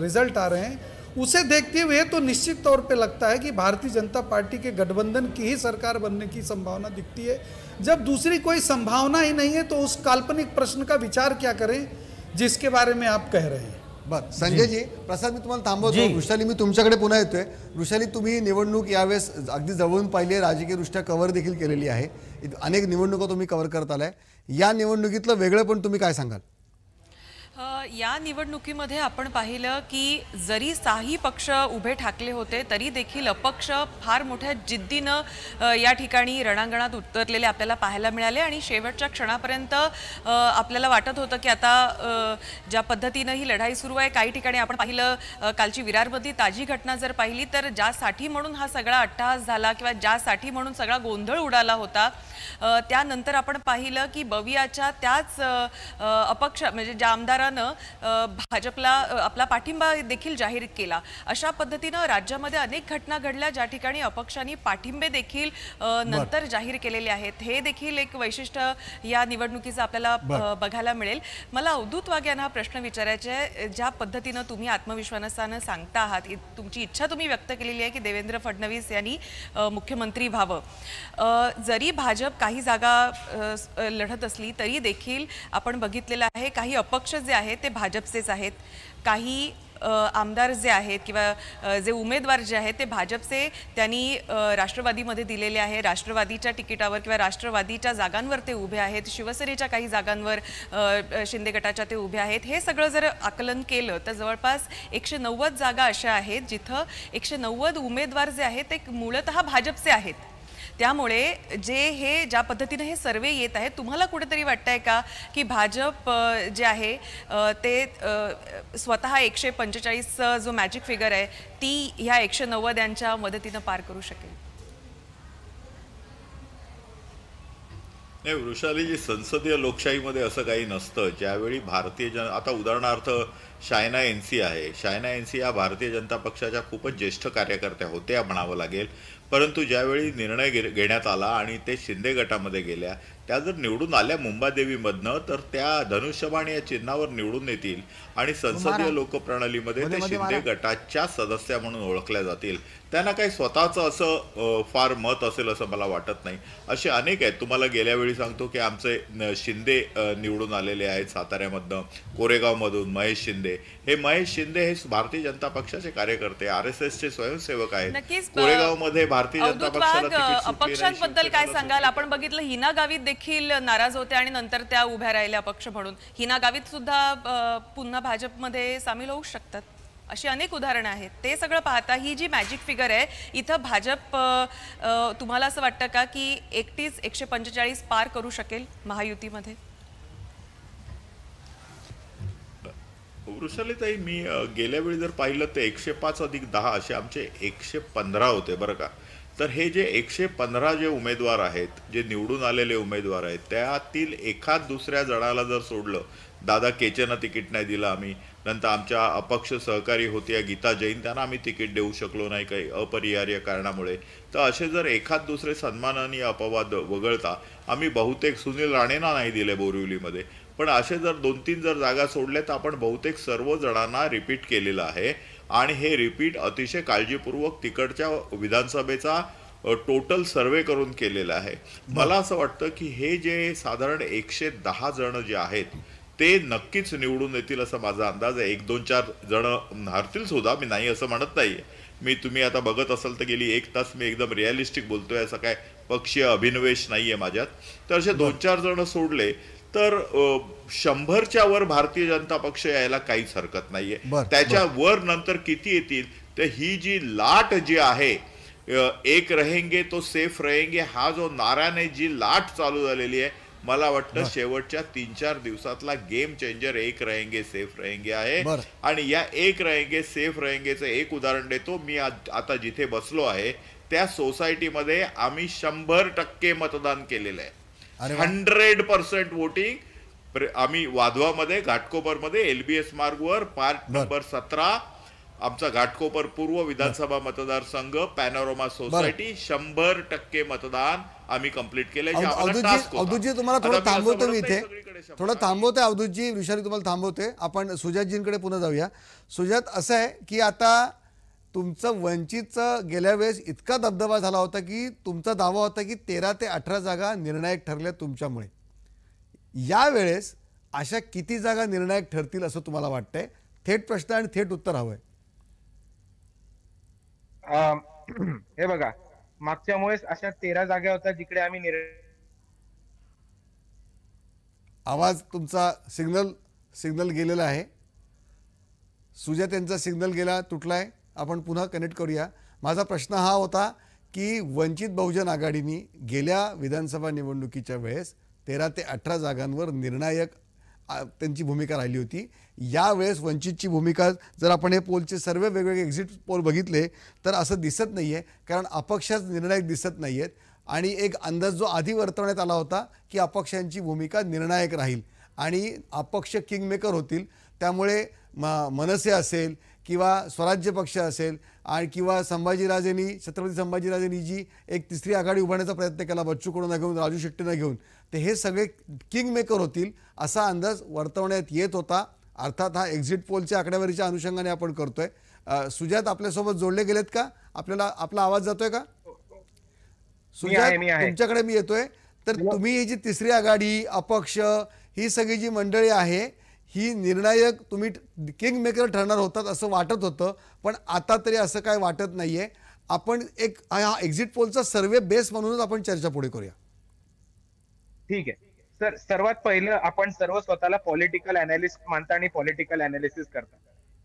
रिजल्ट आ रहे हैं उसे देखते हुए तो निश्चित तौर पे लगता है कि भारतीय जनता पार्टी के गठबंधन की ही सरकार बनने की संभावना दिखती है। जब दूसरी कोई संभावना ही नहीं है तो उस काल्पनिक प्रश्न का विचार क्या करें जिसके बारे में आप कह रहे हैं। बस संजय जी, प्रसाद मी तुम्हाला थांबवतो। वृषाली, मी तुमच्याकडे पुन्हा येतोय। वृषाली, तुम्ही निवडणूक यावेळेस अगदी जवळून पाहिली, राजकीयदृष्ट्या कव्हर देखील केलेली आहे, अनेक निवडणुका तुम्ही कव्हर करत आलाय, या निवडणुकीतलं वेगळं पण तुम्ही काय सांगाल? या निवडणुकीमध्ये आपण पाहिलं की जरी 6 पक्ष उभे ठाकले होते तरी देखील अपक्ष फार मोठ्या जिद्दीनं या ठिकाणी रणांगणात उतरलेले आपल्याला पाहायला मिळाले आणि शेवटच्या क्षणापर्यंत आपल्याला वाटत होतं की आता ज्या पद्धतीनं ही लढाई सुरू आहे, काही ठिकाणी आपण पाहिलं, कालची विरारमधली ताजी घटना जर पाहिली तर ज्यासाठी म्हणून हा सगळा अट्टहास झाला किंवा ज्यासाठी म्हणून सगळा गोंधळ उडाला होता, त्यानंतर आपण पाहिलं की बवियाच्या त्याच अपक्ष म्हणजे ज्या आमदार सरकारनं भाजपला आपला पाठिंबा देखील जाहीर केला. अशा पद्धतीने राज्यामध्ये अनेक घटना घडल्या ज्या ठिकाणी अपक्षांनी पाठिंबे देखील नंतर जाहीर केलेले आहेत. हे देखील एक वैशिष्ट्य या निवडणुकीचं आपल्याला बघायला मिळेल. मला अवधूत वाघ यांना प्रश्न विचारायचा आहे. ज्या पद्धतीने तुम्ही आत्मविश्वासाने सांगता आहात, तुमची इच्छा तुम्ही व्यक्त केलेली आहे की देवेंद्र फडणवीस यांनी मुख्यमंत्री व्हावं. जरी भाजप काही जागा लढत असली तरी देखील आपण बघितलेलं आहे काही अपक्ष जे आहेत ते भाजपचेच आहेत, काही आमदार जे आहेत किंवा जे उमेदवार जे आहेत ते भाजपचे त्यांनी राष्ट्रवादीमध्ये दिलेले आहे. राष्ट्रवादीच्या तिकिटावर किंवा राष्ट्रवादीच्या जागांवर ते उभे आहेत, शिवसेनेच्या काही जागांवर शिंदे गटाच्या ते उभे आहेत. हे सगळं जर आकलन केलं तर जवळपास 190 जागा अशा आहेत जिथं 190 उमेदवार जे आहेत ते मूलतः भाजपचे आहेत. त्यामुळे जे हे ज्या पद्धतीने हे सर्वे येत आहे, तुम्हाला कुठेतरी वाटतंय का की भाजप जे आहे ते स्वतः 145 जो मॅजिक फिगर आहे ती ह्या 190 यांच्या मदतीने पार करू शकेल? नाही वृषाली जी, संसदीय लोकशाहीमध्ये असं काही नसतं. ज्यावेळी भारतीय आता उदाहरणार्थ शायना एनसी आहे, शायना एनसी या भारतीय जनता पक्षाच्या खूपच ज्येष्ठ कार्यकर्त्या होत्या म्हणावं लागेल, परंतु ज्यावेळी निर्णय घेण्यात आला आणि ते शिंदे गटामध्ये गेल्या, त्या जर निवडून आल्या मुंबादेवीमधनं तर त्या धनुष्यबाण या चिन्हावर निवडून येतील आणि संसदीय लोकप्रणालीमध्ये ते शिंदे गटाच्या सदस्य म्हणून ओळखल्या जातील. त्यांना काही स्वतःचं असं फार मत असेल असं मला वाटत नाही. असे अनेक आहेत. तुम्हाला गेल्या वेळी सांगतो की आमचे शिंदे निवडून आलेले आहेत साताऱ्यामधनं, कोरेगावमधून महेश शिंदे. हे महेश शिंदे हे भारतीय जनता पक्षाचे कार्यकर्ते, RSSचे स्वयंसेवक आहेत. कोरेगावमध्ये अपक्षांबद्दल काय सांगाल? आपण बघितलं हिना गावित देखील नाराज होते आणि नंतर त्या उभ्या राहिल्या अपक्ष म्हणून. हिना गावित सुद्धा पुन्हा भाजपमध्ये सामील होऊ शकतात, अशी अनेक उदाहरणं आहेत. ते सगळं पाहता ही जी मॅजिक फिगर आहे इथं भाजप तुम्हाला असं वाटतं का की एकटीच 145 पार करू शकेल महायुतीमध्ये? वृषालीताई, मी गेल्यावेळी जर पाहिलं तर 105+10 असे आमचे 115 होते बरं का. तर हे जे 115 जे उमेदवार आहेत, जे निवडून आलेले उमेदवार आहेत, त्यातील एखाद दुसऱ्या जणाला जर सोडलं, दादा केचेनं तिकीट नाही दिलं आम्ही, नंतर आमच्या अपक्ष सहकारी होत्या गीता जैन त्यांना आम्ही तिकीट देऊ शकलो नाही काही अपरिहार्य कारणामुळे, तर असे जर एखाद दुसरे सन्माननीय अपवाद वगळता आम्ही बहुतेक सुनील राणेंना नाही दिले बोरिवलीमध्ये, पण असे जर 2-3 जर जागा सोडल्या तर आपण बहुतेक सर्व जणांना रिपीट केलेलं आहे. आणि हे रिपीट अतिशय काळजीपूर्वक तिकडच्या विधानसभेचा टोटल सर्वे करून केलेला आहे. मला असं वाटतं की हे जे साधारण 110 जण जे आहेत ते नक्कीच निवडून येतील असं माझा अंदाज आहे. 1-2-4 जण हरतील सुद्धा, मी नाही असं म्हणत नाही. मी तुम्ही आता बघत असाल तर गेली 1 तास मी एकदम रिअलिस्टिक बोलतोय, असं काय पक्षीय अभिनवेश नाही आहे माझ्यात. तर असे 2-4 जण सोडले तर 100च्या वर भारतीय जनता पक्ष यायला काहीच हरकत नाहीये. त्याच्या वर नंतर किती येतील तर ही जी लाट जी आहे, एक रहेंगे तो सेफ रहेंगे, हा जो नाराने जी लाट चालू झालेली आहे, मला वाटतं शेवटच्या 3-4 दिवसातला गेम चेंजर 1 रहेंगे सेफ रहेंगे आहे. आणि या 1 रहेंगे सेफ रहेंगेचं एक उदाहरण देतो. मी आता जिथे बसलो आहे त्या सोसायटीमध्ये आम्ही 100% मतदान केलेलं आहे. 100% वोटिंग. आम्ही वाधवामध्ये, घाटकोपरमध्ये LBS मार्गवर पार्ट नंबर 17 आमचा घाटकोपर पूर्व विधानसभा मतदारसंघ पॅनोरामा सोसायटी 100% मतदान आम्ही कंप्लीट केले. अवधूतजी तुम्हाला थोडं थांबवतो मी इथे, थोडं थांबवते अवधूतजी, वृषाली तुम्हाला थांबवते. आपण सुजातजींकडे पुन्हा जाऊया. सुजात, असं आहे की आता तुमचं वंचितचं गेल्या वेळेस इतका दबदबा झाला होता की तुमचा दावा होता की 13 ते 18 जागा निर्णायक ठरल्या तुमच्यामुळे. यावेळेस अशा किती जागा निर्णायक ठरतील असं तुम्हाला वाटतंय? थेट प्रश्न आणि थेट उत्तर हवंय. हे बघा, मागच्या वेळेस अशा 13 जागा होत्या जिकडे आम्ही आवाज तुमचा सिग्नल गेलेला आहे. सुजात यांचा सिग्नल गेला, तुटलाय. आपण पुन्हा कनेक्ट करूया. माझा प्रश्न हा होता की वंचित बहुजन आघाडीने गेल्या विधानसभा निवडणुकीच्या वेळेस 13 ते 18 जागांवर निर्णायक त्यांची भूमिका राहिली होती. यावेळेस वंचितची भूमिका, जर आपण हे पोलचे सर्व वेगवेगळे एक्झिट पोल बघितले तर असं दिसत नाही आहे, कारण अपक्षच निर्णायक दिसत नाही आहेत. आणि एक अंदाज जो आधी वर्तवण्यात आला होता की अपक्षांची भूमिका निर्णायक राहील, आणि अपक्ष किंगमेकर होतील। त्यामुळे मनसे असेल किंवा स्वराज्य पक्ष असेल आणि किंवा संभाजीराजेंनी छत्रपती संभाजीराजेंनी जी एक तिसरी आघाडी उभारण्याचा प्रयत्न केला बच्चूकडून घेऊन राजू शेट्टींना घेऊन ते हे सगळे किंगमेकर होतील असा अंदाज वर्तवण्यात येत होता। अर्थात हा एक्झिट पोलच्या आकडेवारीच्या अनुषंगाने आपण करतोय। सुजात आपल्यासोबत जोडले गेलेत का? आपल्याला आपला आवाज जातोय का? सुजात तुमच्याकडे मी येतोय। तर तुम्ही ही जी तिसरी आघाडी अपक्ष ही सगळी जी मंडळी आहे ही निर्णायक तुम्ही किंगमेकर ठरणार होतात असं वाटत होतं, पण आता तरी असं काय वाटत नाहीये। आपण एक हा एक्झिट पोलचा सर्वे बेस म्हणूनच आपण चर्चा पुढे करूया। ठीक आहे सर। सर्वात पहिलं आपण सर्व स्वतःला पॉलिटिकल अनालिस्ट मानता आणि पॉलिटिकल अनालिसिस करता,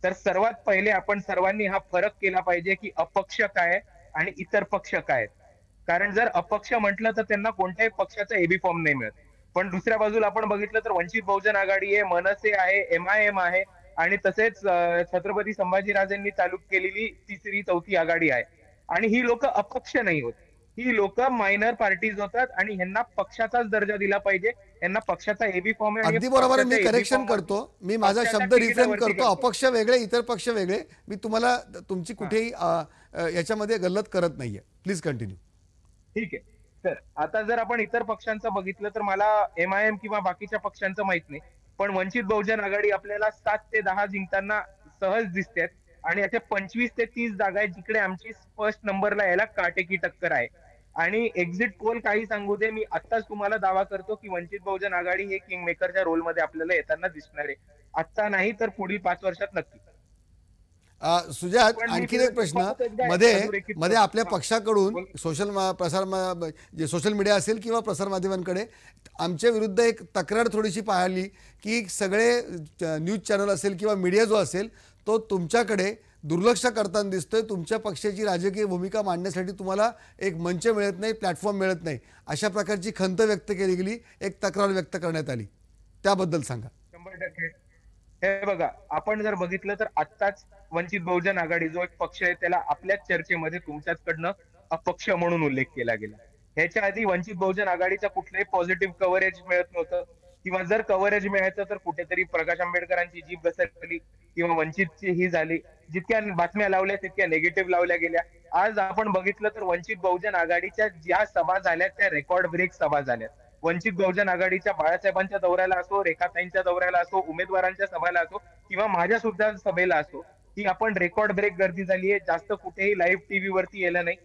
तर सर्वात पहिले आपण सर्वांनी हा फरक केला पाहिजे की अपक्ष काय आणि इतर पक्ष काय। कारण जर अपक्ष म्हटलं तर त्यांना कोणत्याही पक्षाचा एबी फॉर्म नाही मिळत, पण दुसऱ्या बाजूला आपण बघितलं तर वंचित बहुजन आघाडी आहे, मनसे आहे, MIM आहे आणि तसेच छत्रपती संभाजीराजेंनी चालू केलेली तिसरी चौथी आघाडी आहे। आणि ही लोक अपक्ष नाही होत, ही लोक मायनर पार्टीज होतात आणि यांना पक्षाचाच दर्जा दिला पाहिजे, यांना पक्षाचा एबी फॉर्म आहे। अगदी बरोबर, मी करेक्शन करतो, मी माझा शब्द रिफ्रेम करतो। अपक्ष वेगळे, इतर पक्ष वेगळे। मी तुम्हाला तुमची कुठेही याच्यामध्ये गल्लत करत नाहीये, प्लीज कंटिन्यू। ठीक आहे सर। आता जर आपण इतर पक्षांचं बघितलं तर मला MIM किंवा बाकीच्या पक्षांचं माहित नाही, पण वंचित बहुजन आघाडी आपल्याला 7 ते 10 जिंकताना सहज दिसतात आणि याच्या 25 ते 30 जागा आहेत जिकडे आमची फर्स्ट नंबरला यायला काटेकी टक्कर आहे। आणि एक्झिट पोल काही सांगू दे, मी आत्ताच तुम्हाला दावा करतो की वंचित बहुजन आघाडी हे किंगमेकरच्या रोलमध्ये आपल्याला येताना दिसणार आहे, आत्ता नाही तर पुढील 5 वर्षात नक्की। सुजात आणखी एक प्रश्न, मध्ये मध्ये आपल्या पक्षाकडून सोशल मीडिया असेल किंवा प्रसारमाध्यमांकडे आमच्या विरुद्ध एक तक्रार थोडीशी पाहिली की सगळे न्यूज चॅनल असेल किंवा मीडिया जो असेल तो तुमच्याकडे दुर्लक्ष करताना दिसतोय, तुमच्या पक्षाची राजकीय भूमिका मांडण्यासाठी तुम्हाला एक मंच मिळत नाही, प्लॅटफॉर्म मिळत नाही, अशा प्रकारची खंत व्यक्त केली गेली, एक तक्रार व्यक्त करण्यात आली, त्याबद्दल सांगा। 100% हे बघा, आपण जर बघितलं तर आत्ताच वंचित बहुजन आघाडी जो एक पक्ष आहे त्याला आपल्याच चर्चेमध्ये तुमच्याकडनं अपक्ष म्हणून उल्लेख केला गेला। ह्याच्या आधी वंचित बहुजन आघाडीचा कुठलंही पॉझिटिव्ह कव्हरेज मिळत नव्हतं, किंवा जर कव्हरेज मिळायचं तर कुठेतरी प्रकाश आंबेडकरांची जीभ घसरली किंवा वंचितची ही झाली, जितक्या बातम्या लावल्या तितक्या निगेटिव्ह लावल्या गेल्या। आज आपण बघितलं तर वंचित बहुजन आघाडीच्या ज्या सभा झाल्या त्या रेकॉर्ड ब्रेक सभा झाल्या। वंचित बहुजन आघाडीच्या बाळासाहेबांच्या दौऱ्याला असो, रेखाताईंच्या दौऱ्याला असो, उमेदवारांच्या सभेला असो किंवा माझ्या सुद्धा सभेला असो, ही आपण रेकॉर्ड ब्रेक गर्दी झाली आहे। जास्त कुठेही लाईव्ह टीव्ही वरती येलं नाही,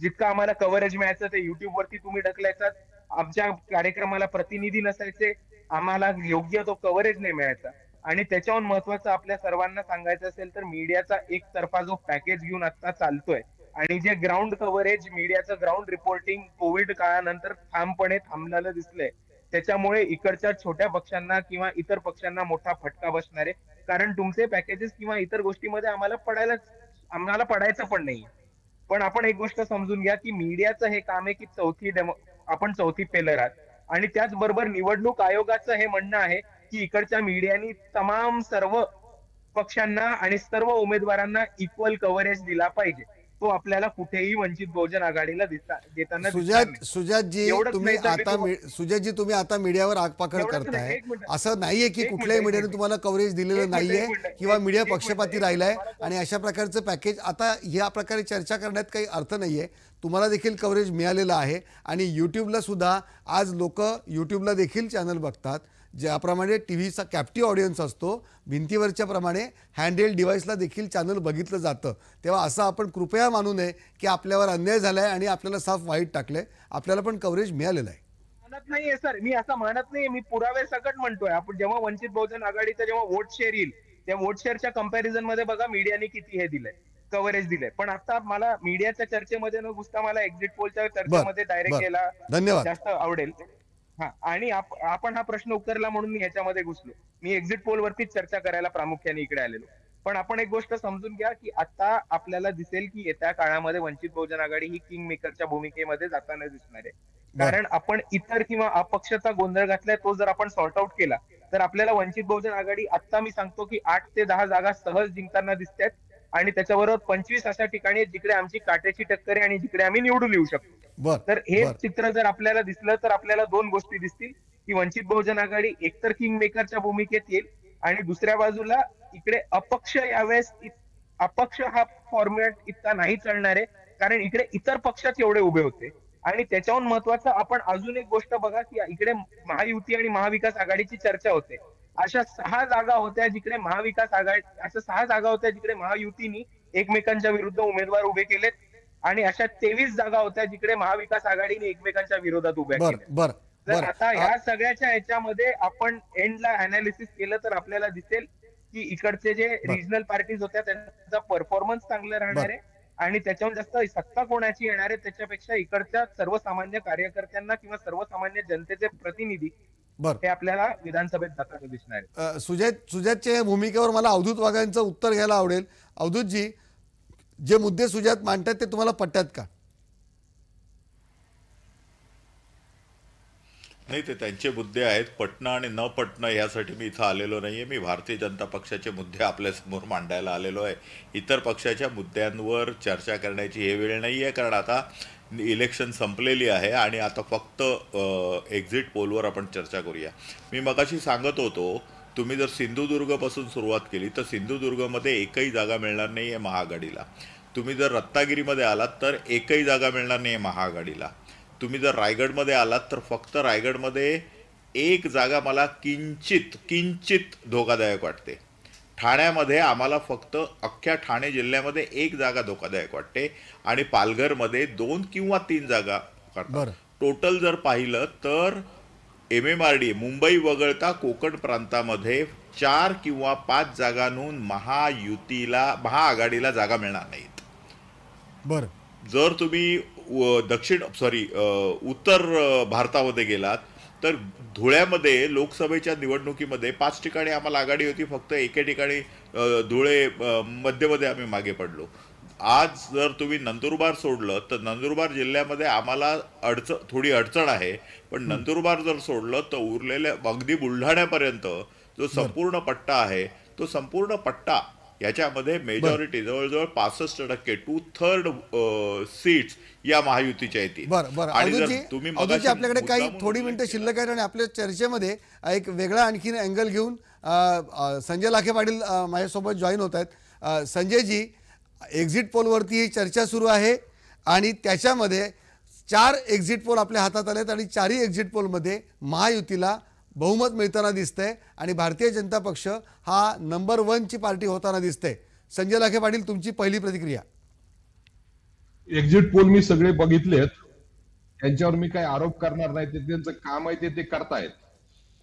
जितकं आम्हाला कव्हरेज मिळायचं ते युट्यूब वरती तुम्ही ढकलायचात, आमच्या कार्यक्रमाला प्रतिनिधी नसायचे, आम्हाला योग्य तो कव्हरेज नाही मिळायचा। आणि त्याच्याहून महत्वाचं आपल्या सर्वांना सांगायचं असेल तर मीडियाचा एकतर्फा जो पॅकेज घेऊन आता चालतोय आणि जे ग्राउंड कव्हरेज मीडियाचं ग्राउंड रिपोर्टिंग कोविड काळानंतर ठामपणे थांबलेलं दिसलंय, त्याच्यामुळे इकडच्या छोट्या पक्षांना किंवा इतर पक्षांना मोठा फटका बसणार आहे। कारण तुमचे पॅकेजेस किंवा इतर गोष्टीमध्ये आम्हाला पडायचं पण नाही। पण आपण एक गोष्ट समजून घ्या की मीडियाचं हे काम आहे की आपण चौथी पेलर आहात। आणि त्याचबरोबर निवडणूक आयोगाचं हे म्हणणं आहे की इकडच्या मीडियानी तमाम सर्व पक्षांना आणि सर्व उमेदवारांना इक्वल कव्हरेज दिला पाहिजे, तो आपल्याला कुठेही वंचित बहुजन आघाडीला देताना। सुजातजी तुम्ही आता मीडियावर आगपाखड करताय, असं नाहीये की कुठल्याही मीडियाने तुम्हाला कव्हरेज दिलेलं नाहीये किंवा मीडिया पक्षपाती राहिलाय आणि अशा प्रकारचं पॅकेज आता या प्रकारे चर्चा करण्यात काही अर्थ नाहीये। तुम्हाला देखील कव्हरेज मिळालेलं आहे आणि यूट्यूबला सुद्धा आज लोक यूट्यूबला देखील चॅनल बघतात, ज्याप्रमाणे टी व्हीचा कॅप्टिव्ह ऑडियन्स असतो भिंतीवरच्या प्रमाणे हँडहेल्ड डिव्हाइसला देखील चॅनल बघितलं जातं। तेव्हा असं आपण कृपया मानू नये की आपल्यावर अन्याय झालाय आणि आपल्याला साफ वाईट टाकलंय, आपल्याला पण कव्हरेज मिळालेलं आहे। मानत नाहीये सर, मी असं मानत नाहीये, मी पुरावे सकट म्हणतोय। आपण जेव्हा वंचित बहुजन आघाडीचा जेव्हा वोट शेअर येईल त्या वोट शेअरच्या कंपॅरिझन मध्ये बघा मीडियाने किती हे दिलंय, कव्हरेज दिलंय। पण आता मला मीडियाच्या चर्चेमध्ये न घुसता मला एक्झिट पोलच्या चर्चेमध्ये डायरेक्ट यायला जास्त आवडेल। आणि आपण हा प्रश्न उकरला म्हणून मी ह्याच्यामध्ये घुसलो, मी एक्झिट पोल वरतीच चर्चा करायला प्रामुख्याने इकडे आलेलो। पण आपण एक गोष्ट समजून घ्या की आता आपल्याला दिसेल की येत्या काळामध्ये वंचित बहुजन आघाडी ही किंगमेकरच्या भूमिकेमध्ये जाताना दिसणार आहे। कारण आपण इतर किंवा अपक्षचा गोंधळ घातलाय, तो जर आपण सॉर्ट आउट केला तर आपल्याला वंचित बहुजन आघाडी आता मी सांगतो की 8 ते 10 जागा सहज जिंकताना दिसतात आणि त्याच्याबरोबर 25 अशा ठिकाणी जिकडे आमची काटेची टक्कर आहे आणि जिकडे आम्ही निवडून येऊ शकतो। तर हे चित्र जर आपल्याला दिसलं तर आपल्याला 2 गोष्टी दिसतील। की वंचित बहुजन आघाडी एकतर किंगमेकरच्या भूमिकेत येईल आणि दुसऱ्या बाजूला इकडे अपक्ष यावेळेस अपक्ष हा फॉर्मॅट इतका नाही चालणार आहे, कारण इकडे इतर पक्षात एवढे उभे होते. आणि त्याच्याहून महत्वाचं आपण अजून एक गोष्ट बघा की इकडे महायुती आणि महाविकास आघाडीची चर्चा होते. अशा 6 जागा होत्या जिकडे महाविकास आघाडी, अशा 6 जागा होत्या जिकडे महायुतीनी एकमेकांच्या विरुद्ध उमेदवार उभे केलेत आणि अशा 23 जागा होत्या जिकडे महाविकास आघाडीने एकमेकांच्या विरोधात उभ्या केल्या. तर आता ह्या सगळ्याच्या ह्याच्यामध्ये आपण एंडला अनालिसिस केलं तर आपल्याला दिसेल की इकडचे जे रिजनल पार्टीज होत्या त्यांचा परफॉर्मन्स चांगला राहणार आहे आणि त्याच्याहून जास्त सत्ता कोणाची येणार आहे त्याच्यापेक्षा इकडच्या सर्वसामान्य कार्यकर्त्यांना किंवा सर्वसामान्य जनतेचे प्रतिनिधी हे आपल्याला विधानसभेत जाताना दिसणार आहे. सुजातच्या भूमिकेवर मला अवधूत वाघांचं उत्तर घ्यायला आवडेल. अवधूतजी, जे मुद्दे सुजात मांडतात ते तुम्हाला पटतात का? नाही, ते त्यांचे मुद्दे आहेत. पटणं आणि न पटणं यासाठी मी इथं आलेलो नाही आहे. मी भारतीय जनता पक्षाचे मुद्दे आपल्यासमोर मांडायला आलेलो आहे. इतर पक्षाच्या मुद्द्यांवर चर्चा करण्याची हे वेळ नाही आहे, कारण आता इलेक्शन संपलेली आहे आणि आता फक्त एक्झिट पोलवर आपण चर्चा करूया. मी मगाशी सांगत होतो, तुम्ही जर सिंधुदुर्गपासून सुरुवात केली तर सिंधुदुर्गमध्ये एकही जागा मिळणार नाही आहे महाआघाडीला. तुम्ही जर रत्नागिरीमध्ये आलात तर एकही जागा मिळणार नाही आहे महाआघाडीला. तुम्ही जर रायगडमध्ये आलात तर फक्त रायगडमध्ये एक जागा मला किंचित धोकादायक वाटते. ठाण्यामध्ये आम्हाला फक्त अख्ख्या ठाणे जिल्ह्यामध्ये एक जागा धोकादायक वाटते आणि पालघरमध्ये 2 किंवा 3 जागा करतात. टोटल जर पाहिलं तर MMRD मुंबई वगळता कोकण प्रांतामध्ये 4 किंवा 5 जागांहून महाआघाडीला जागा मिळणार नाहीत. बरं, जर तुम्ही उत्तर भारतामध्ये गेलात तर धुळ्यामध्ये लोकसभेच्या निवडणुकीमध्ये 5 ठिकाणी आम्हाला आघाडी होती, फक्त एके ठिकाणी धुळे मध्यमध्ये आम्ही मागे पडलो. आज जर तुम्ही नंदुरबार सोडलं तर नंदुरबार जिल्ह्यामध्ये आम्हाला थोडी अडचण आहे, पण नंदुरबार जर सोडलं तर उरलेल्या अगदी बुलढाण्यापर्यंत जो संपूर्ण पट्टा आहे तो संपूर्ण पट्टा याच्यामध्ये मेजॉरिटी जवळजवळ 65% 2/3 सीट्स या महायुतीच्या येतील. आणि जर तुम्ही आपल्याकडे काही थोडी मिनिटं शिल्लक आहेत आणि आपल्या चर्चेमध्ये एक वेगळा आणखीन अँगल घेऊन संजय लाखे पाटील माझ्यासोबत जॉईन होत आहेत. संजयजी, एक्झिट पोलवरती ही चर्चा सुरू आहे आणि त्याच्यामध्ये 4 एक्झिट पोल आपल्या हातात आलेत आणि 4ही एक्झिट पोलमध्ये महायुतीला बहुमत मिळताना दिसतंय आणि भारतीय जनता पक्ष हा नंबर 1 ची पार्टी होताना दिसतंय. संजय लाखे पाटील, तुमची पहिली प्रतिक्रिया. एक्झिट पोल मी सगळे बघितलेत, त्यांच्यावर मी काही आरोप करणार नाही, ते त्यांचं काम आहे, ते करतायत.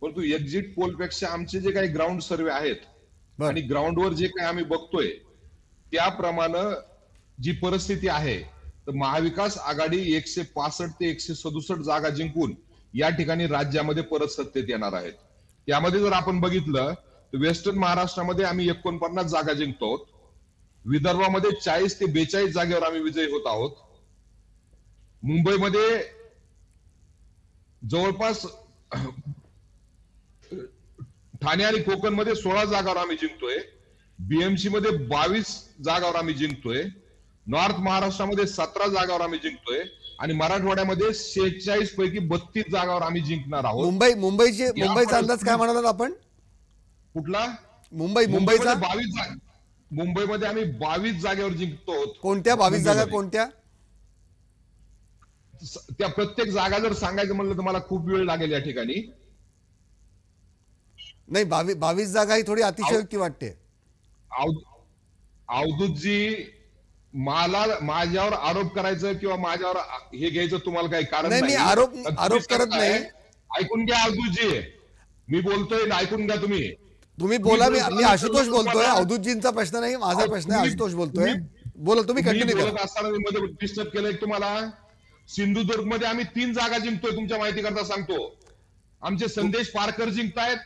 परंतु एक्झिट पोलपेक्षा आमचे जे काही ग्राउंड सर्वे आहेत आणि ग्राउंडवर जे काही आम्ही बघतोय त्याप्रमाणे जी परिस्थिती आहे तर महाविकास आघाडी 165 ते 167 जागा जिंकून या ठिकाणी राज्यामध्ये परत सत्तेत येणार आहेत. त्यामध्ये जर आपण बघितलं तर वेस्टर्न महाराष्ट्रामध्ये आम्ही 49 जागा जिंकतो, विदर्भामध्ये 40 ते 42 जागेवर आम्ही विजयी होत आहोत, मुंबईमध्ये जवळपास ठाणे आणि कोकणमध्ये 16 जागावर आम्ही जिंकतोय, BMC मध्ये 22 जागावर आम्ही जिंकतोय, नॉर्थ महाराष्ट्रामध्ये 17 जागावर आम्ही जिंकतोय आणि मराठवाड्यामध्ये 46 पैकी 32 जागावर आम्ही जिंकणार आहोत. मुंबईचा अंदाज काय म्हणालात आपण? कुठला? मुंबईचा 22 जागा, मुंबईमध्ये आम्ही 22 जागेवर जिंकतो. कोणत्या 22 जागा? कोणत्या? त्या प्रत्येक जागा जर सांगायचं म्हणलं तर मला खूप वेळ लागेल या ठिकाणी. नाही, 22 जागा ही थोडी अतिशयोक्ती वाटते. अवधूतजी, मला माझ्यावर आरोप करायचं किंवा माझ्यावर हे घ्यायचं तुम्हाला काही कारण नाही. आरोप करत नाही, ऐकून घ्या अवधूतजी, मी बोलतोय ऐकून घ्या. तुम्ही बोला, मी आशुतोष बोलतोय. अवधूतजींचा प्रश्न नाही, माझा प्रश्न आहे. आशुतोष बोलतोय, बोला तुम्ही. बोलत असताना मी मध्ये डिस्टर्ब केलंय तुम्हाला. सिंधुदुर्ग मध्ये आम्ही 3 जागा जिंकतोय, तुमच्या माहिती करता सांगतो. आमचे संदेश पारकर जिंकतायत,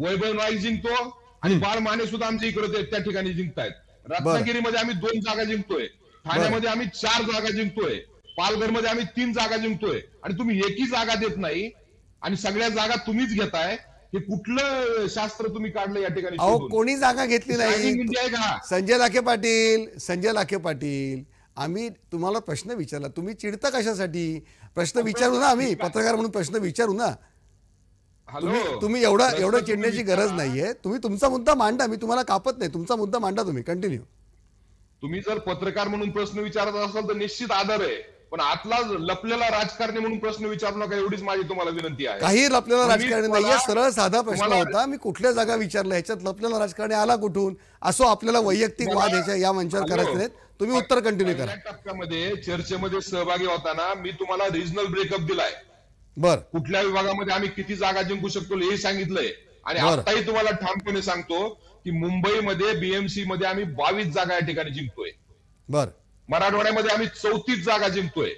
वैभव नाईक जिंकतो आणि बाळ माने सुद्धा आमच्या इकडे त्या ठिकाणी जिंकतायत. रत्नागिरीमध्ये आम्ही 2 जागा जिंकतोय, ठाण्यामध्ये आम्ही 4 जागा जिंकतोय, पालघरमध्ये आम्ही 3 जागा जिंकतोय आणि तुम्ही एकही जागा देत नाही आणि सगळ्या जागा तुम्हीच घेताय. हे कुठलं शास्त्र तुम्ही काढलं या ठिकाणी? अहो, कोणी जागा घेतली नाही. संजय लाखे पाटील, आम्ही तुम्हाला प्रश्न विचारला, तुम्ही चिडता कशासाठी? प्रश्न विचारू ना, आम्ही पत्रकार म्हणून प्रश्न विचारू ना. तुम्ही एवढं चिडण्याची गरज नाहीये. तुम्ही तुमचा मुद्दा मांडा, मी तुम्हाला कापत नाही, तुमचा मुद्दा मांडा, तुम्ही कंटिन्यू. तुम्ही जर पत्रकार म्हणून प्रश्न विचारत असाल तर निश्चित आदर आहे, पण आतला लपलेला राजकारणी म्हणून प्रश्न विचारू नका, एवढीच माझी तुम्हाला विनंती आहे. काही लपलेला राजकारणी नाहीये, सरळ साधा प्रश्न होता. मी कुठल्या जागा विचारला, ह्याच्यात लपलेला राजकारणी आला कुठून? असो आपल्याला वैयक्तिक वाद ह्याच्या या मंचावर करायचे नाहीत. तुम्ही उत्तर कंटिन्यू करा. टप्प्यामध्ये चर्चेमध्ये सहभागी होताना मी तुम्हाला रिजनल ब्रेकअप दिलाय, बर कुठल्या विभागामध्ये आम्ही किती जागा जिंकू शकतो हे सांगितलंय. आणि आताही तुम्हाला ठामपणे सांगतो की मुंबईमध्ये बीएमसी मध्ये आम्ही 22 जागा या ठिकाणी जिंकतोय, बर मराठवाड्यामध्ये आम्ही 34 जागा जिंकतोय,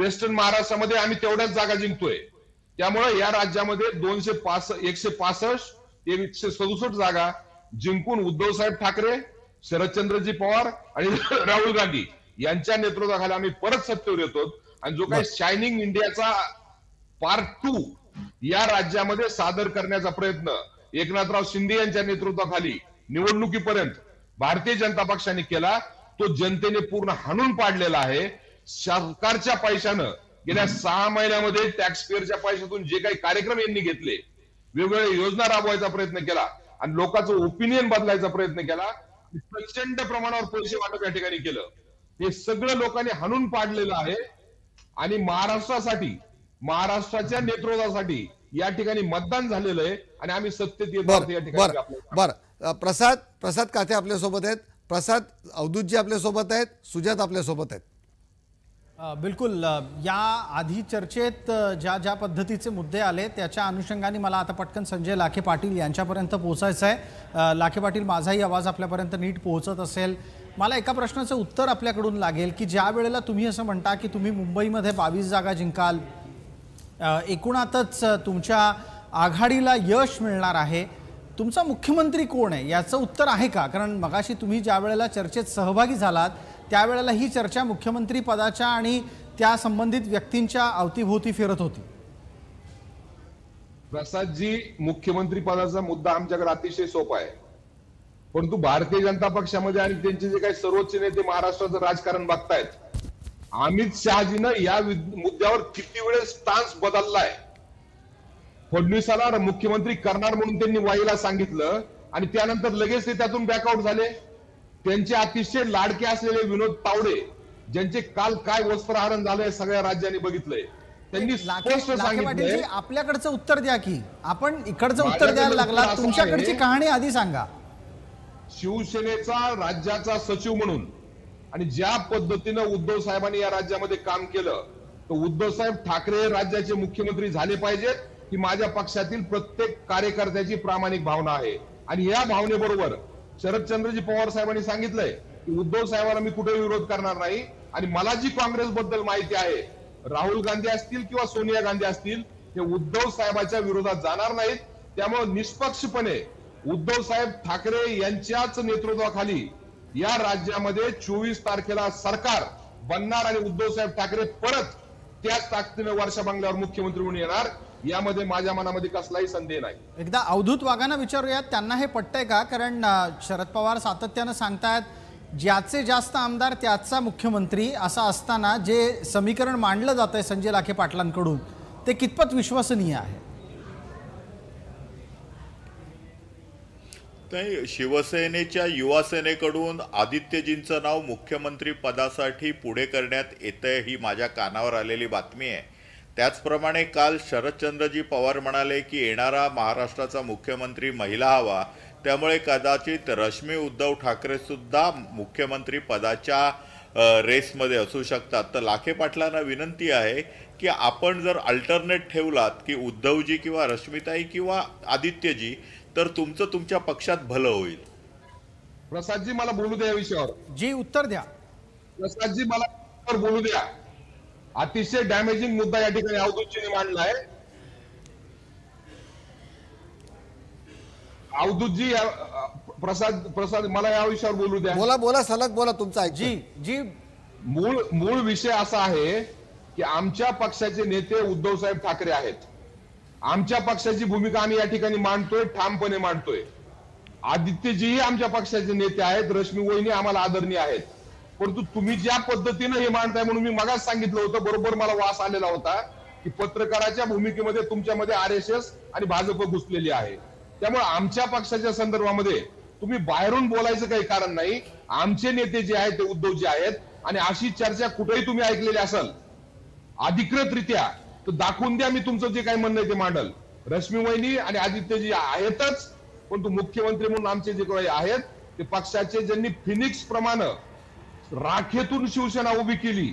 वेस्टर्न महाराष्ट्रामध्ये आम्ही तेवढ्याच जागा जिंकतोय. त्यामुळे या राज्यामध्ये 167 जागा जिंकून उद्धवसाहेब ठाकरे, शरदचंद्रजी पवार आणि राहुल गांधी यांच्या नेतृत्वाखाली आम्ही परत सत्तेवर येतो. आणि जो काही शायनिंग इंडियाचा पार्ट 2 या राज्यामध्ये सादर करण्याचा प्रयत्न एकनाथराव शिंदे यांच्या नेतृत्वाखाली निवडणुकीपर्यंत भारतीय जनता पक्षाने केला, तो जनतेने पूर्ण हाणून पाडलेला आहे. सरकारच्या पैशानं गेल्या 6 महिन्यामध्ये टॅक्सपेअरच्या पैशातून जे काही कार्यक्रम यांनी घेतले, वेगवेगळ्या योजना राबवायचा प्रयत्न केला आणि लोकांचं ओपिनियन बदलायचा प्रयत्न केला, प्रचंड प्रमाणावर पैसे वाटप या ठिकाणी केलं, हे सगळं लोकांनी हाणून पाडलेलं आहे. आणि महाराष्ट्रासाठी, महाराष्ट्राच्या नेतृत्वासाठी या ठिकाणी मतदान झालेलं आहे आणि आम्ही सत्तेत येतो. बरं, प्रसाद काथे आपल्या सोबत आहेत. प्रसाद, अवधूतजी आपल्या सोबत आहेत, सुजात आपल्या सोबत आहेत. बिलकुल, या आधी चर्चेत ज्या ज्या पद्धतीचे मुद्दे आले त्याच्या अनुषंगाने मला आता पटकन संजय लाखे पाटील यांच्यापर्यंत पोहोचायचं आहे. लाखे पाटील, माझाही आवाज आपल्यापर्यंत नीट पोहोचत असेल, मला एका प्रश्नाचं उत्तर आपल्याकडून लागेल की ज्या वेळेला तुम्ही असं म्हणता की तुम्ही मुंबईमध्ये 22 जागा जिंकाल, एकूणातच तुमच्या आघाडीला यश मिळणार आहे, तुमचा मुख्यमंत्री कोण आहे याचं उत्तर आहे का? कारण मगाशी तुम्ही ज्या वेळेला चर्चेत सहभागी झालात त्यावेळेला ही चर्चा मुख्यमंत्री पदाच्या आणि त्या संबंधित व्यक्तींच्या अवतीभोवती फिरत होती. प्रसादजी, मुख्यमंत्री पदाचा मुद्दा आमच्याकडे अतिशय सोपा आहे, परंतु भारतीय जनता पक्षामध्ये आणि त्यांचे जे काही सर्वोच्च नेते महाराष्ट्राचं राजकारण बघतायत, अमित शहाजीनं या मुद्द्यावर किती वेळेस स्टान्स बदललाय. फडणवीसाला मुख्यमंत्री करणार म्हणून त्यांनी वाईला सांगितलं आणि त्यानंतर लगेच ते त्यातून बॅकआउट झाले. त्यांचे अतिशय लाडके असलेले विनोद तावडे, ज्यांचे काल काय वस्त्रहरण झालंय सगळ्या राज्यांनी बघितलंय, त्यांनी स्पष्ट सांगितलंय. आपल्याकडचं उत्तर द्या की, आपण इकडचं उत्तर द्यायला लागला, तुमच्याकडची कहाणी आधी सांगा. शिवसेनेचा राज्याचा सचिव म्हणून आणि ज्या पद्धतीनं उद्धव साहेबांनी या राज्यामध्ये काम केलं, तर उद्धवसाहेब ठाकरे राज्याचे मुख्यमंत्री झाले पाहिजेत ही माझ्या पक्षातील प्रत्येक कार्यकर्त्याची प्रामाणिक भावना आहे. आणि या भावनेबरोबर शरदचंद्रजी पवार साहेबांनी सांगितलंय की उद्धव साहेबांना मी कुठे विरोध करणार नाही. आणि मला जी काँग्रेस बद्दल माहिती आहे, राहुल गांधी असतील किंवा सोनिया गांधी असतील, ते उद्धव साहेबांच्या विरोधात जाणार नाहीत. त्यामुळे निष्पक्षपणे उद्धव साहेब ठाकरे यांच्याच नेतृत्वाखाली या राज्यामध्ये 24 तारखेला सरकार बनणार आणि उद्धव साहेब ठाकरे परत त्याच ताकदीने वर्षा बंगल्यावर मुख्यमंत्री म्हणून येणार, यामध्ये माझ्या मनामध्ये कसलाही संदेह नाही. एकदा अवधूत वाघांना विचारूयात, त्यांना हे पटतंय का? कारण शरद पवार सातत्यानं सांगतायत ज्याचे जास्त आमदार त्याचा मुख्यमंत्री, असं असताना जे समीकरण मांडलं जात आहे संजय लाखे पाटलांकडून, ते कितपत विश्वसनीय आहे? नाही, शिवसेनेच्या युवासेनेकडून आदित्यजींचं नाव मुख्यमंत्री पदासाठी पुढे करण्यात येतंय ही माझ्या कानावर आलेली बातमी आहे. त्याचप्रमाणे काल शरदचंद्रजी पवार म्हणाले की येणारा महाराष्ट्राचा मुख्यमंत्री महिला हवा, त्यामुळे कदाचित रश्मी उद्धव ठाकरेसुद्धा मुख्यमंत्री पदाच्या रेसमध्ये असू शकतात. तर लाखे पाटलांना विनंती आहे की आपण जर अल्टरनेट ठेवलात की उद्धवजी किंवा रश्मीताई किंवा आदित्यजी, तर तुमचं तुमच्या पक्षात भलं होईल. प्रसादजी, मला बोलू द्या विषयावर. जी, उत्तर द्या. प्रसादजी, मला बोलू द्या. अतिशय डॅमेजिंग मुद्दा या ठिकाणी अवधूतजीने मांडला आहे. अवधूतजी, प्रसाद मला या विषयावर बोलू द्या. बोला बोला, सलग बोला, तुमचा जी जी. मूळ विषय असा आहे की आमच्या पक्षाचे नेते उद्धवसाहेब ठाकरे आहेत. आमच्या पक्षाची भूमिका आम्ही या ठिकाणी मांडतोय, ठामपणे मांडतोय. आदित्यजीही आमच्या पक्षाचे नेते आहेत, रश्मी वहिनी आम्हाला आदरणीय आहेत. परंतु तुम्ही ज्या पद्धतीनं हे मांडताय, म्हणून मी मगाच सांगितलं होतं, बरोबर मला वास आलेला होता की पत्रकाराच्या भूमिकेमध्ये तुमच्यामध्ये आरएसएस आणि भाजप घुसलेली आहे। त्यामुळे आमच्या पक्षाच्या संदर्भामध्ये तुम्ही बाहेरून बोलायचं काही कारण नाही। आमचे नेते जे आहेत ते उद्धवजी आहेत आणि अशी चर्चा कुठेही तुम्ही ऐकलेली असेल अधिकृतरित्या तर दाखवून द्या, मी तुमचं जे काही म्हणणं आहे ते मांडल। रश्मी वहिनी आणि आदित्यजी आहेतच, पण तो मुख्यमंत्री म्हणून आमचे जे काही आहेत ते पक्षाचे ज्यांनी फिनिक्स प्रमाणे राखेतून शिवसेना उभी केली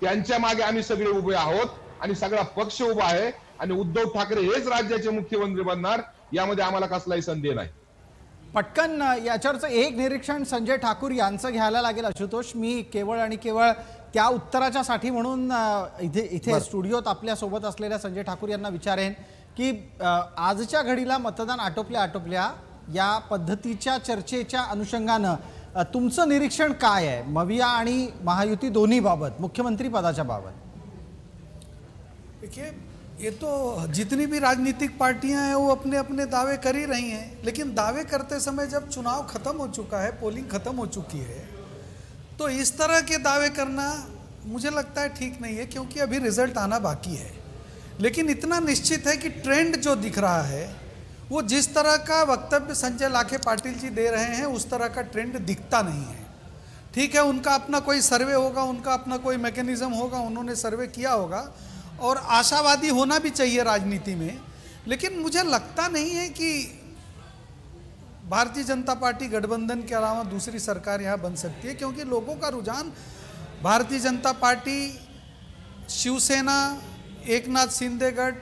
त्यांच्या मागे आम्ही सगळे उभे आहोत आणि सगळा पक्ष उभा आहे आणि उद्धव ठाकरे हेच राज्याचे मुख्यमंत्री बनणार, यामध्ये आम्हाला कसलाही संदेह नाही। पटकन याच्यावरचं एक निरीक्षण संजय ठाकूर यांचं घ्यायला लागेल। आशुतोष, मी केवळ आणि केवळ त्या उत्तराच्यासाठी म्हणून इथे स्टुडिओत आपल्या सोबत असलेल्या संजय ठाकूर यांना विचारेन की आजच्या घडीला मतदान आटोपल्या आटोपल्या या पद्धतीच्या चर्चेच्या अनुषंगानं तुमचं निरीक्षण काय आहे मविया आणि महायुती दोन्ही बाबत, मुख्यमंत्री पदाच्या बाबत? देखिए, ये तो जितनी भी राजनीतिक पार्टियां हैं वो अपने अपने दावे कर ही रही हैं, लेकिन दावे करते समय जब चुनाव ख़त्म हो चुका है, पोलिंग ख़त्म हो चुकी है, तो इस तरह के दावे करना मुझे लगता है ठीक नहीं है, क्योंकि अभी रिजल्ट आना बाकी है। लेकिन इतना निश्चित है कि ट्रेंड जो दिख रहा है वो जिस तरह का वक्तव्य संजय लाखे पाटिल जी दे रहे हैं उस तरह का ट्रेंड दिखता नहीं है। ठीक है, उनका अपना कोई सर्वे होगा, उनका अपना कोई मैकेनिज़्म होगा, उन्होंने सर्वे किया होगा और आशावादी होना भी चाहिए राजनीति में, लेकिन मुझे लगता नहीं है कि भारतीय जनता पार्टी गठबंधन के अलावा दूसरी सरकार यहाँ बन सकती है, क्योंकि लोगों का रुझान भारतीय जनता पार्टी, शिवसेना, एकनाथ शिंदेगढ़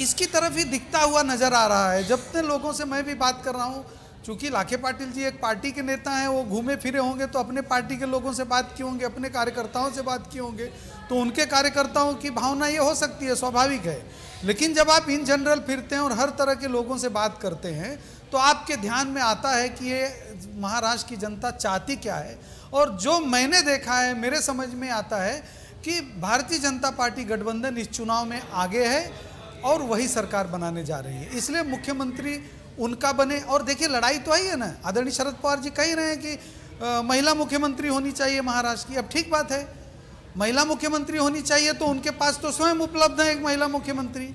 इसकी तरफ ही दिखता हुआ नज़र आ रहा है। जब तक लोगों से मैं भी बात कर रहा हूँ, चूँकि लाखे पाटिल जी एक पार्टी के नेता हैं, वो घूमे फिरे होंगे तो अपने पार्टी के लोगों से बात किए होंगे, अपने कार्यकर्ताओं से बात किए होंगे, तो उनके कार्यकर्ताओं की भावना ये हो सकती है, स्वाभाविक है। लेकिन जब आप इन जनरल फिरते हैं और हर तरह के लोगों से बात करते हैं तो आपके ध्यान में आता है कि ये महाराष्ट्र की जनता चाहती क्या है। और जो मैंने देखा है, मेरे समझ में आता है कि भारतीय जनता पार्टी गठबंधन इस चुनाव में आगे है और वही सरकार बनाने जा रही है, इसलिए मुख्यमंत्री उनका बने। और देखिए, लड़ाई तो आई है ना, आदरणीय शरद पवार जी कह ही रहे हैं कि महिला मुख्यमंत्री होनी चाहिए महाराष्ट्र की। अब ठीक बात है, महिला मुख्यमंत्री होनी चाहिए तो उनके पास तो स्वयं उपलब्ध है एक महिला मुख्यमंत्री,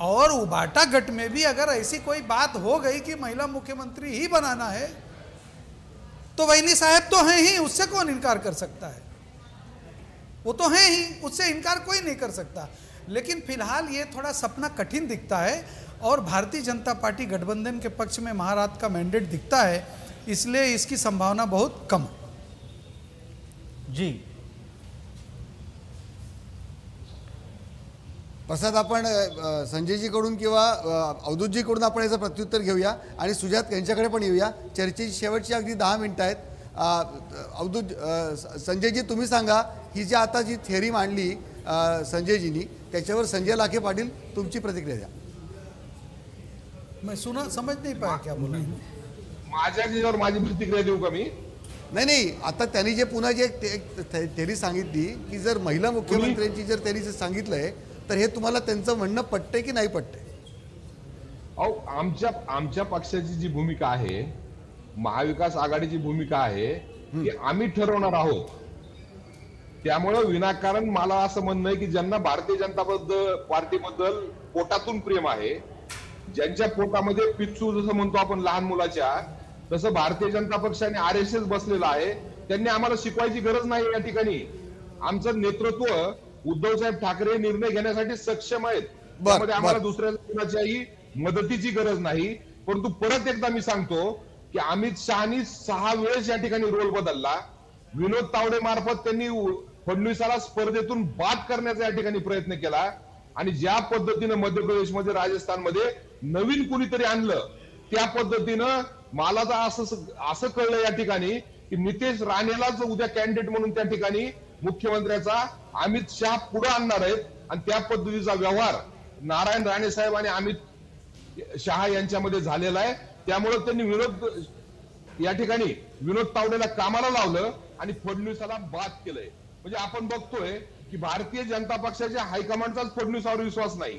और उबाटा गट में भी अगर ऐसी कोई बात हो गई कि महिला मुख्यमंत्री ही बनाना है तो वैनी साहब तो हैं ही, उससे कौन इनकार कर सकता है, वो तो हैं ही, उससे इनकार कोई नहीं कर सकता। लेकिन फिलहाल ये थोड़ा सपना कठिन दिखता है और भारतीय जनता पार्टी गठबंधन के पक्ष में महाराष्ट्र का मैंडेट दिखता है, इसलिए इसकी संभावना बहुत कम है। जी प्रसाद, आपण संजयजीकडून किंवा अवधूतजीकडून आपण याचं प्रत्युत्तर घेऊया आणि सुजात यांच्याकडे पण येऊया। चर्चेची शेवटची अगदी 10 मिनिटं आहेत। अवधूत, संजयजी तुम्ही सांगा, ही जी आता जी थेअरी मांडली संजयजींनी त्याच्यावर संजय लाखे पाटील तुमची प्रतिक्रिया द्या। मैं सुना समझ नहीं पाया क्या बोला। माझ्यावर माझी प्रतिक्रिया देऊ का मी? नाही नाही, आता त्यांनी जे पुन्हा जे थेअरी सांगितली की जर महिला मुख्यमंत्र्यांची जर त्यांनी जे सांगितलंय तर हे तुम्हाला त्यांचं म्हणणं पटते की नाही पटते? अहो, आमच्या पक्षाची जी भूमिका आहे, महाविकास आघाडीची भूमिका आहे की आम्ही ठरवणार आहोत, त्यामुळे विनाकारण मला असं म्हणणं आहे की ज्यांना भारतीय जनता पार्टीबद्दल पोटातून प्रेम आहे, ज्यांच्या पोटामध्ये पिच्चू जसं म्हणतो आपण लहान मुलाच्या, तसं भारतीय जनता पक्षाने आरएसएस बसलेला आहे, त्यांनी आम्हाला शिकवायची गरज नाही। या ठिकाणी आमचं नेतृत्व उद्धव साहेब ठाकरे निर्णय घेण्यासाठी सक्षम आहेत, त्यामध्ये आम्हाला दुसऱ्या कोणाच्याही मदतीची गरज नाही। परंतु परत एकदा मी सांगतो की अमित शहानी 6 वेळेस या ठिकाणी रोल बदलला, विनोद तावडे मार्फत त्यांनी फडणवीसाला स्पर्धेतून बाद करण्याचा या ठिकाणी प्रयत्न केला आणि ज्या पद्धतीनं मध्य प्रदेशमध्ये, राजस्थानमध्ये नवीन कुणीतरी आणलं त्या पद्धतीनं मला तर असं कळलं या ठिकाणी की नितेश राणेलाच उद्या कॅन्डिडेट म्हणून त्या ठिकाणी मुख्यमंत्र्याचा अमित शाह पुढे आणणार आहेत आणि त्या पद्धतीचा व्यवहार नारायण राणे साहेब आणि अमित शाह यांच्यामध्ये झालेला आहे। त्यामुळे त्यांनी विरोध या ठिकाणी विनोद तावडेला कामाला लावलं आणि फडणवीसाला बाद केलंय, म्हणजे आपण बघतोय की भारतीय जनता पक्षाच्या हायकमांडचाच फडणवीसावर विश्वास नाही,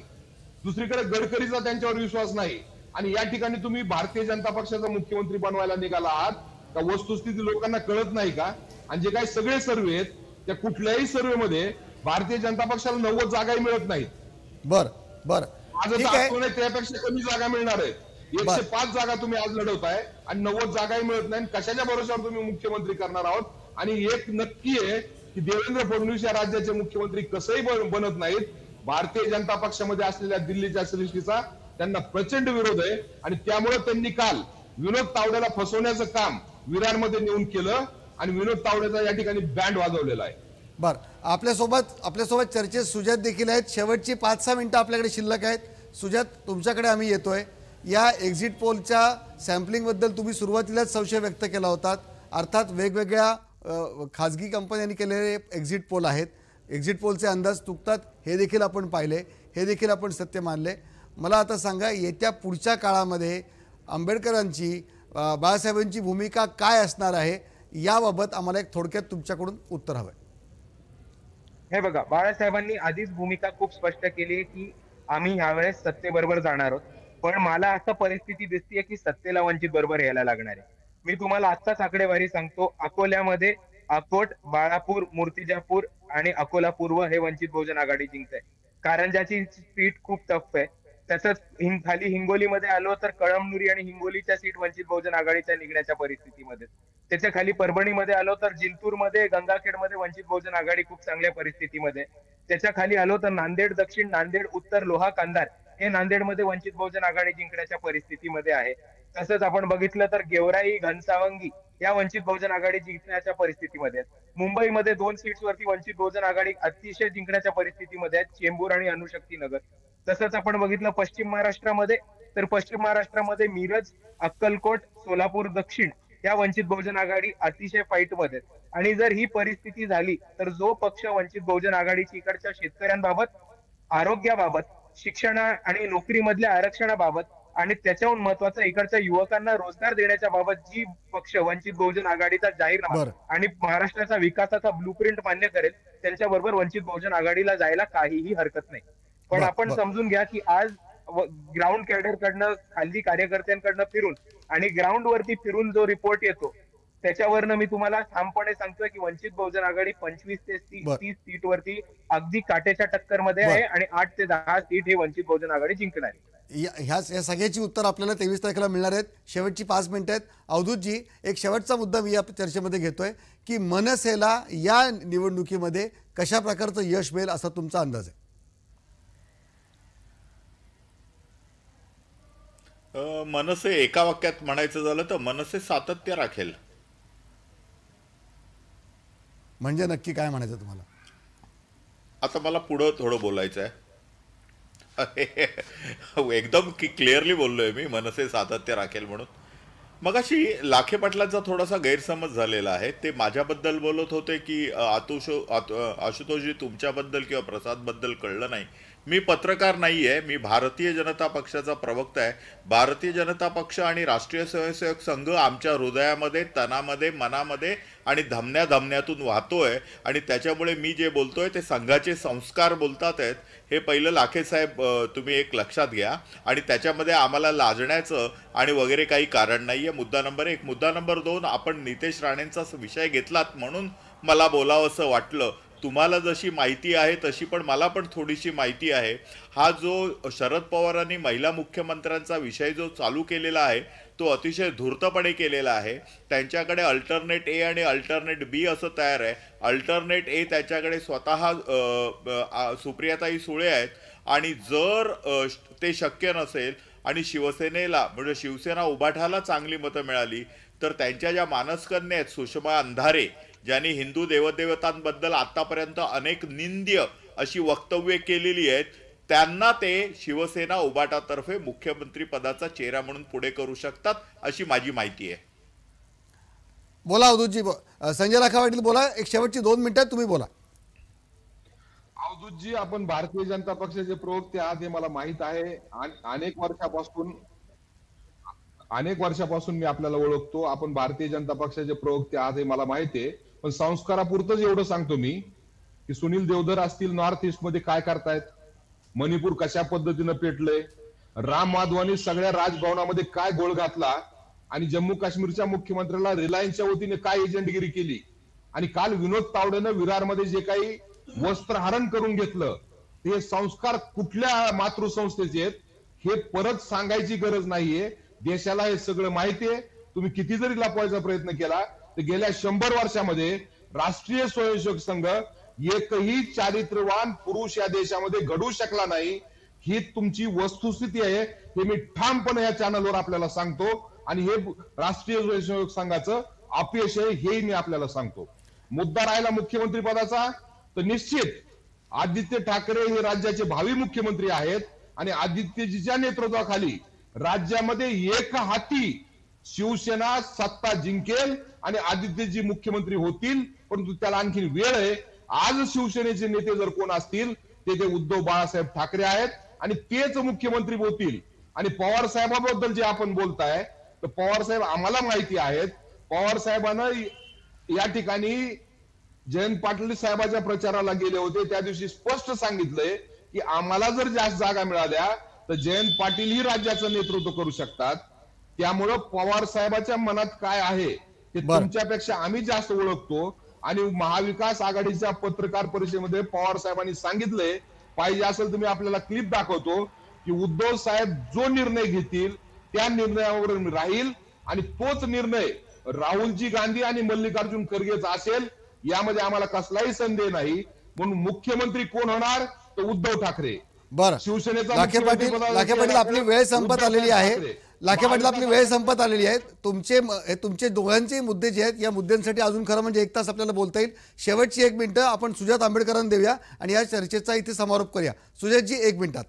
दुसरीकडे गडकरीचा त्यांच्यावर विश्वास नाही, आणि या ठिकाणी तुम्ही भारतीय जनता पक्षाचा मुख्यमंत्री बनवायला निघाला आहात का? वस्तुस्थिती लोकांना कळत नाही का? आणि जे काही सगळे सर्वे आहेत त्या कुठल्याही सर्वेमध्ये भारतीय जनता पक्षाला 90 जागाही मिळत नाहीत, बर बर ठीक आहे. कोणी त्यापेक्षा कमी जागा मिळणार आहे. 105 जागा तुम्ही आज लढवताय आणि 90 जागाही मिळत नाही. कशाच्या भरोशावर तुम्ही मुख्यमंत्री करणार आहोत? आणि एक नक्की आहे की देवेंद्र फडणवीस या राज्याचे मुख्यमंत्री कसंही बनत नाहीत. भारतीय जनता पक्षामध्ये असलेल्या दिल्लीच्या सृष्टीचा त्यांना प्रचंड विरोध आहे आणि त्यामुळे त्यांनी काल विनोद तावडेला फसवण्याचं काम विरारमध्ये नेऊन केलं आणि विनोद तावडेचा या ठिकाणी बँड वाजवलेला आहे. बर आपल्यासोबत चर्चेत सुजात देखील आहेत. शेवटची 5-6 मिनिटं आपल्याकडे शिल्लक आहेत. सुजात तुमच्याकडे आम्ही येतोय. या एक्झिट पोलच्या सॅम्पलिंगबद्दल तुम्ही सुरुवातीलाच संशय व्यक्त केला होता. अर्थात वेगवेगळ्या खाजगी कंपन्यांनी केलेले एक्झिट पोल आहेत. एक्झिट पोलचे अंदाज चुकतात हे देखील आपण पाहिले, हे देखील आपण सत्य मानले. मला आता सांगा येत्या पुढच्या काळामध्ये आंबेडकरांची बाळासाहेबांची भूमिका काय असणार आहे याबाबत आम्हाला एक थोडक्यात तुमच्याकडून उत्तर हवं आहे. हे बघा, बाळासाहेबांनी आधीच भूमिका खूप स्पष्ट केली आहे की आम्ही ह्यावेळेस सत्तेबरोबर जाणार आहोत. पण मला आता परिस्थिती दिसते की सत्तेला वंचित बरोबर यायला लागणार आहे. मी तुम्हाला आत्ताच आकडेवारी सांगतो. अकोल्यामध्ये अकोट, बाळापूर, मूर्तिजापूर आणि अकोला पूर्व हे वंचित बहुजन आघाडी जिंकत आहे. कारंजाची सीट खूप टफ आहे. तसंच खाली हिंगोलीमध्ये आलो तर कळमनुरी आणि हिंगोलीच्या सीट वंचित बहुजन आघाडीच्या निघण्याच्या परिस्थितीमध्ये. त्याच्या खाली परभणीमध्ये आलो तर जिंतूरमध्ये, गंगाखेडमध्ये वंचित बहुजन आघाडी खूप चांगल्या परिस्थितीमध्ये. त्याच्या खाली आलो तर नांदेड दक्षिण, नांदेड उत्तर, लोहा, कांधार हे नांदेडमध्ये वंचित बहुजन आघाडी जिंकण्याच्या परिस्थितीमध्ये आहे. तसंच आपण बघितलं तर गेवराई, घनसावंगी या वंचित बहुजन आघाडी जिंकण्याच्या परिस्थितीमध्ये. मुंबईमध्ये 2 सीट्सवरती वंचित बहुजन आघाडी अतिशय जिंकण्याच्या परिस्थितीमध्ये आहेत, चेंबूर आणि अनुशक्तीनगर. तसंच आपण बघितलं पश्चिम महाराष्ट्रामध्ये तर पश्चिम महाराष्ट्रामध्ये मिरज, अक्कलकोट, सोलापूर दक्षिण या वंचित बहुजन आघाडी अतिशय फाईटमध्ये. आणि जर ही परिस्थिती झाली तर जो पक्ष वंचित बहुजन आघाडीची इकडच्या शेतकऱ्यांबाबत, आरोग्याबाबत, शिक्षणा आणि नोकरीमधल्या आरक्षणाबाबत आणि त्याच्याहून महत्वाचं इकडच्या युवकांना रोजगार देण्याच्या बाबत जी पक्ष वंचित बहुजन आघाडीचा जाहीरनामा आणि महाराष्ट्राचा विकासाचा ब्लूप्रिंट मान्य करेल त्यांच्याबरोबर वंचित बहुजन आघाडीला जायला काहीही हरकत नाही. पण आपण समजून घ्या की आज ग्राउंड कॅडरकडनं, खाली कार्यकर्त्यांकडनं फिरून आणि ग्राउंडवरती फिरून जो रिपोर्ट येतो त्याच्यावरनं मी तुम्हाला ठामपणे सांगतोय की वंचित बहुजन आघाडी 25 ते 30 सीटवरती अगदी काटेच्या टक्करमध्ये आहे आणि 8 ते 10 सीट हे वंचित बहुजन आघाडी जिंकणार आहे. ह्या सगळ्याची उत्तर आपल्याला 23 तारखेला मिळणार आहेत. शेवटची 5 मिनिटं आहेत. अवधूतजी, एक शेवटचा मुद्दा मी या चर्चेमध्ये घेतोय की मनसेला या निवडणुकीमध्ये कशा प्रकारचं यश मिळेल असा तुमचा अंदाज आहे? मनसे एका वाक्यात म्हणायचं झालं तर मनसे सातत्य राखेल. म्हणजे नक्की काय म्हणायचं तुम्हाला? आता मला पुढं थोडं बोलायचं आहे. एकदम क्लिअरली बोललोय मी, मनसे सातत्य राखेल म्हणून. मगाशी लाखे पाटलांचा थोडासा गैरसमज झालेला आहे. ते माझ्याबद्दल बोलत होते की आशुतोषजी तुमच्याबद्दल किंवा प्रसादबद्दल कळलं नाही. मी पत्रकार नाही आहे, मी भारतीय जनता पक्षाचा प्रवक्ता आहे. भारतीय जनता पक्ष आणि राष्ट्रीय स्वयंसेवक संघ आमच्या हृदयामध्ये, तनामध्ये, मनामध्ये आणि धमन्यातून वाहतोय आणि त्याच्यामुळे मी जे बोलतोय ते संघाचे संस्कार बोलतात आहेत. हे पहिलं लाखे साहेब तुम्ही एक लक्षात घ्या आणि त्याच्यामध्ये आम्हाला लाजण्याचं आणि वगैरे काही कारण नाही आहे. मुद्दा नंबर 1. मुद्दा नंबर 2, आपण नितेश राणेंचा विषय घेतलात म्हणून मला बोलावंसं वाटलं. तुम्हाला जशी माहिती आहे तशी पण मला पण थोडीशी माहिती आहे. हा जो शरद पवारांनी महिला मुख्यमंत्र्यांचा विषय जो चालू केलेला आहे तो अतिशय धूर्तपणे केलेला आहे. त्यांच्याकडे अल्टरनेट A आणि अल्टरनेट B असं तयार आहे. अल्टरनेट A त्याच्याकडे स्वतः सुप्रियाताई सुळे आहेत आणि जर ते शक्य नसेल आणि शिवसेनेला म्हणजे शिवसेना उभाठाला चांगली मतं मिळाली तर त्यांच्या ज्या मानसकन्या आहेत सुषमा अंधारे, ज्यांनी हिंदू देवदेवतांबद्दल आतापर्यंत अनेक निंद्य अशी वक्तव्ये केलेली आहेत, त्यांना ते शिवसेना उभाटातर्फे मुख्यमंत्री पदाचा चेहरा म्हणून पुढे करू शकतात अशी माझी माहिती आहे. बोला अवधूतजी, संजय राखा पाटील बोला. एक शेवटची 2 मिनिटात तुम्ही बोला. अवधूतजी, आपण भारतीय जनता पक्षाचे प्रवक्ते आहात हे मला माहित आहे. अनेक वर्षापासून मी आपल्याला ओळखतो. आपण भारतीय जनता पक्षाचे प्रवक्ते आहात हे मला माहिती आहे. पण संस्कारापुरतंच एवढं सांगतो मी की सुनील देवधर असतील नॉर्थ ईस्ट मध्ये काय करतायत, मणिपूर कशा पद्धतीनं पेटलंय, राम माधवानी सगळ्या राजभवनामध्ये काय गोळ घातला आणि जम्मू काश्मीरच्या मुख्यमंत्र्याला रिलायन्सच्या वतीने काय एजंटगिरी केली आणि काल विनोद तावडेनं विरारमध्ये जे काही वस्त्रहरण करून घेतलं ते संस्कार कुठल्या मातृसंस्थेत हे परत सांगायची गरज नाहीये. देशाला हे सगळं माहिती आहे. तुम्ही किती जरी लपवायचा प्रयत्न केला तर गेल्या 100 वर्षामध्ये राष्ट्रीय स्वयंसेवक संघ एकही चारित्रवान पुरुष या देशामध्ये घडू शकला नाही. ही तुमची वस्तुस्थिती आहे. हे मी ठामपणे या चॅनलवर आपल्याला सांगतो आणि हे राष्ट्रीय स्वयंसेवक संघाचं अपयश आहे हेही मी आपल्याला सांगतो. मुद्दा राहिला मुख्यमंत्री पदाचा, तर निश्चित आदित्य ठाकरे हे राज्याचे भावी मुख्यमंत्री आहेत आणि आदित्यजीच्या नेतृत्वाखाली राज्यामध्ये एक हाती शिवसेना सत्ता जिंकेल आणि आदित्यजी मुख्यमंत्री होतील. परंतु त्याला आणखी वेळ आहे. आज शिवसेनेचे नेते जर कोण असतील ते उद्धव बाळासाहेब ठाकरे आहेत आणि तेच मुख्यमंत्री होतील. आणि पवार साहेबांबद्दल जे आपण बोलताय, तर पवार साहेब आम्हाला माहिती आहेत. पवार साहेबांना या ठिकाणी जयंत पाटील साहेबांच्या प्रचाराला गेले होते त्या दिवशी स्पष्ट सांगितलंय की आम्हाला जर जास्त जागा मिळाल्या तर जयंत पाटील ही राज्याचं नेतृत्व करू शकतात. त्यामुळं पवार साहेबांच्या मनात काय आहे ते तुमच्यापेक्षा आम्ही जास्त ओळखतो. आणि महाविकास आघाडीच्या पत्रकार परिषदेमध्ये पवार साहेबांनी सांगितलंय, पाहिजे असेल तुम्ही आपल्याला क्लिप दाखवतो, की उद्धव साहेब जो निर्णय घेतील त्या निर्णयावर राहील आणि तोच निर्णय राहुलजी गांधी आणि मल्लिकार्जुन खरगेचा असेल यामध्ये आम्हाला कसलाही संदेह नाही. म्हणून मुख्यमंत्री कोण होणार तर उद्धव ठाकरे. बरं, शिवसेनेचा लाखे पाटील, लाखे पाटील आपली वेळ संपत आलेली आहे. लाखे पाटील आपली वेळ संपत आलेली आहे. तुमचे दोघांचे मुद्दे जे आहेत या मुद्द्यांसाठी अजून खरं म्हणजे 1 तास आपल्याला बोलता येईल. शेवटची 1 मिनिटं आपण सुजात आंबेडकरांना देऊया आणि या चर्चेचा इथे समारोप करूया. सुजातजी 1 मिनिटात.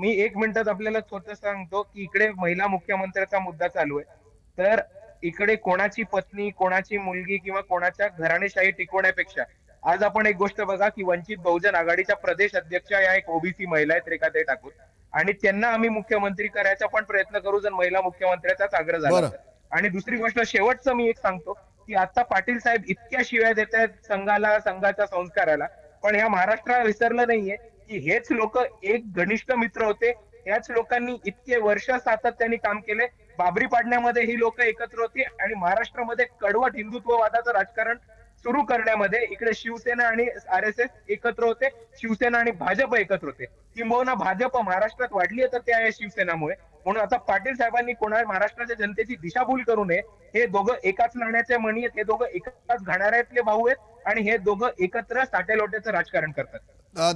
मी 1 मिनिटात आपल्याला स्वतः सांगतो की इकडे महिला मुख्यमंत्र्याचा मुद्दा चालू आहे, तर इकडे कोणाची पत्नी, कोणाची मुलगी किंवा कोणाच्या घराणेशाही टिकवण्यापेक्षा आज आपण एक गोष्ट बघा की वंचित बहुजन आघाडीच्या प्रदेश अध्यक्ष या एक ओबीसी महिला आहेत रेखाताई ठाकूर, आणि त्यांना आम्ही मुख्यमंत्री करायचा पण प्रयत्न करू जर महिला मुख्यमंत्र्याचाच आग्रह झाला. आणि दुसरी गोष्ट शेवटचं मी एक सांगतो की आता पाटील साहेब इतक्या शिव्या देत आहेत संघाला, संघाच्या संस्काराला, पण ह्या महाराष्ट्राला विसरलं नाहीये की हेच लोक एक घनिष्ठ मित्र होते. याच लोकांनी इतके वर्ष सातत्याने काम केले. बाबरी पाडण्यामध्ये ही लोक एकत्र होती आणि महाराष्ट्रामध्ये कडवट हिंदुत्ववादाचं राजकारण सुरू करण्यामध्ये इकडे शिवसेना आणि RSS एकत्र होते, शिवसेना आणि भाजप एकत्र होते. किंबहुना भाजप महाराष्ट्रात वाढली आहे तर त्या शिवसेनामुळे. म्हणून आता पाटील साहेबांनी कोणा महाराष्ट्राच्या जनतेची दिशाभूल करू नये. हे दोघं एकाच लढण्याचे मणी आहेत, हे दोघं एकाच घाणाऱ्यातले भाऊ आहेत आणि हे दोघं एकत्र साटेलोट्याचं राजकारण करतात.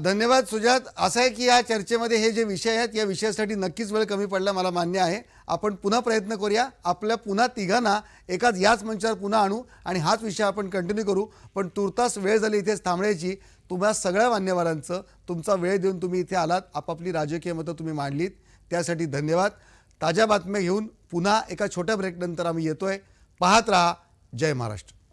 धन्यवाद सुजात. असं आहे की या चर्चेमध्ये हे जे विषय आहेत या विषयासाठी नक्कीच वेळ कमी पडला, मला मान्य आहे. आपण पुन्हा प्रयत्न करूया, आपल्या पुन्हा तिघांना एकाच याच मंचावर पुन्हा आणू आणि हाच विषय आपण कंटिन्यू करू. पण तुर्तास वेळ झाली इथेच थांबण्याची. तुम्हा सगळ्या मान्यवरांचं तुमचा वेळ देऊन तुम्ही इथे आलात, आपापली राजकीय मतं तुम्ही मांडलीत, त्यासाठी धन्यवाद. ताज्या बातम्या घेऊन पुन्हा एका छोट्या ब्रेकनंतर आम्ही येतो आहे. पाहत राहा जय महाराष्ट्र.